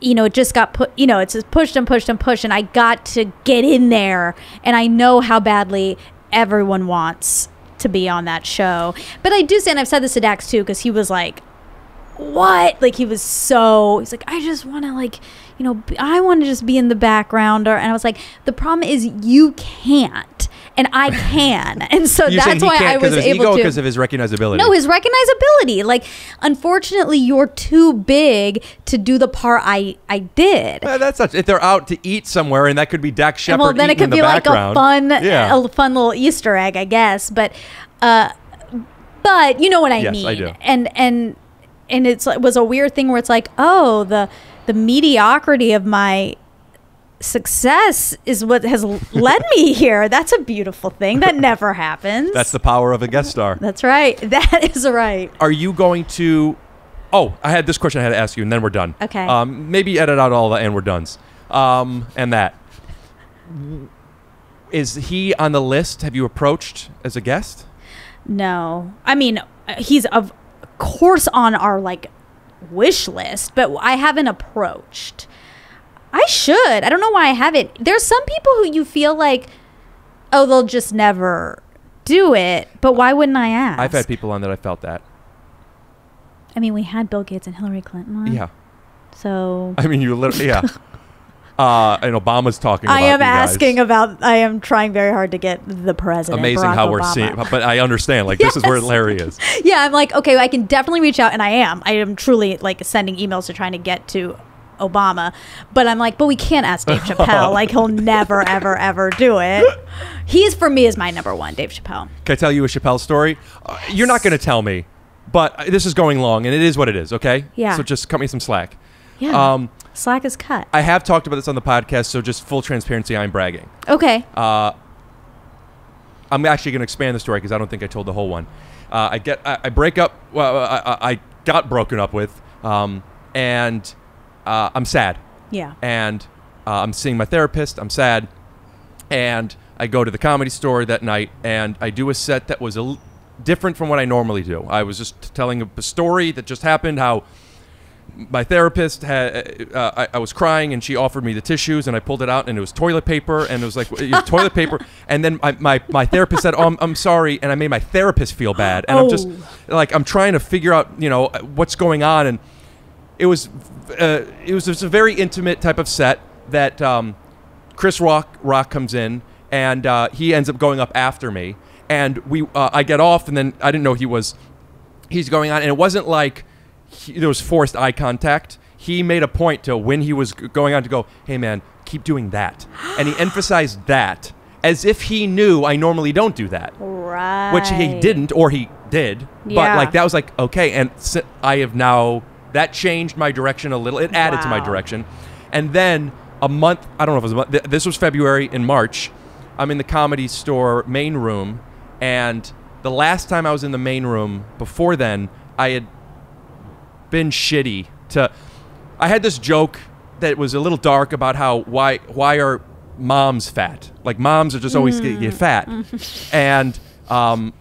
you know, it just got put, you know, it's just pushed and pushed and pushed. And I got to get in there. And I know how badly everyone wants to be on that show. But I do say, and I've said this to Dax too, because he was like, what? Like he was so, he's like, I just want to like, you know, I want to just be in the background. Or, and I was like, the problem is you can't. And I can. And so You're that's why I was able ego to. Because of his recognizability. No, his recognizability. Like, unfortunately, you're too big to do the part I, I did. Well, that's not, if they're out to eat somewhere, and that could be Dax Shepard. Well, then it could be background. like a fun, yeah. a fun little Easter egg, I guess. But, uh, but you know what I yes, mean. I do. And and and it's, it was a weird thing where it's like, oh, the the mediocrity of my. Success is what has led me here. That's a beautiful thing. That never happens. That's the power of a guest star. That's right. That is right. Are you going to... Oh, I had this question I had to ask you, and then we're done. Okay. Um, maybe edit out all the and we're done's. Um, and that. Is he on the list? Have you approached as a guest? No. I mean, he's of course on our like wish list, but I haven't approached. I should. I don't know why I haven't. There's some people who you feel like, oh, they'll just never do it, but why wouldn't I ask? I've had people on that I felt that. I mean, we had Bill Gates and Hillary Clinton on. Yeah. So. I mean, you literally, yeah. Uh, and Obama's talking about I am asking about, I am trying very hard to get the president. Amazing Barack how Obama. We're seeing, but I understand, like, yes. This is where Larry is. Yeah, I'm like, okay, I can definitely reach out, and I am. I am truly, like, sending emails to trying to get to Obama, but I'm like, but we can't ask Dave Chappelle. Like, he'll never, ever, ever do it. He's, for me, is my number one, Dave Chappelle. Can I tell you a Chappelle story? Uh, yes. You're not going to tell me, but this is going long, and it is what it is, okay? Yeah. So just cut me some slack. Yeah. Um, slack is cut. I have talked about this on the podcast, so just full transparency, I'm bragging. Okay. Uh, I'm actually going to expand the story because I don't think I told the whole one. Uh, I get, I, I break up. Well, I, I got broken up with, um, and uh, I'm sad. Yeah. And uh, I'm seeing my therapist. I'm sad, and I go to the Comedy Store that night, and I do a set that was a l different from what I normally do. I was just telling a story that just happened. How. My therapist had, uh, I, I was crying and she offered me the tissues and I pulled it out and it was toilet paper and it was like it was toilet paper. And then I, my, my therapist said, oh, I'm, I'm sorry. And I made my therapist feel bad. And oh. I'm just like, I'm trying to figure out, you know, what's going on. And it was, uh, it was, it was a very intimate type of set that um, Chris Rock, Rock comes in and uh, he ends up going up after me. And we, uh, I get off and then I didn't know he was, he's going on. And it wasn't like, He, there was forced eye contact. He made a point to when he was going on to go, hey man, keep doing that. And he emphasized that as if he knew I normally don't do that. Right. Which he didn't, or he did. Yeah. But like that was like, okay. And I have now, that changed my direction a little. It added wow. to my direction. And then a month, I don't know if it was a month, th this was February in March. I'm in the Comedy Store main room. And the last time I was in the main room before then, I had been shitty to I had this joke that was a little dark about how why why are moms fat, like moms are just always mm. get, get fat and um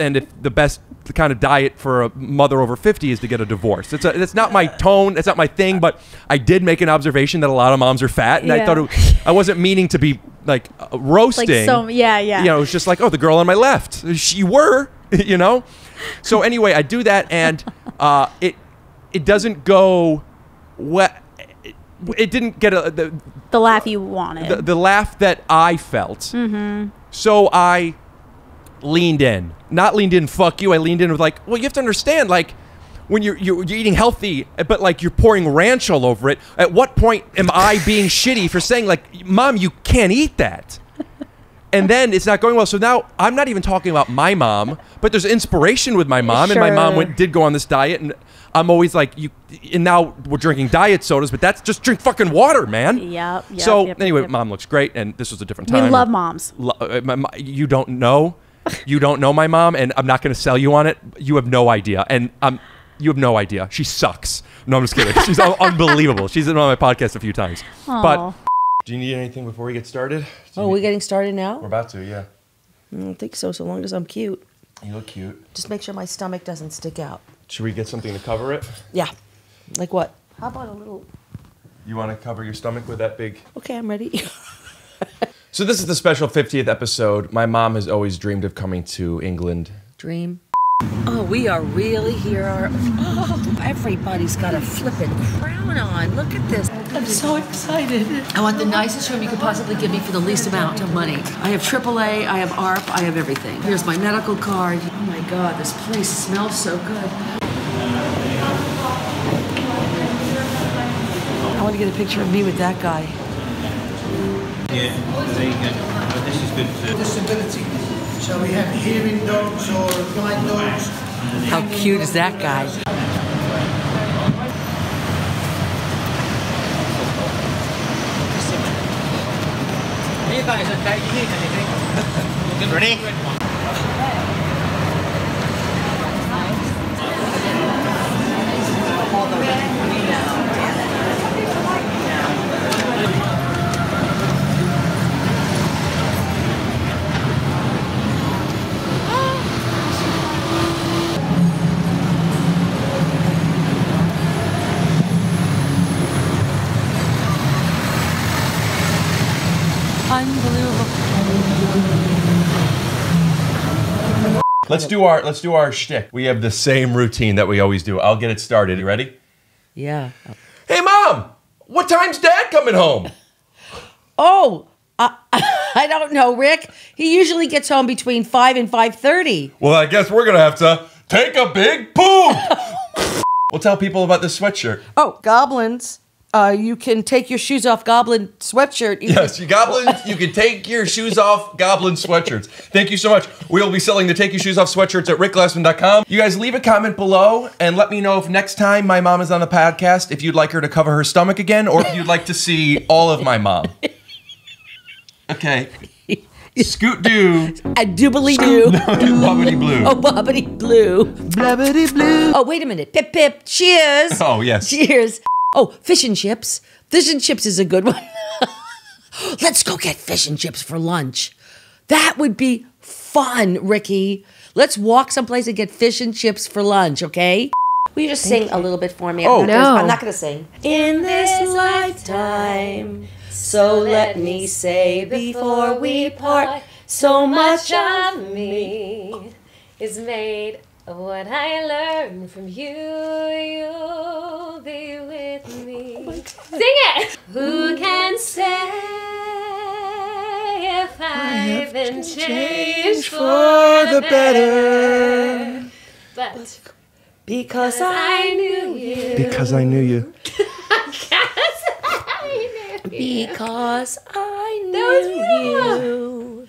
and if the best the kind of diet for a mother over fifty is to get a divorce. It's a, it's not my tone, that's not my thing, but I did make an observation that a lot of moms are fat and yeah. I thought it, I wasn't meaning to be like uh, roasting like so, yeah yeah you know, it's just like, oh, the girl on my left, she were you know. So anyway, I do that and uh it It doesn't go well. It didn't get a, the, the laugh you wanted. The, the laugh that I felt. Mm-hmm. So I leaned in. Not leaned in, fuck you. I leaned in with like, well, you have to understand, like, when you're, you're, you're eating healthy, but like you're pouring ranch all over it. At what point am I being shitty for saying like, mom, you can't eat that? And then it's not going well. So now I'm not even talking about my mom, but there's inspiration with my mom. Sure. And my mom went, did go on this diet. And I'm always like, you. And now we're drinking diet sodas, but that's just drink fucking water, man. Yep. yep so yep, anyway, yep. Mom looks great. And this was a different time. We love moms. You don't know. You don't know my mom. And I'm not going to sell you on it. You have no idea. And I'm, you have no idea. She sucks. No, I'm just kidding. She's unbelievable. She's been on my podcast a few times. Aww. But. Do you need anything before we get started? Oh, we're getting started now? We're about to, yeah. I don't think so, so long as I'm cute. You look cute. Just make sure my stomach doesn't stick out. Should we get something to cover it? Yeah. Like what? How about a little... You want to cover your stomach with that big... Okay, I'm ready. So this is the special fiftieth episode. My mom has always dreamed of coming to England. Dream. Oh, we are really here. Our... Oh, everybody's got a flippin' crown on. Look at this. I'm so excited. I want the nicest room you could possibly give me for the least amount of money. I have triple A, I have A R P, I have everything. Here's my medical card. Oh my God, this place smells so good. I want to get a picture of me with that guy. Yeah, there you go. Oh, this is good for disability. So we have hearing dogs or blind dogs. How cute is that guy? You guys okay? You need anything? Ready? Unbelievable. Let's do our let's do our shtick. We have the same routine that we always do. I'll get it started. You ready? Yeah. Hey, Mom, what time's Dad coming home? Oh, uh, I don't know, Rick. He usually gets home between five and five thirty. Well, I guess we're gonna have to take a big poop. We'll tell people about this sweatshirt. Oh, goblins. Uh, you can take your shoes off goblin sweatshirt. You yes, you goblins, you can take your shoes off goblin sweatshirts. Thank you so much. We'll be selling the Take Your Shoes Off sweatshirts at rick glassman dot com. You guys leave a comment below and let me know if next time my mom is on the podcast, if you'd like her to cover her stomach again, or if you'd like to see all of my mom. Okay. Scoot doo. I do believe you. Bobbity blue. Oh, bobbity blue. Bobbity blue. Oh, wait a minute. Pip, pip. Cheers. Oh, yes. Cheers. Oh, fish and chips. Fish and chips is a good one. Let's go get fish and chips for lunch. That would be fun, Ricky. Let's walk someplace and get fish and chips for lunch, okay? Will you just sing a little bit for me? Oh, I'm not, no. I'm not going to sing. In this lifetime, so let me say before we part, so much of me is made of what I learned from you, you'll be with me. Oh, sing it! Who can say if I've been changed for the better? But because I knew you. Because I knew you. Because I knew you. Because I knew you.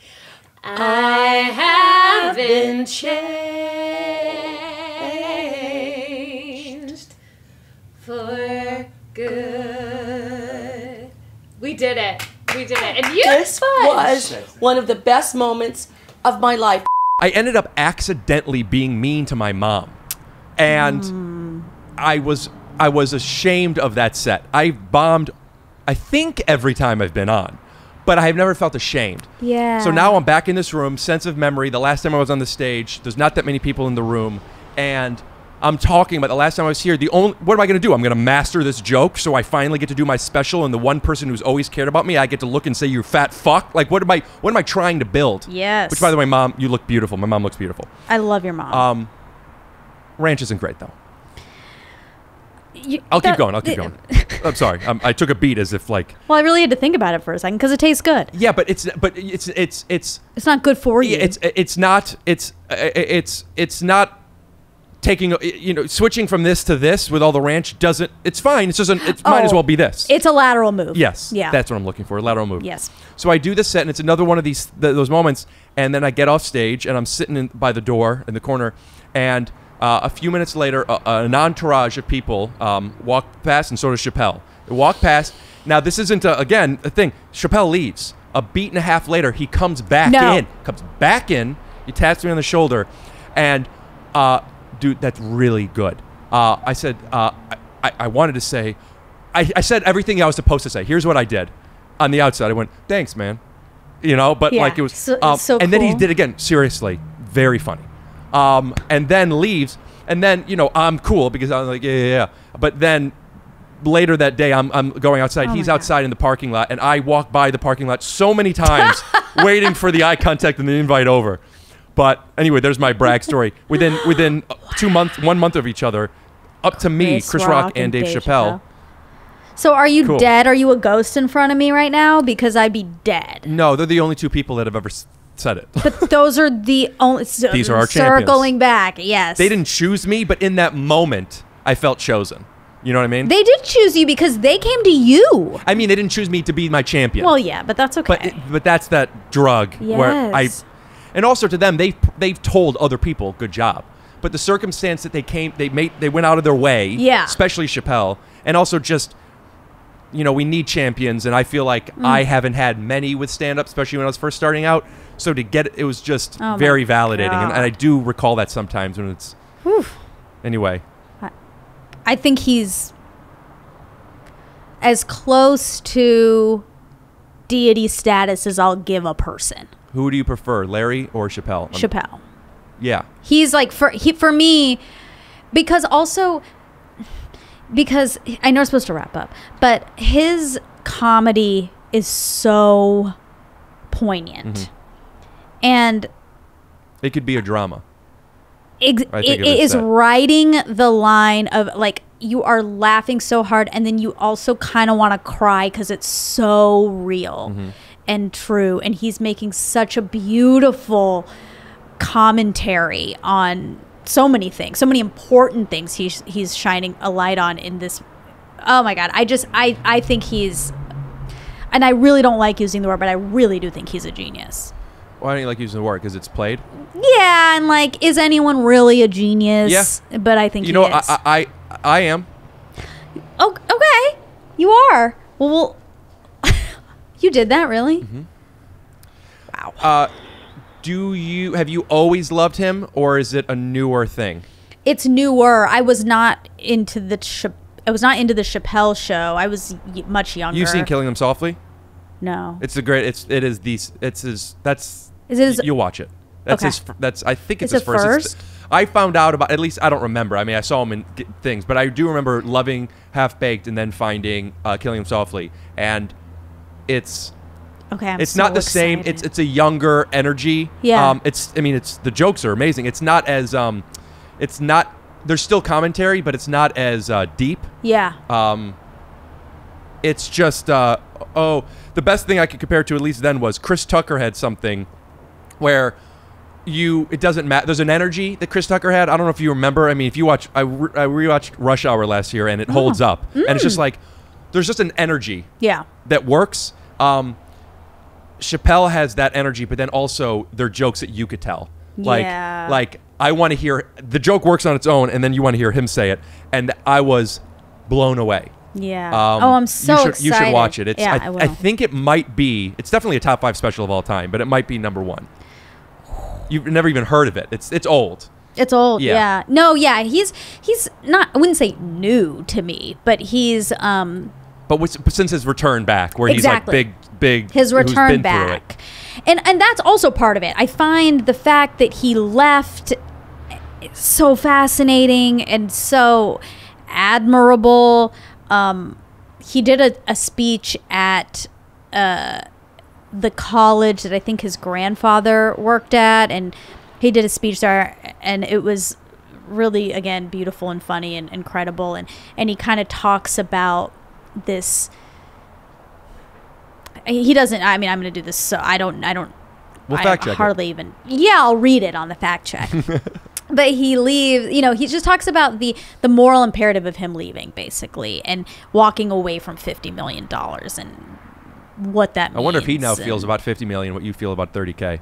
I have been changed for good. We did it. We did it. And you This was one of the best moments of my life. I ended up accidentally being mean to my mom. And mm. I was I was ashamed of that set. I bombed, I think, every time I've been on. But I've never felt ashamed. Yeah. So now I'm back in this room, sense of memory. The last time I was on the stage, there's not that many people in the room. And I'm talking about the last time I was here. The only, what am I going to do? I'm going to master this joke. So I finally get to do my special. And the one person who's always cared about me, I get to look and say, you fat fuck. Like, what am I, what am I trying to build? Yes. Which, by the way, Mom, you look beautiful. My mom looks beautiful. I love your mom. Um, ranch isn't great, though. You, I'll that, keep going. I'll keep going. I'm sorry. I'm, I took a beat as if like. Well, I really had to think about it for a second because it tastes good. Yeah, but it's but it's it's it's. It's not good for you. It's it's not it's it's it's not taking, you know, switching from this to this with all the ranch doesn't. It's fine. It's just an, it oh, might as well be this. It's a lateral move. Yes. Yeah. That's what I'm looking for. A lateral move. Yes. So I do this set, and it's another one of these th those moments, and then I get off stage, and I'm sitting in, by the door in the corner, and. Uh, a few minutes later, uh, an entourage of people um, walked past, and so does Chappelle. They walked past. Now, this isn't, a, again, a thing. Chappelle leaves. A beat and a half later, he comes back no. in. Comes back in. He taps me on the shoulder. And, uh, dude, that's really good. Uh, I said, uh, I, I wanted to say, I, I said everything I was supposed to say. Here's what I did. On the outside, I went, thanks, man. You know, but yeah, like it was. So, um, so and cool. Then he did again. Seriously, very funny. Um, and then leaves, and then, you know, I'm cool because I'm like, yeah, yeah, yeah. But then later that day, I'm, I'm going outside. Oh, he's outside God. In the parking lot, and I walk by the parking lot so many times waiting for the eye contact and the invite over. But anyway, there's my brag story. Within within wow. two months, one month of each other, up to me, Chris, Chris Rock, Rock and, and Dave, Dave Chappelle. Chappelle. So are you cool. dead? Are you a ghost in front of me right now? Because I'd be dead. No, they're the only two people that have ever... said it. But those are the only... So these are our champions. Circling back, yes. They didn't choose me, but in that moment, I felt chosen. You know what I mean? They did choose you because they came to you. I mean, they didn't choose me to be my champion. Well, yeah, but that's okay. But, it, but that's that drug yes. where I... And also to them, they, they've told other people, good job. But the circumstance that they came... They, made, they went out of their way, yeah. especially Chappelle, and also just... You know, we need champions, and I feel like mm. I haven't had many with stand-up, especially when I was first starting out. So to get it, it was just oh very validating, and, and I do recall that sometimes when it's... Oof. Anyway. I, I think he's as close to deity status as I'll give a person. Who do you prefer, Larry or Chappelle? Chappelle. I'm, yeah. He's like, for, he, for me, because also... Because I know we're supposed to wrap up, but his comedy is so poignant. Mm-hmm. And... It could be a drama. Ex- it, it is that. Writing the line of like, you are laughing so hard and then you also kind of want to cry because it's so real mm-hmm. and true. And he's making such a beautiful commentary on so many things, so many important things he's, he's shining a light on in this. Oh my God. I just, I, I think he's, and I really don't like using the word, but I really do think he's a genius. Why don't you like using the word? Because it's played? Yeah, and like, is anyone really a genius? Yeah. But I think you know, he is. I, I, I am. Oh, okay. You are. Well, well you did that, really? Mm-hmm. Wow. Uh, do you, have you always loved him, or is it a newer thing? It's newer. I was not into the Ch- I was not into the Chappelle show. I was y- much younger. You've seen Killing Them Softly? No. It's a great. It's it is the. It's his. That's. Is it his, you'll watch it. That's okay. his. That's. I think it's, it's his first. first? It's, I found out about. At least I don't remember. I mean, I saw him in things, but I do remember loving Half Baked and then finding uh, Killing Him Softly, and it's. Okay. I'm it's so not the excited. same. It's it's a younger energy. Yeah. Um. It's. I mean. It's the jokes are amazing. It's not as. Um. It's not. There's still commentary, but it's not as uh, deep. Yeah. Um. It's just. Uh. Oh, the best thing I could compare to at least then was Chris Tucker had something where you, it doesn't matter. There's an energy that Chris Tucker had. I don't know if you remember. I mean, if you watch, I, re- I rewatched Rush Hour last year and it oh. holds up. Mm. And it's just like, there's just an energy yeah. that works. Um, Chappelle has that energy, but then also there are jokes that you could tell. Like, yeah. like I want to hear, the joke works on its own and then you want to hear him say it. And I was blown away. Yeah. Um, oh, I'm so you should, excited. You should watch it. It's, yeah, I, I will. I think it might be, it's definitely a top five special of all time, but it might be number one. You've never even heard of it. It's it's old. It's old, yeah. yeah. No, yeah, he's he's not, I wouldn't say new to me, but he's... um. But with, since his return back, where exactly. he's like big, big... His return who's been back. And, and that's also part of it. I find the fact that he left so fascinating and so admirable. Um, he did a, a speech at uh, the college that I think his grandfather worked at, and he did a speech there, and it was really, again, beautiful and funny and incredible, and, and he kind of talks about this. He doesn't, I mean, I'm going to do this, so I don't, I don't, we'll I fact check hardly it. even, yeah, I'll read it on the fact check. But he leaves, you know, he just talks about the, the moral imperative of him leaving, basically, and walking away from fifty million dollars and what that means. I wonder if he now and feels about fifty million dollars what you feel about thirty K.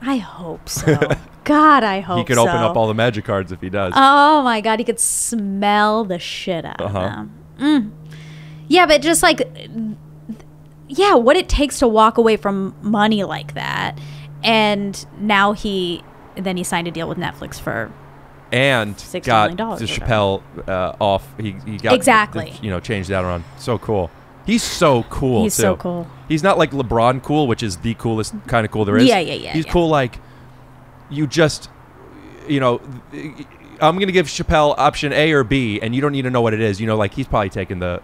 I hope so. God, I hope so. He could so. open up all the magic cards if he does. Oh, my God. He could smell the shit out uh-huh. of them. Mm. Yeah, but just like, yeah, what it takes to walk away from money like that. And now he... And then he signed a deal with Netflix for and six got million the Chappelle uh, off. He, he got exactly the, the, you know changed that around. So cool. He's so cool. He's too. so cool. He's not like LeBron cool, which is the coolest kind of cool there is. Yeah, yeah, yeah. He's yeah. cool like you just you know. I'm gonna give Chappelle option A or B, and you don't need to know what it is. You know, like he's probably taking the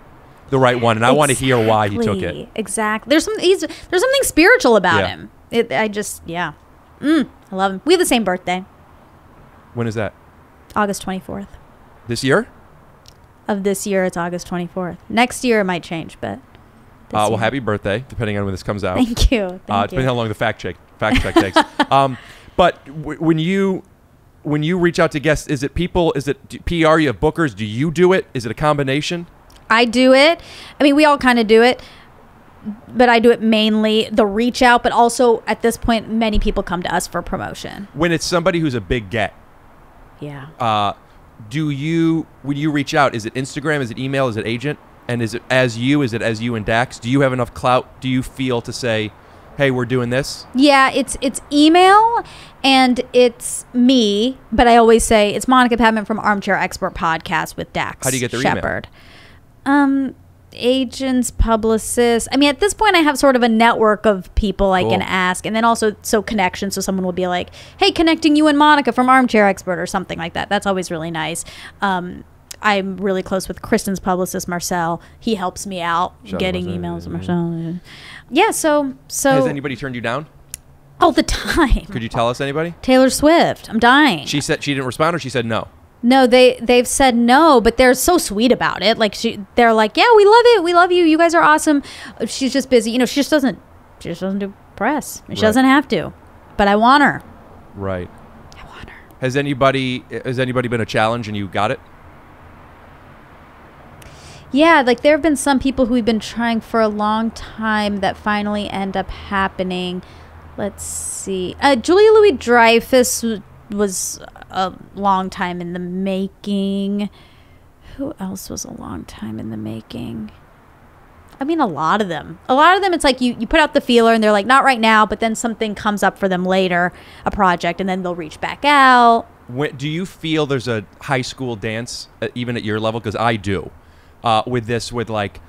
the right one, and I exactly. want to hear why he took it. Exactly. There's some. He's there's something spiritual about yeah. him. It. I just yeah. Mm, I love him. We have the same birthday. When is that? August twenty-fourth. This year? Of this year, it's August twenty-fourth. Next year, it might change, but... Uh, well, happy birthday, depending on when this comes out. Thank you. Thank uh, depending you. how long the fact check fact check takes. Um, but w- when you when you reach out to guests, is it people? Is it do, P R? You have bookers? Do you do it? Is it a combination? I do it. I mean, we all kind of do it. But I do it mainly the reach out, but also at this point, many people come to us for promotion. When it's somebody who's a big get, yeah. Uh, do you when you reach out? Is it Instagram? Is it email? Is it agent? And is it as you? Is it as you and Dax? Do you have enough clout? Do you feel to say, "Hey, we're doing this"? Yeah, it's it's email and it's me, but I always say it's Monica Padman from Armchair Expert Podcast with Dax. How do you get their Shepard. email? Um. Agents, publicists. I mean, at this point, I have sort of a network of people I cool. can ask, and then also so connections. So someone will be like, "Hey, connecting you and Monica from Armchair Expert" or something like that. That's always really nice. Um, I'm really close with Kristen's publicist Marcel. He helps me out Shout getting Marcel. emails. Marcel, yeah. So, so has anybody turned you down? All the time. Could you tell us anybody? Taylor Swift. I'm dying. She said she didn't respond, or she said no? No, they, they've said no, but they're so sweet about it. Like, she, they're like, yeah, we love it. We love you. You guys are awesome. She's just busy. You know, she just doesn't, she just doesn't do press. She right. doesn't have to. But I want her. Right. I want her. Has anybody, has anybody been a challenge and you got it? Yeah, like there have been some people who we've been trying for a long time that finally end up happening. Let's see. Uh, Julia Louis-Dreyfus was a long time in the making. Who else was a long time in the making? I mean, a lot of them. A lot of them, it's like you, you put out the feeler and they're like, not right now, but then something comes up for them later, a project, and then they'll reach back out. When, do you feel there's a high school dance, uh, even at your level? Because I do. Uh, with this, with like,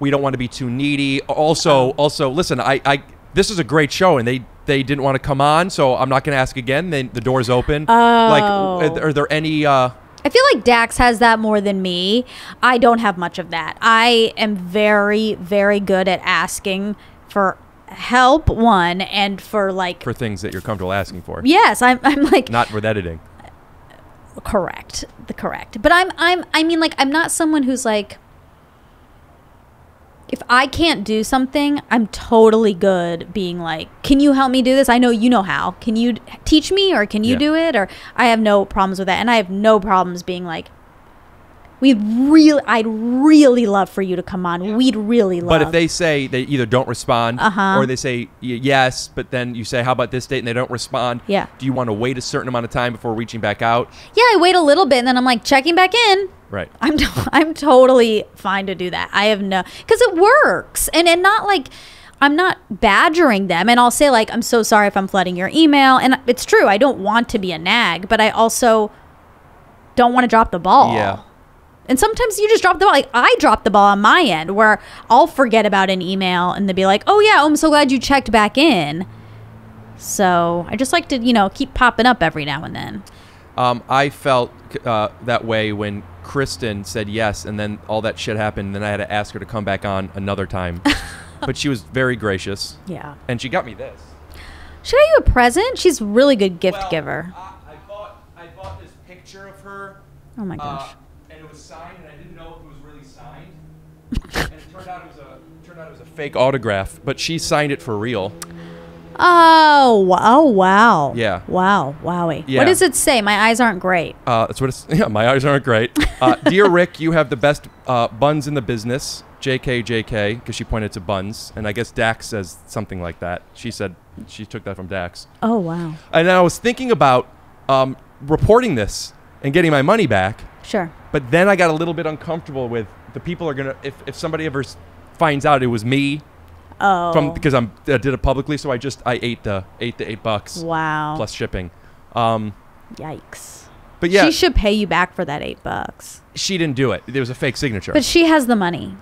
we don't want to be too needy. Also, also, listen, I, I, this is a great show, and they, they didn't want to come on, so I'm not going to ask again. Then the door's open. Oh. Like, are, are there any? Uh, I feel like Dax has that more than me. I don't have much of that. I am very, very good at asking for help. One, and for like for things that you're comfortable asking for. Yes, I'm. I'm like not with editing. Correct. The correct. But I'm, I'm, I mean, like, I'm not someone who's like, if I can't do something, I'm totally good being like, can you help me do this? I know you know how. Can you teach me, or can you yeah. do it? Or I have no problems with that. And I have no problems being like, we'd really, I'd really love for you to come on. Yeah. We'd really love. But if they say they either don't respond uh-huh. or they say yes, but then you say, how about this date? And they don't respond. Yeah. Do you want to wait a certain amount of time before reaching back out? Yeah, I wait a little bit and then I'm like checking back in. Right. I'm, t I'm totally fine to do that. I have no, because it works. And, and not like, I'm not badgering them. And I'll say like, I'm so sorry if I'm flooding your email. And it's true. I don't want to be a nag, but I also don't want to drop the ball. Yeah. And sometimes you just drop the ball. Like, I drop the ball on my end where I'll forget about an email and they'll be like, oh, yeah, I'm so glad you checked back in. So I just like to, you know, keep popping up every now and then. Um, I felt uh, that way when Kristen said yes, and then all that shit happened, and then I had to ask her to come back on another time. But she was very gracious. Yeah. And she got me this. She got you a present? She's a really good gift well, giver. I, I, bought, I bought this picture of her. Oh, my gosh. Uh, signed, and I didn't know if it was really signed, and it turned out it was a turned out it was a fake autograph, but she signed it for real. Oh, oh wow. Yeah. Wow, wowie. Yeah. What does it say? My eyes aren't great. Uh, that's what it's. Yeah, my eyes aren't great. Uh, Dear Rick, you have the best uh, buns in the business. J K J K, because she pointed to buns, and I guess Dax says something like that. She said she took that from Dax. Oh wow. And I was thinking about um, reporting this and getting my money back. Sure. But then I got a little bit uncomfortable with the people are going to, if, if somebody ever finds out it was me, oh, from because I'm, I did it publicly, so I just, I ate the ate the eight bucks. Wow. Plus shipping. Um, Yikes. But yeah. She should pay you back for that eight bucks. She didn't do it. There was a fake signature. But she has the money.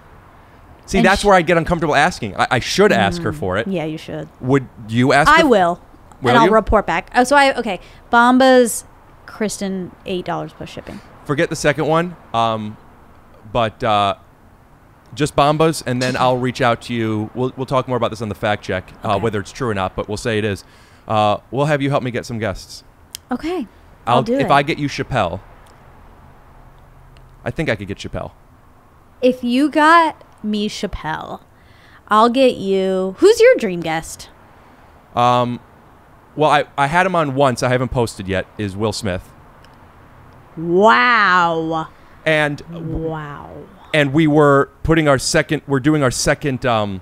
See, and that's where I get uncomfortable asking. I, I should mm, ask her for it. Yeah, you should. Would you ask I her? I will. Will and I'll you? report back. Oh, so I, okay. Bombas, Kristen, eight dollars plus shipping. Forget the second one, um, but uh, just Bombas, and then I'll reach out to you. We'll, we'll talk more about this on the fact check, uh, okay. whether it's true or not, but we'll say it is. Uh, we'll have you help me get some guests. Okay, I'll, I'll do if it. If I get you Chappelle, I think I could get Chappelle. If you got me Chappelle, I'll get you. Who's your dream guest? Um, well, I, I had him on once. I haven't posted yet. Is Will Smith. Wow. And wow. And we were putting our second, we're doing our second, um,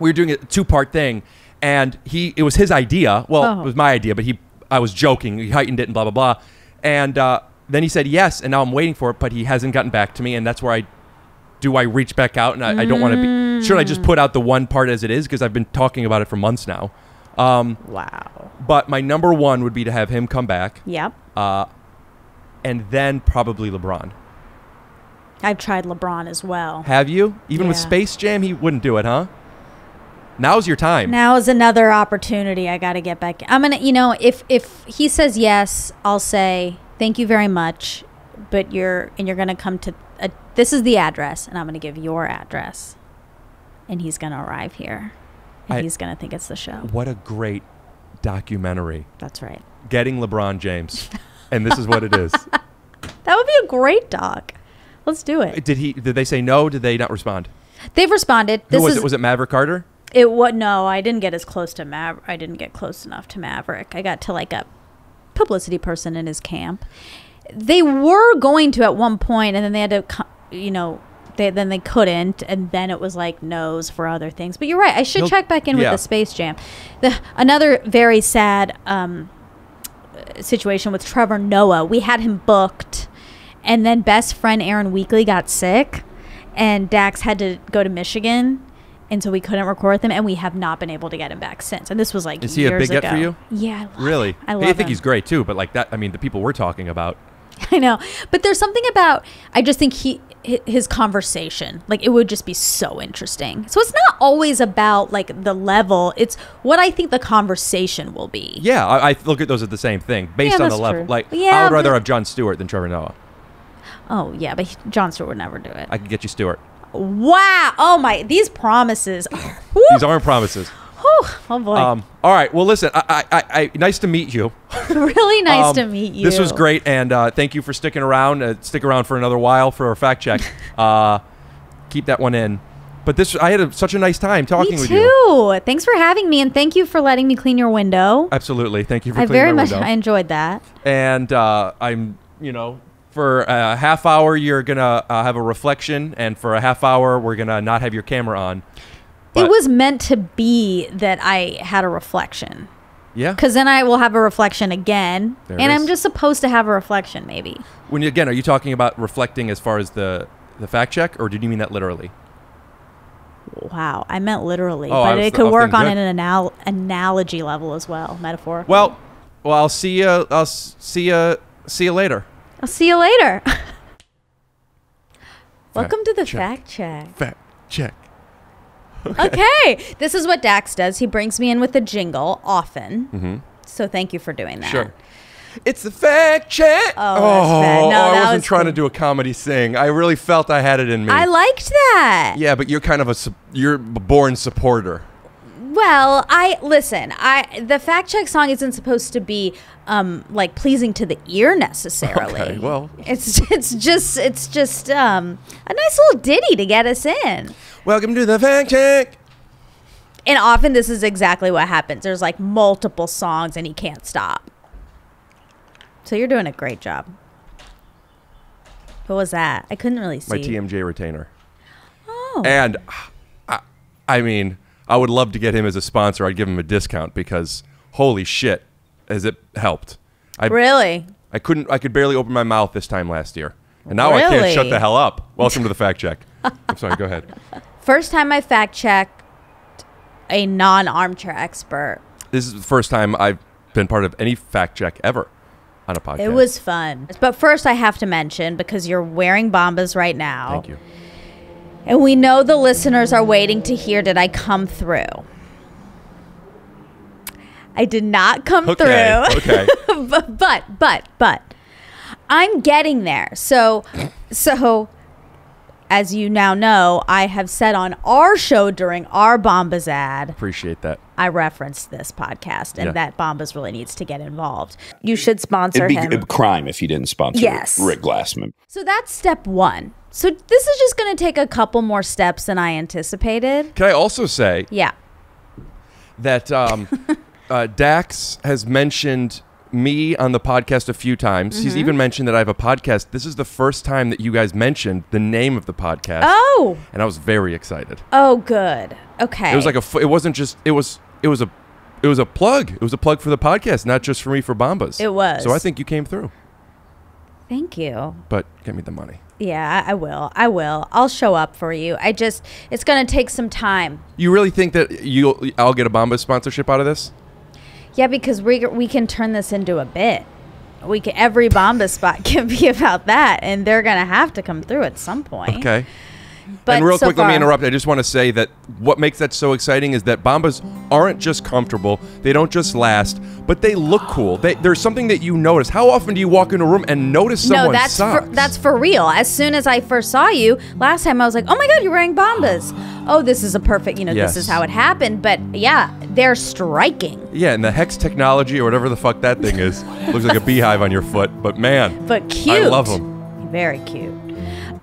we were doing a two-part thing, and he, it was his idea. Well, oh. it was my idea, but he, I was joking. He heightened it and blah, blah, blah. And uh, then he said yes, and now I'm waiting for it, but he hasn't gotten back to me, and that's where I, do I reach back out? And I, mm. I don't want to be, should I just put out the one part as it is? Because I've been talking about it for months now. Um, wow. But my number one would be to have him come back. Yep. Uh, And then probably LeBron. I've tried LeBron as well. Have you? Even yeah. with Space Jam, he wouldn't do it, huh? Now's your time. Now is another opportunity. I got to get back. I'm gonna, you know, if if he says yes, I'll say thank you very much, but you're and you're gonna come to. A, this is the address, and I'm gonna give your address, and he's gonna arrive here, and I, he's gonna think it's the show. What a great documentary. That's right. Getting LeBron James. And this is what it is. That would be a great doc. Let's do it. Did he? Did they say no? Did they not respond? They've responded. This Who was is, it? Was it Maverick Carter? It what? No, I didn't get as close to Maverick. I didn't get close enough to Maverick. I got to like a publicity person in his camp. They were going to at one point, and then they had to, you know, they then they couldn't, and then it was like no's for other things. But you're right. I should You'll, check back in yeah. with the Space Jam. The another very sad um, situation with Trevor Noah. We had him booked. And then best friend Aaron Weekly got sick, and Dax had to go to Michigan, and so we couldn't record with him, and we have not been able to get him back since. And this was like years ago. Is he a big get for you? Yeah, I love really. Him. I love. Hey, I think him. He's great too, but like that, I mean, the people we're talking about. I know, but there's something about. I just think he his conversation, like it would just be so interesting. So it's not always about like the level; it's what I think the conversation will be. Yeah, I, I look at those as the same thing based yeah, on the level. True. Like, yeah, I would rather have John Stewart than Trevor Noah. Oh, yeah, but John Stewart would never do it. I could get you Stewart. Wow. Oh, my. These promises. These aren't promises. Whew. Oh, boy. Um, all right. Well, listen, I, I, I, nice to meet you. Really nice um, to meet you. This was great, and uh, thank you for sticking around. Uh, stick around for another while for our fact check. uh, keep that one in. But this, I had a, such a nice time talking with you. Me too. Thanks for having me, and thank you for letting me clean your window. Absolutely. Thank you for I cleaning very my much, window. I enjoyed that. And uh, I'm, you know... For a half hour, you're going to uh, have a reflection, and for a half hour, we're going to not have your camera on. But it was meant to be that I had a reflection. Yeah. Because then I will have a reflection again, there and is. I'm just supposed to have a reflection, maybe. When you, again, are you talking about reflecting as far as the, the fact check, or did you mean that literally? Wow. I meant literally, oh, but was, it could work on good. an anal analogy level as well, metaphorically. Well, well I'll see you, I'll see you, see you later. I'll see you later. Welcome fact to the check. fact check. Fact check. Okay. Okay. This is what Dax does. He brings me in with a jingle often. Mm-hmm. So thank you for doing that. Sure. It's the fact check. Oh, oh that's no, that I wasn't was trying cool. to do a comedy sing. I really felt I had it in me. I liked that. Yeah, but you're kind of a you're a born supporter. Well, I listen. I the fact check song isn't supposed to be um, like pleasing to the ear necessarily. Okay, well, it's it's just it's just um, a nice little ditty to get us in. Welcome to the fact check. And often this is exactly what happens. There's like multiple songs, and he can't stop. So you're doing a great job. What was that? I couldn't really see. My T M J retainer. Oh. And I, I mean. I would love to get him as a sponsor. I'd give him a discount because holy shit, has it helped? I, really? I couldn't. I could barely open my mouth this time last year, and now really? I can't shut the hell up. Welcome to the fact check. I'm sorry. Go ahead. First time I fact checked a non-armchair expert. This is the first time I've been part of any fact check ever on a podcast. It was fun, but first I have to mention because you're wearing Bombas right now. Thank you. And we know the listeners are waiting to hear, did I come through? I did not come okay, through. Okay. but, but, but, but, I'm getting there. So, so, as you now know, I have said on our show during our Bombas ad. Appreciate that. I referenced this podcast and yeah. that Bombas really needs to get involved. You should sponsor It'd be him. A crime if you didn't sponsor yes. Rick Glassman. So that's step one. So this is just going to take a couple more steps than I anticipated. Can I also say yeah. that um, uh, Dax has mentioned me on the podcast a few times. Mm-hmm. He's even mentioned that I have a podcast. This is the first time that you guys mentioned the name of the podcast. Oh. And I was very excited. Oh, good. Okay. It was like a, it wasn't just, it was, it was a, it was a plug. It was a plug for the podcast, not just for me, for Bombas. It was. So I think you came through. Thank you. But give me the money. Yeah, I will. I will. I'll show up for you. I just, it's going to take some time. You really think that you'll, I'll get a Bombas sponsorship out of this? Yeah, because we, we can turn this into a bit. We can, every Bombas spot can be about that, and they're going to have to come through at some point. Okay. But and real so quick, far. let me interrupt. I just want to say that what makes that so exciting is that Bombas aren't just comfortable. They don't just last, but they look cool. They, there's something that you notice. How often do you walk in a room and notice someone's no, that's socks? For, that's for real. As soon as I first saw you, last time I was like, oh my God, you're wearing Bombas. Oh, this is a perfect, you know, yes. this is how it happened. But yeah, they're striking. Yeah, and the Hex technology or whatever the fuck that thing is looks like a beehive on your foot. But man, but cute. I love them. Very cute.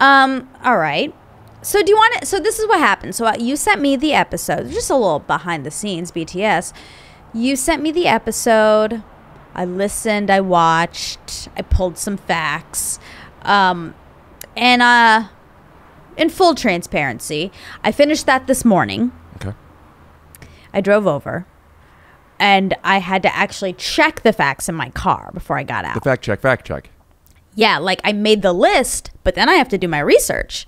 Um, all right. So do you want to, so this is what happened. So uh, you sent me the episode, just a little behind the scenes, B T S. You sent me the episode. I listened, I watched, I pulled some facts. Um, and uh, in full transparency, I finished that this morning. Okay. I drove over and I had to actually check the facts in my car before I got out. The fact check, fact check. Yeah, like I made the list, but then I have to do my research.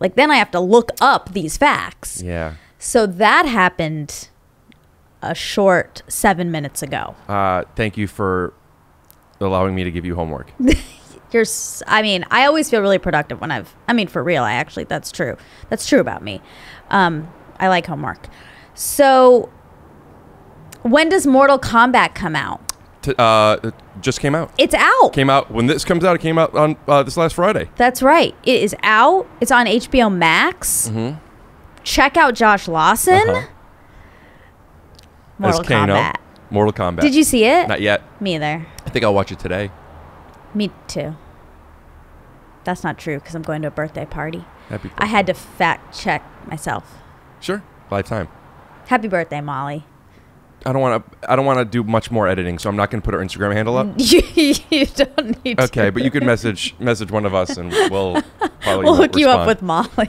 Like, then I have to look up these facts. Yeah. So that happened a short seven minutes ago. Uh, thank you for allowing me to give you homework. You're, I mean, I always feel really productive when I've, I mean, for real, I actually, that's true. That's true about me. Um, I like homework. So when does Mortal Kombat come out? T uh, it just came out. It's out. Came out when this comes out. It came out on uh, this last Friday. That's right. It is out. It's on H B O Max. Mm-hmm. Check out Josh Lawson. Uh-huh. Mortal Kombat. Mortal Kombat. Did you see it? Not yet. Me either. I think I'll watch it today. Me too. That's not true because I'm going to a birthday party. Happy birthday. I had to fact check myself. Sure. Lifetime. Happy birthday, Molly. I don't want to. I don't want to do much more editing, so I'm not going to put her Instagram handle up. You don't need. Okay, to. But you could message message one of us, and we'll probably we'll hook respond. you up with Molly.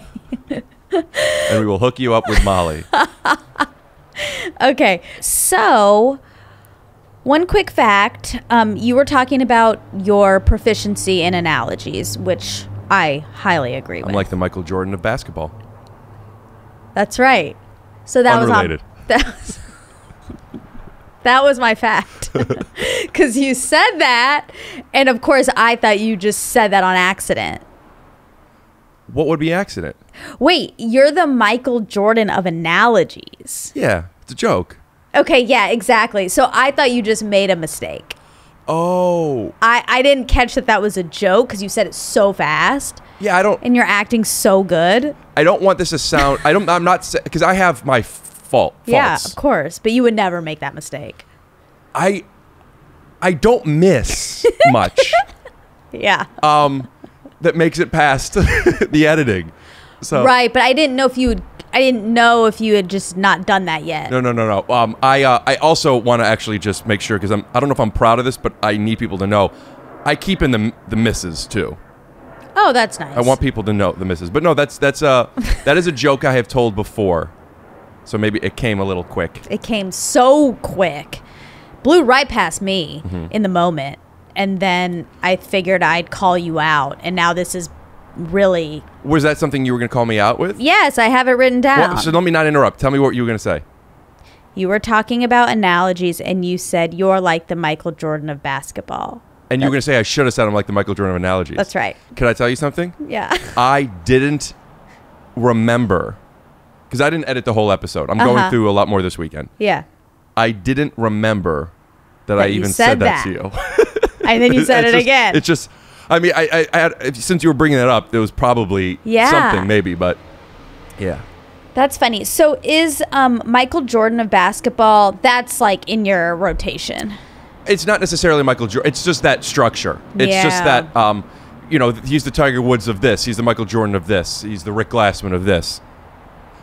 And we will hook you up with Molly. Okay, so one quick fact: um, you were talking about your proficiency in analogies, which I highly agree I'm with. I'm like the Michael Jordan of basketball. That's right. So that Unrelated. was on, that was. That was my fact, because you said that, and of course I thought you just said that on accident. What would be accident? Wait, you're the Michael Jordan of analogies. Yeah, it's a joke. Okay, yeah, exactly. So I thought you just made a mistake. Oh. I, I didn't catch that that was a joke, because you said it so fast. Yeah, I don't. And you're acting so good. I don't want this to sound, I don't, I'm not, because I have my Fault, yeah, of course, but you would never make that mistake. I, I don't miss much. Yeah. Um, that makes it past the editing. So right, but I didn't know if you would. I didn't know if you had just not done that yet. No, no, no, no. Um, I, uh, I also want to actually just make sure because I'm. I don't know if I'm proud of this, but I need people to know. I keep in the the misses too. Oh, that's nice. I want people to know the misses, but no, that's that's uh that is a joke I have told before. So maybe it came a little quick. It came so quick. Blew right past me mm-hmm. in the moment. And then I figured I'd call you out. And now this is really... Was that something you were going to call me out with? Yes, I have it written down. Well, so let me not interrupt. Tell me what you were going to say. You were talking about analogies and you said you're like the Michael Jordan of basketball. And you were going to say I should have said I'm like the Michael Jordan of analogies. That's right. Can I tell you something? Yeah. I didn't remember... Because I didn't edit the whole episode. I'm uh-huh. going through a lot more this weekend. Yeah. I didn't remember that, that I even said, said that, that to you. And then you said it, it just, again. It's just, I mean, I, I, I had, since you were bringing that up, there was probably yeah. something maybe, but yeah. That's funny. So is um, Michael Jordan of basketball, that's like in your rotation? It's not necessarily Michael Jordan. It's just that structure. It's yeah. just that, um, you know, he's the Tiger Woods of this. He's the Michael Jordan of this. He's the Rick Glassman of this.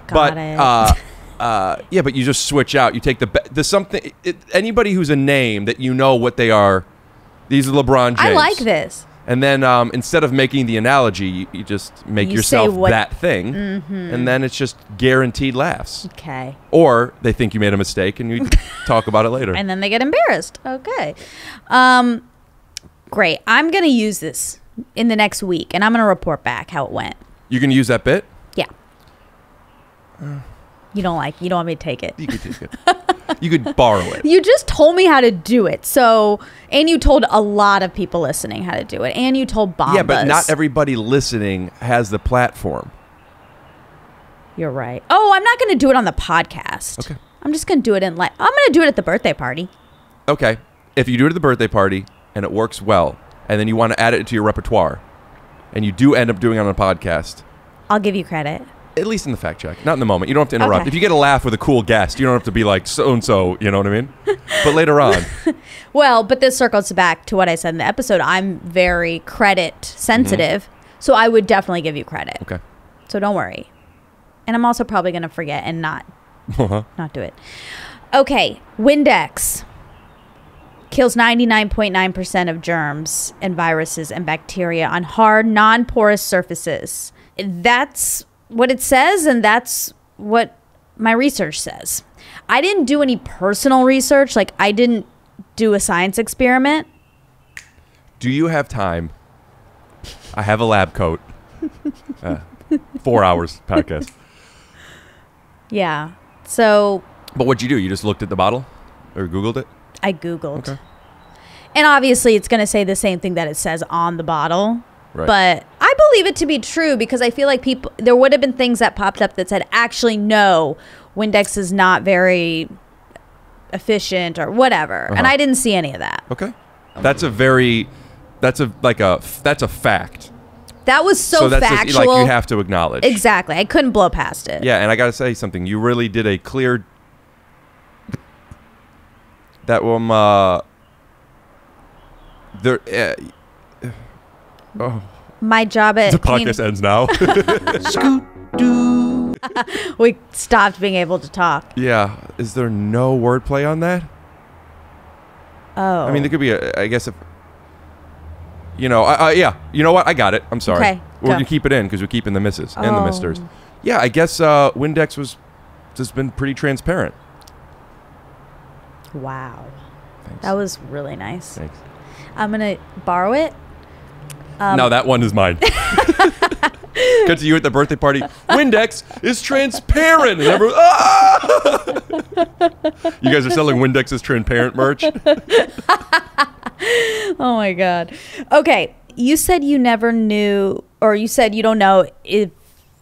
Got but uh, uh, yeah, but you just switch out. You take the there's something. It, anybody who's a name that you know what they are. These are LeBron James. I like this. And then um, instead of making the analogy, you, you just make you yourself that thing, mm-hmm. and then it's just guaranteed laughs. Okay. Or they think you made a mistake, and you talk about it later. And then they get embarrassed. Okay. Um, great. I'm gonna use this in the next week, and I'm gonna report back how it went. You're gonna use that bit. You don't like, you don't want me to take it. You could take it. You could borrow it. You just told me how to do it. So, and you told a lot of people listening how to do it. And you told Bombas. Yeah, but not everybody listening has the platform. You're right. Oh, I'm not going to do it on the podcast. Okay. I'm just going to do it in life. I'm going to do it at the birthday party. Okay. If you do it at the birthday party and it works well, and then you want to add it to your repertoire, and you do end up doing it on a podcast, I'll give you credit. At least in the fact check. Not in the moment. You don't have to interrupt. Okay. If you get a laugh with a cool guest, you don't have to be like so-and-so, you know what I mean? But later on. Well, but this circles back to what I said in the episode. I'm very credit sensitive, mm-hmm. so I would definitely give you credit. Okay. So don't worry. And I'm also probably going to forget and not, uh-huh. not do it. Okay. Windex kills ninety-nine point nine percent of germs and viruses and bacteria on hard, non-porous surfaces. That's what it says, and that's what my research says. I didn't do any personal research. Like, I didn't do a science experiment. Do you have time? I have a lab coat. Uh, four hours podcast. Yeah. So. But what'd you do? You just looked at the bottle or Googled it? I Googled. Okay. And obviously, it's going to say the same thing that it says on the bottle. Right. But I believe it to be true because I feel like people, there would have been things that popped up that said, actually, no, Windex is not very efficient or whatever. Uh-huh. And I didn't see any of that. Okay. That's a very, that's a, like a, that's a fact. That was so, so that's factual. A, like, you have to acknowledge. Exactly. I couldn't blow past it. Yeah. And I got to say something. You really did a clear, that one, uh, there, uh, oh. My job at the podcast ends now. We stopped being able to talk. Yeah, is there no wordplay on that? Oh, I mean, there could be a. I guess if you know, I, I, yeah, you know what? I got it. I'm sorry. Okay, we're gonna keep it in because we're keeping the misses oh. and the misters. Yeah, I guess uh, Windex was just been pretty transparent. Wow, thanks. That was really nice. Thanks. I'm gonna borrow it. Um, no, that one is mine. Cut to you at the birthday party. Windex is transparent. And everyone, ah! You guys are selling Windex as transparent merch? Oh, my God. Okay. You said you never knew, or you said you don't know if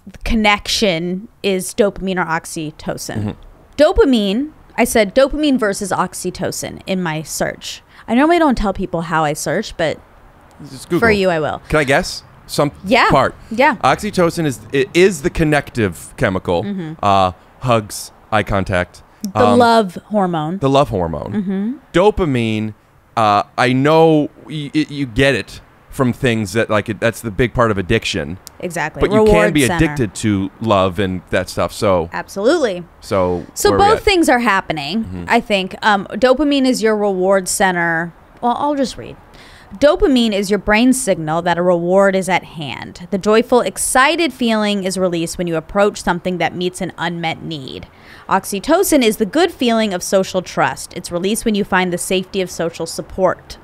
the connection is dopamine or oxytocin. Mm-hmm. Dopamine, I said dopamine versus oxytocin in my search. I normally don't tell people how I search, but... For you, I will. Can I guess some yeah. part? Yeah. Oxytocin is it is the connective chemical. Mm-hmm. uh, hugs, eye contact. The um, love hormone. The love hormone. Mm-hmm. Dopamine. Uh, I know you, it, you get it from things that like it, that's the big part of addiction. Exactly. But Reward you can be center. addicted to love and that stuff. So absolutely. So so both things are happening. Mm-hmm. I think um, dopamine is your reward center. Well, I'll just read. Dopamine is your brain signal that a reward is at hand. The joyful, excited feeling is released when you approach something that meets an unmet need. Oxytocin is the good feeling of social trust. It's released when you find the safety of social support.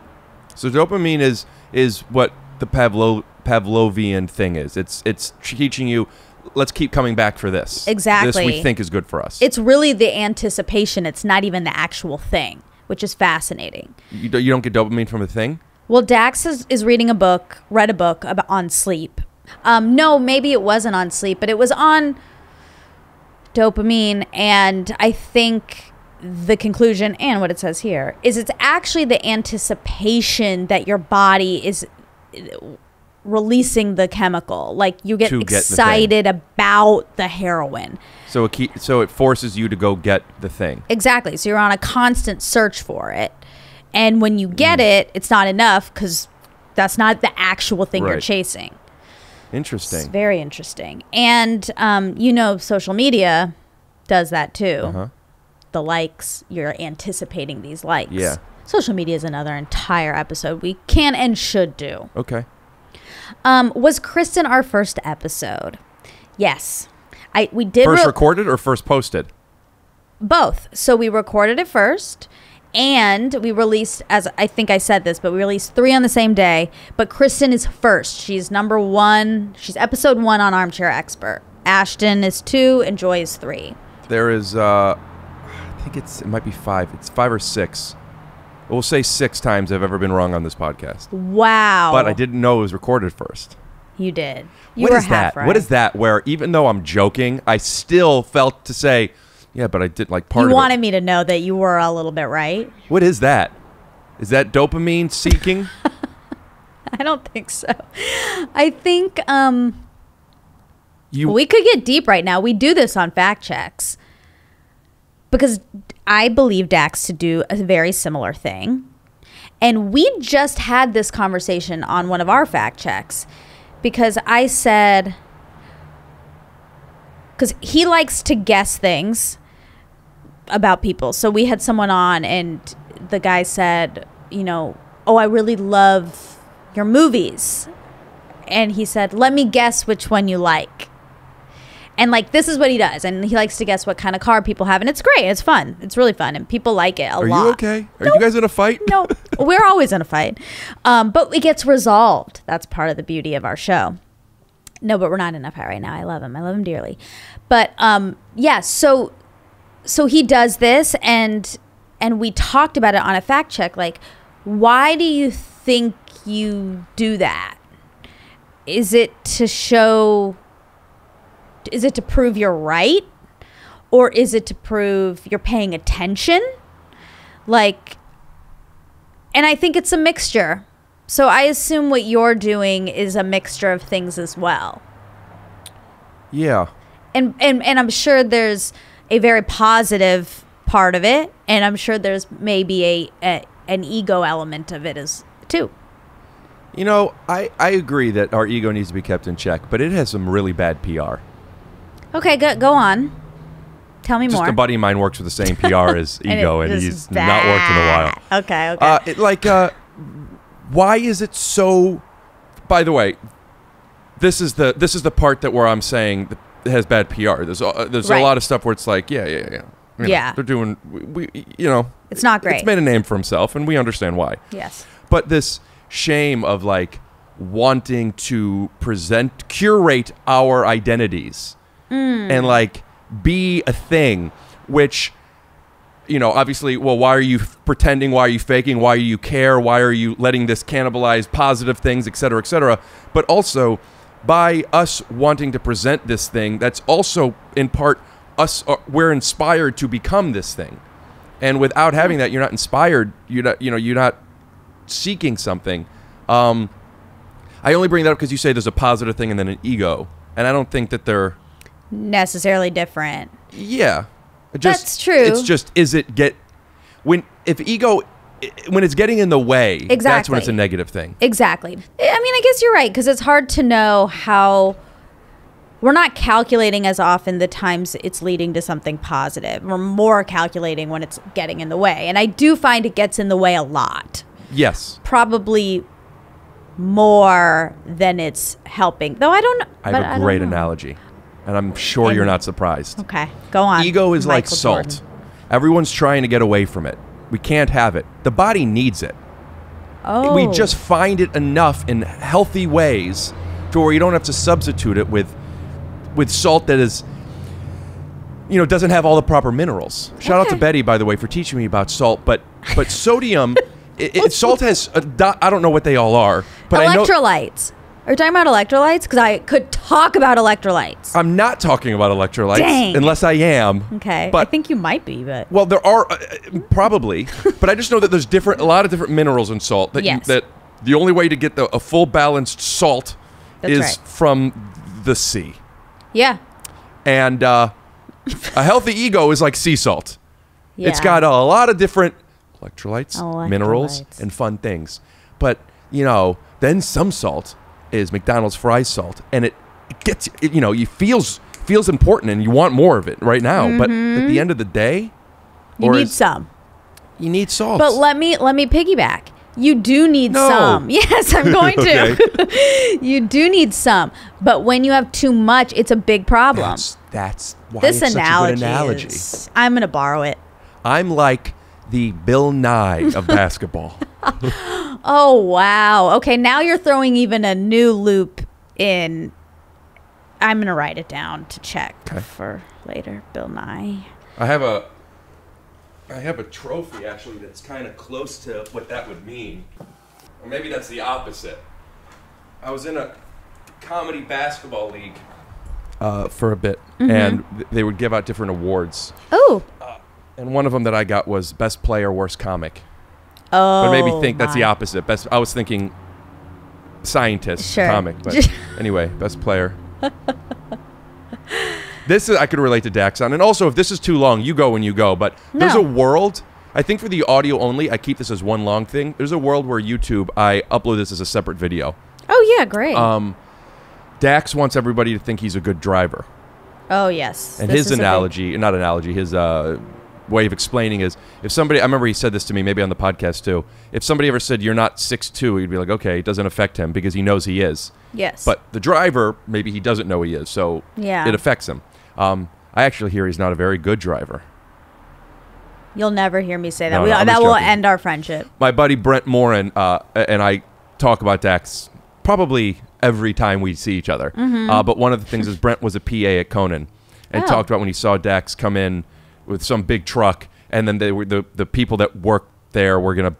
So dopamine is is what the Pavlo, Pavlovian thing is. It's it's teaching you, let's keep coming back for this. Exactly. This we think is good for us. It's really the anticipation. It's not even the actual thing, which is fascinating. You don't get dopamine from a thing? Well, Dax is, is reading a book, read a book about, on sleep. Um, no, maybe it wasn't on sleep, but it was on dopamine. And I think the conclusion and what it says here is it's actually the anticipation that your body is releasing the chemical. Like you get excited get the about the heroin. So it, keep, so it forces you to go get the thing. Exactly. So you're on a constant search for it. And when you get it, it's not enough because that's not the actual thing right. you're chasing. Interesting. It's very interesting. And, um, you know, social media does that too. Uh-huh. The likes, you're anticipating these likes. Yeah. Social media is another entire episode we can and should do. Okay. Um, was Kristen our first episode? Yes. I we did. First re recorded or first posted? Both. So we recorded it first. And we released, as I think I said this, but we released three on the same day. But Kristen is first. She's number one. She's episode one on Armchair Expert. Ashton is two and Joy is three. There is, uh, I think it's, it might be five. It's five or six. We'll say six times I've ever been wrong on this podcast. Wow. But I didn't know it was recorded first. You did. You what were is half that? Right. What is that where even though I'm joking, I still felt to say, yeah, but I did like part you of it. You wanted me to know that you were a little bit right. What is that? Is that dopamine seeking? I don't think so. I think um, you. we could get deep right now. We do this on fact checks. Because I believe Dax to do a very similar thing. And we just had this conversation on one of our fact checks. Because I said, because he likes to guess things about people. So we had someone on and the guy said, you know, oh, I really love your movies. And he said, let me guess which one you like. And like, this is what he does. And he likes to guess what kind of car people have. And it's great. It's fun. It's really fun. And people like it a lot. Are you okay? Are you guys in a fight? No, we're always in a fight. Um, but it gets resolved. That's part of the beauty of our show. No, but we're not in a fight right now. I love him. I love him dearly. But um, yeah, so so he does this. And, and we talked about it on a fact check. Like, why do you think you do that? Is it to show... Is it to prove you're right? Or is it to prove you're paying attention? Like, and I think it's a mixture. So I assume what you're doing is a mixture of things as well. Yeah. And, and, and I'm sure there's a very positive part of it. And I'm sure there's maybe a, a an ego element of it as too. You know, I, I agree that our ego needs to be kept in check, but it has some really bad P R. Okay, go, go on. Tell me Just more. Just a buddy of mine works with the same P R as Ego, and, and he's bad. not worked in a while. Okay, okay. Uh, it, like, uh, why is it so... By the way, this is the this is the part that where I'm saying that has bad P R. There's uh, there's right. a lot of stuff where it's like, yeah, yeah, yeah. You know, yeah. They're doing... We, we, you know... It's not great. It's made a name for himself, and we understand why. Yes. But this shame of, like, wanting to present... Curate our identities... Mm. And like be a thing, which, you know, obviously, well, why are you pretending? Why are you faking? Why do you care? Why are you letting this cannibalize positive things, et cetera, et cetera? But also by us wanting to present this thing, that's also in part us, uh, we're inspired to become this thing. And without having that, you're not inspired. You're not, you know, you're not seeking something. Um, I only bring that up because you say there's a positive thing and then an ego. And I don't think that they're necessarily different. Yeah, just, that's true. It's just is it get when if ego when it's getting in the way. Exactly. That's when it's a negative thing. Exactly. I mean, I guess you're right because it's hard to know how we're not calculating as often the times it's leading to something positive. We're more calculating when it's getting in the way, and I do find it gets in the way a lot. Yes. Probably more than it's helping. Though I don't. I have a great analogy. And I'm sure and, you're not surprised. Okay, go on. Ego is Michael like salt. Jordan. Everyone's trying to get away from it. We can't have it. The body needs it. Oh. We just find it enough in healthy ways to where you don't have to substitute it with with salt that is, you know, doesn't have all the proper minerals. Shout okay. out to Betty, by the way, for teaching me about salt. But but sodium, it, it, salt has, a dot, I don't know what they all are. But electrolytes. I know Are you talking about electrolytes? Because I could talk about electrolytes. I'm not talking about electrolytes. Dang. Unless I am. Okay. But, I think you might be, but... Well, there are, uh, probably. But I just know that there's different, a lot of different minerals in salt. That yes. You, that the only way to get the, a full balanced salt That's is right. from the sea. Yeah. And uh, a healthy ego is like sea salt. Yeah. It's got a lot of different electrolytes, electrolytes, minerals, and fun things. But, you know, then some salt... is McDonald's fry salt, and it, it gets it, you know, you feels feels important, and you want more of it right now. Mm-hmm. But at the end of the day, you need some. You need salt. But let me let me piggyback. You do need no. some. Yes, I'm going to. You do need some, but when you have too much, it's a big problem. That's, that's why this it's analogy such a good analogy. Is, I'm going to borrow it. I'm like the Bill Nye of basketball. Oh, wow. Okay, now you're throwing even a new loop in. I'm going to write it down to check okay. for later, Bill Nye. I have a I have a trophy, actually, that's kind of close to what that would mean. Or maybe that's the opposite. I was in a comedy basketball league uh, for a bit, mm-hmm. and th they would give out different awards. Oh. Uh, and one of them that I got was best player, worst comic. Oh. But it made me think that's my. the opposite. Best. I was thinking scientist, sure. comic. But anyway, best player. This is, I could relate to Dax on. And also, if this is too long, you go when you go. But no. there's a world, I think for the audio only, I keep this as one long thing. There's a world where YouTube, I upload this as a separate video. Oh, yeah, great. Um, Dax wants everybody to think he's a good driver. Oh, yes. And this his analogy, not analogy, his uh, way of explaining is, if somebody, I remember he said this to me, maybe on the podcast too, if somebody ever said, you're not six two, you'd be like, okay, it doesn't affect him because he knows he is. Yes. But the driver, maybe he doesn't know he is, so yeah. it affects him. Um, I actually hear he's not a very good driver. You'll never hear me say that. No, we, no, that will end our friendship. My buddy Brent Morin uh, and I talk about Dax probably every time we see each other. Mm-hmm. uh, but one of the things is Brent was a P A at Conan and oh. talked about when he saw Dax come in with some big truck, and then they were the, the people that worked there were going to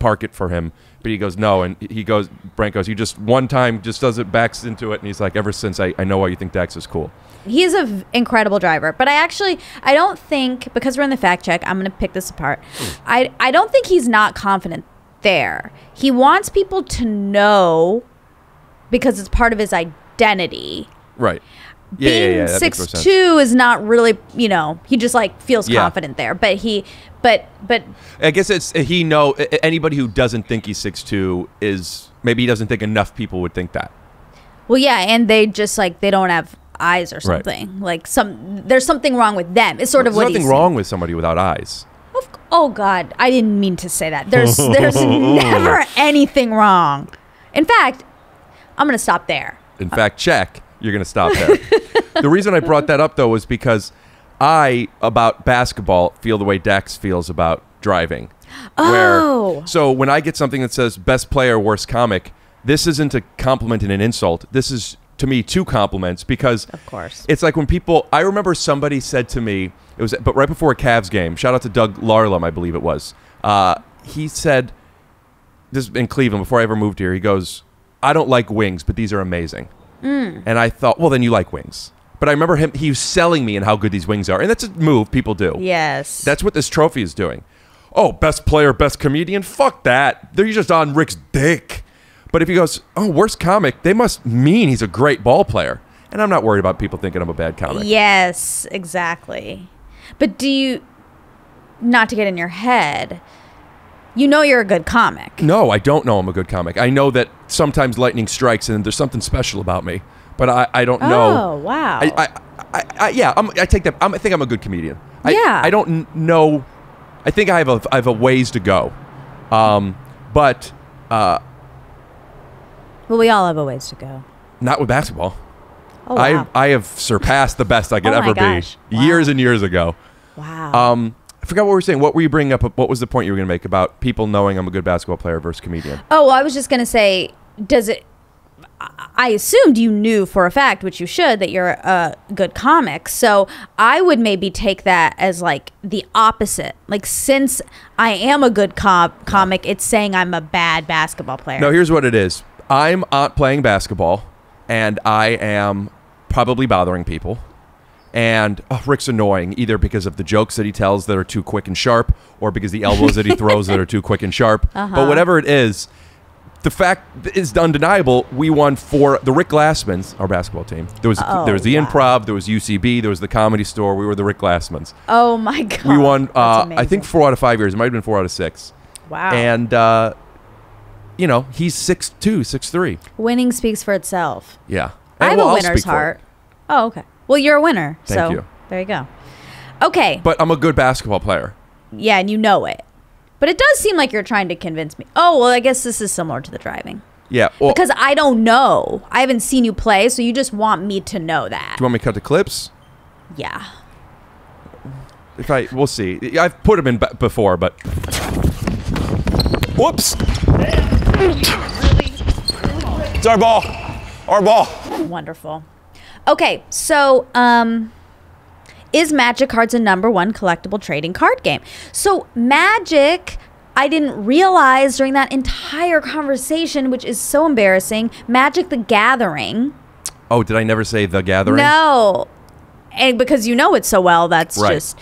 park it for him. But he goes, no. And he goes, Brent goes, you just one time just does it, backs into it. And he's like, ever since I, I know why you think Dax is cool. He's an incredible driver. But I actually, I don't think, because we're in the fact check, I'm going to pick this apart. I, I don't think he's not confident there. He wants people to know because it's part of his identity. Right. Yeah, being yeah, yeah, six two is not really, you know, he just like feels yeah. confident there. But he, but, but. I guess it's, he know, anybody who doesn't think he's six two is, maybe he doesn't think enough people would think that. Well, yeah. And they just like, they don't have eyes or something. Right. Like some, there's something wrong with them. It's sort well, of what he's saying. There's nothing wrong with somebody without eyes. Of, oh God, I didn't mean to say that. There's, there's never anything wrong. In fact, I'm going to stop there. In uh, fact, check. You're going to stop there. The reason I brought that up, though, was because I, about basketball, feel the way Dax feels about driving. Oh. Where, so when I get something that says best player, worst comic, this isn't a compliment and an insult. This is, to me, two compliments because of course. It's like when people, I remember somebody said to me, it was, but right before a Cavs game, shout out to Doug Larlam, I believe it was. Uh, he said, this in Cleveland, before I ever moved here, he goes, I don't like wings, but these are amazing. Mm. And I thought, well, then you like wings. But I remember him, he was selling me in how good these wings are. And that's a move people do. Yes. That's what this trophy is doing. Oh, best player, best comedian? Fuck that. They're just on Rick's dick. But if he goes, oh, worst comic, they must mean he's a great ball player. And I'm not worried about people thinking I'm a bad comic. Yes, exactly. But do you, not to get in your head, you know you're a good comic. No, I don't know I'm a good comic. I know that sometimes lightning strikes and there's something special about me, but I, I don't oh, know. Oh, wow. I, I, I, I, yeah, I'm, I take that. I'm, I think I'm a good comedian. I, yeah. I don't know. I think I have a, I have a ways to go. Um, but. Uh, well, we all have a ways to go. Not with basketball. Oh, wow. I, I have surpassed the best I could oh ever gosh. be wow. years and years ago. Wow. Um. I forgot what we were saying. What were you bringing up? What was the point you were going to make about people knowing I'm a good basketball player versus comedian? Oh, well, I was just going to say, does it... I assumed you knew for a fact, which you should, that you're a good comic. So I would maybe take that as like the opposite. Like since I am a good com comic, it's saying I'm a bad basketball player. No, here's what it is. I'm not playing basketball, and I am probably bothering people. And oh, Rick's annoying, either because of the jokes that he tells that are too quick and sharp or because the elbows that he throws that are too quick and sharp. Uh-huh. But whatever it is, the fact is undeniable. We won four. The Rick Glassmans, our basketball team. There was, oh, there was the yeah. improv. There was U C B. There was the Comedy Store. We were the Rick Glassmans. Oh, my God. We won, uh, I think, four out of five years. It might have been four out of six. Wow. And, uh, you know, he's six two, six three. Winning speaks for itself. Yeah. And I have well, a winner's heart. Oh, okay. Well, you're a winner. Thank so you. There you go. Okay. But I'm a good basketball player. Yeah, and you know it. But it does seem like you're trying to convince me. Oh, well, I guess this is similar to the driving. Yeah. Well, because I don't know. I haven't seen you play, so you just want me to know that. Do you want me to cut the clips? Yeah. If I, we'll see. I've put them in b before, but... Whoops! It's our ball. Our ball. Wonderful. Okay, so um, is Magic Cards a number one collectible trading card game? So Magic, I didn't realize during that entire conversation, which is so embarrassing, Magic the Gathering Oh, did I never say The Gathering? No. And because you know it so well, that's right. just...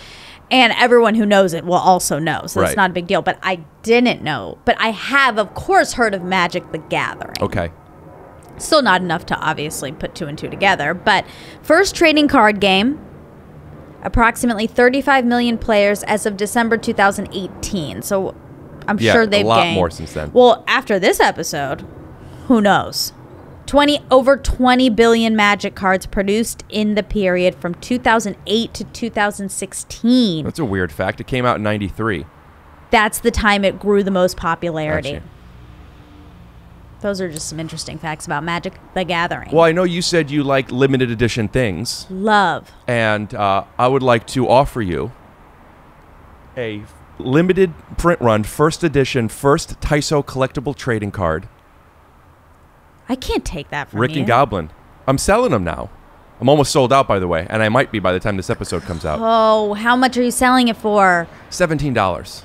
And everyone who knows it will also know. So right. it's not a big deal. But I didn't know. But I have, of course, heard of Magic the Gathering. Okay. Still not enough to obviously put two and two together. But first trading card game. Approximately thirty-five million players as of December two thousand eighteen. So I'm yeah, sure they've a lot gained. more since then. Well, after this episode, who knows? twenty over twenty billion Magic cards produced in the period from two thousand eight to two thousand sixteen. That's a weird fact. It came out in ninety-three. That's the time it grew the most popularity. Gotcha. Those are just some interesting facts about Magic the Gathering. Well, I know you said you like limited edition things. Love. And uh, I would like to offer you a limited print run, first edition, first Taiso collectible trading card. I can't take that from Rick you. and Goblin. I'm selling them now. I'm almost sold out, by the way, and I might be by the time this episode comes out. Oh, how much are you selling it for? seventeen dollars.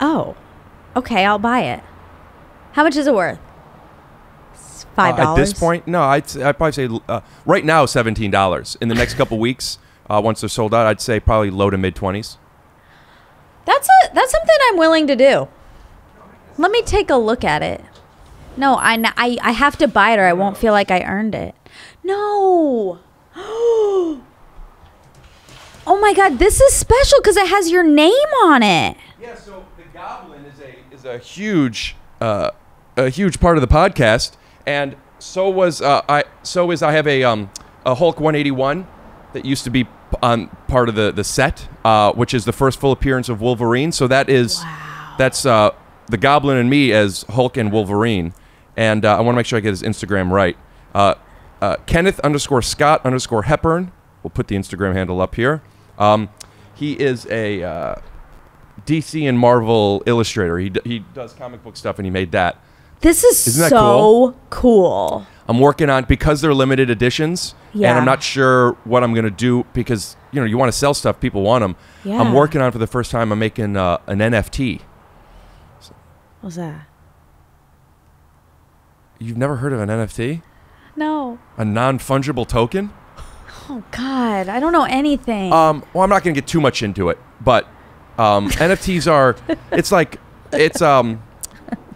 Oh, okay, I'll buy it. How much is it worth? five dollars? Uh, at this point, no, I'd, I'd probably say uh, right now seventeen dollars. In the next couple weeks, uh, once they're sold out, I'd say probably low to mid twenties. That's, a, that's something I'm willing to do. Let me take a look at it. No, I, I, I have to buy it or I won't feel like I earned it. No. Oh, my God. This is special because it has your name on it. Yeah, so the Goblin is a, is a, huge, uh, a huge part of the podcast. And so was uh, I. So is I have a, um, a Hulk one eighty-one that used to be on part of the, the set, uh, which is the first full appearance of Wolverine. So that is wow. that's uh, the Goblin and me as Hulk and Wolverine. And uh, I want to make sure I get his Instagram right. Uh, uh, Kenneth underscore Scott underscore Hepburn. We'll put the Instagram handle up here. Um, he is a uh, D C and Marvel illustrator. He, d he does comic book stuff, and he made that. This is Isn't that so cool? cool. I'm working on, because they're limited editions, yeah. and I'm not sure what I'm going to do because, you know, you want to sell stuff. People want them. Yeah. I'm working on, for the first time, I'm making uh, an N F T. What's that? You've never heard of an N F T? No. A non-fungible token? Oh, God. I don't know anything. Um, well, I'm not going to get too much into it, but um, N F Ts are, it's like, it's, um,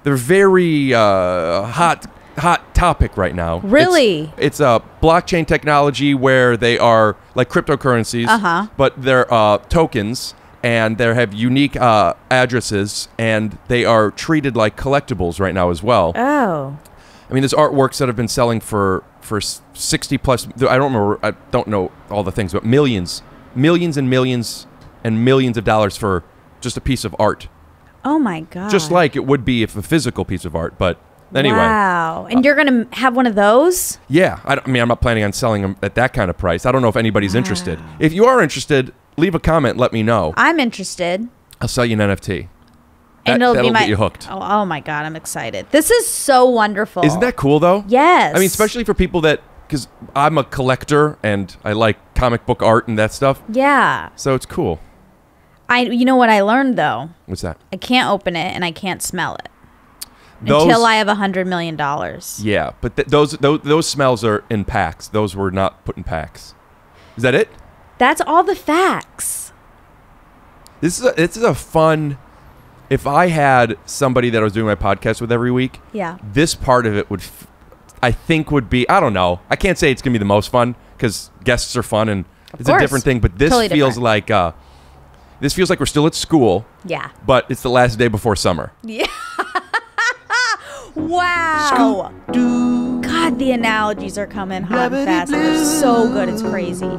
they're very uh, hot, hot topic right now. Really? It's, it's a blockchain technology where they are like cryptocurrencies, uh-huh. but they're uh, tokens. And they have unique uh, addresses, and they are treated like collectibles right now as well. Oh, I mean, there's artworks that have been selling for for sixty plus. I don't remember. I don't know all the things, but millions, millions, and millions and millions of dollars for just a piece of art. Oh my God! Just like it would be if a physical piece of art, but anyway. Wow! And uh, you're gonna have one of those? Yeah. I, I mean, I'm not planning on selling them at that kind of price. I don't know if anybody's wow. interested. If you are interested, leave a comment. Let me know. I'm interested. I'll sell you an N F T. That, and it'll that'll be my, get you hooked. Oh, oh, my God. I'm excited. This is so wonderful. Isn't that cool, though? Yes. I mean, especially for people that... Because I'm a collector, and I like comic book art and that stuff. Yeah. So it's cool. I. You know what I learned, though? What's that? I can't open it, and I can't smell it. Those, until I have one hundred million dollars. Yeah, but th those, those, those smells are in packs. Those were not put in packs. Is that it? That's all the facts. This is a, this is a fun. If I had somebody that I was doing my podcast with every week, yeah, this part of it would, f I think, would be. I don't know. I can't say it's gonna be the most fun because guests are fun and of it's course. a different thing. But this totally feels different. like uh, this feels like we're still at school. Yeah. But it's the last day before summer. Yeah. Wow. Scoop-doo. God, the analogies are coming hot and fast. They're so good. It's crazy.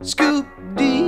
Scoop-dee.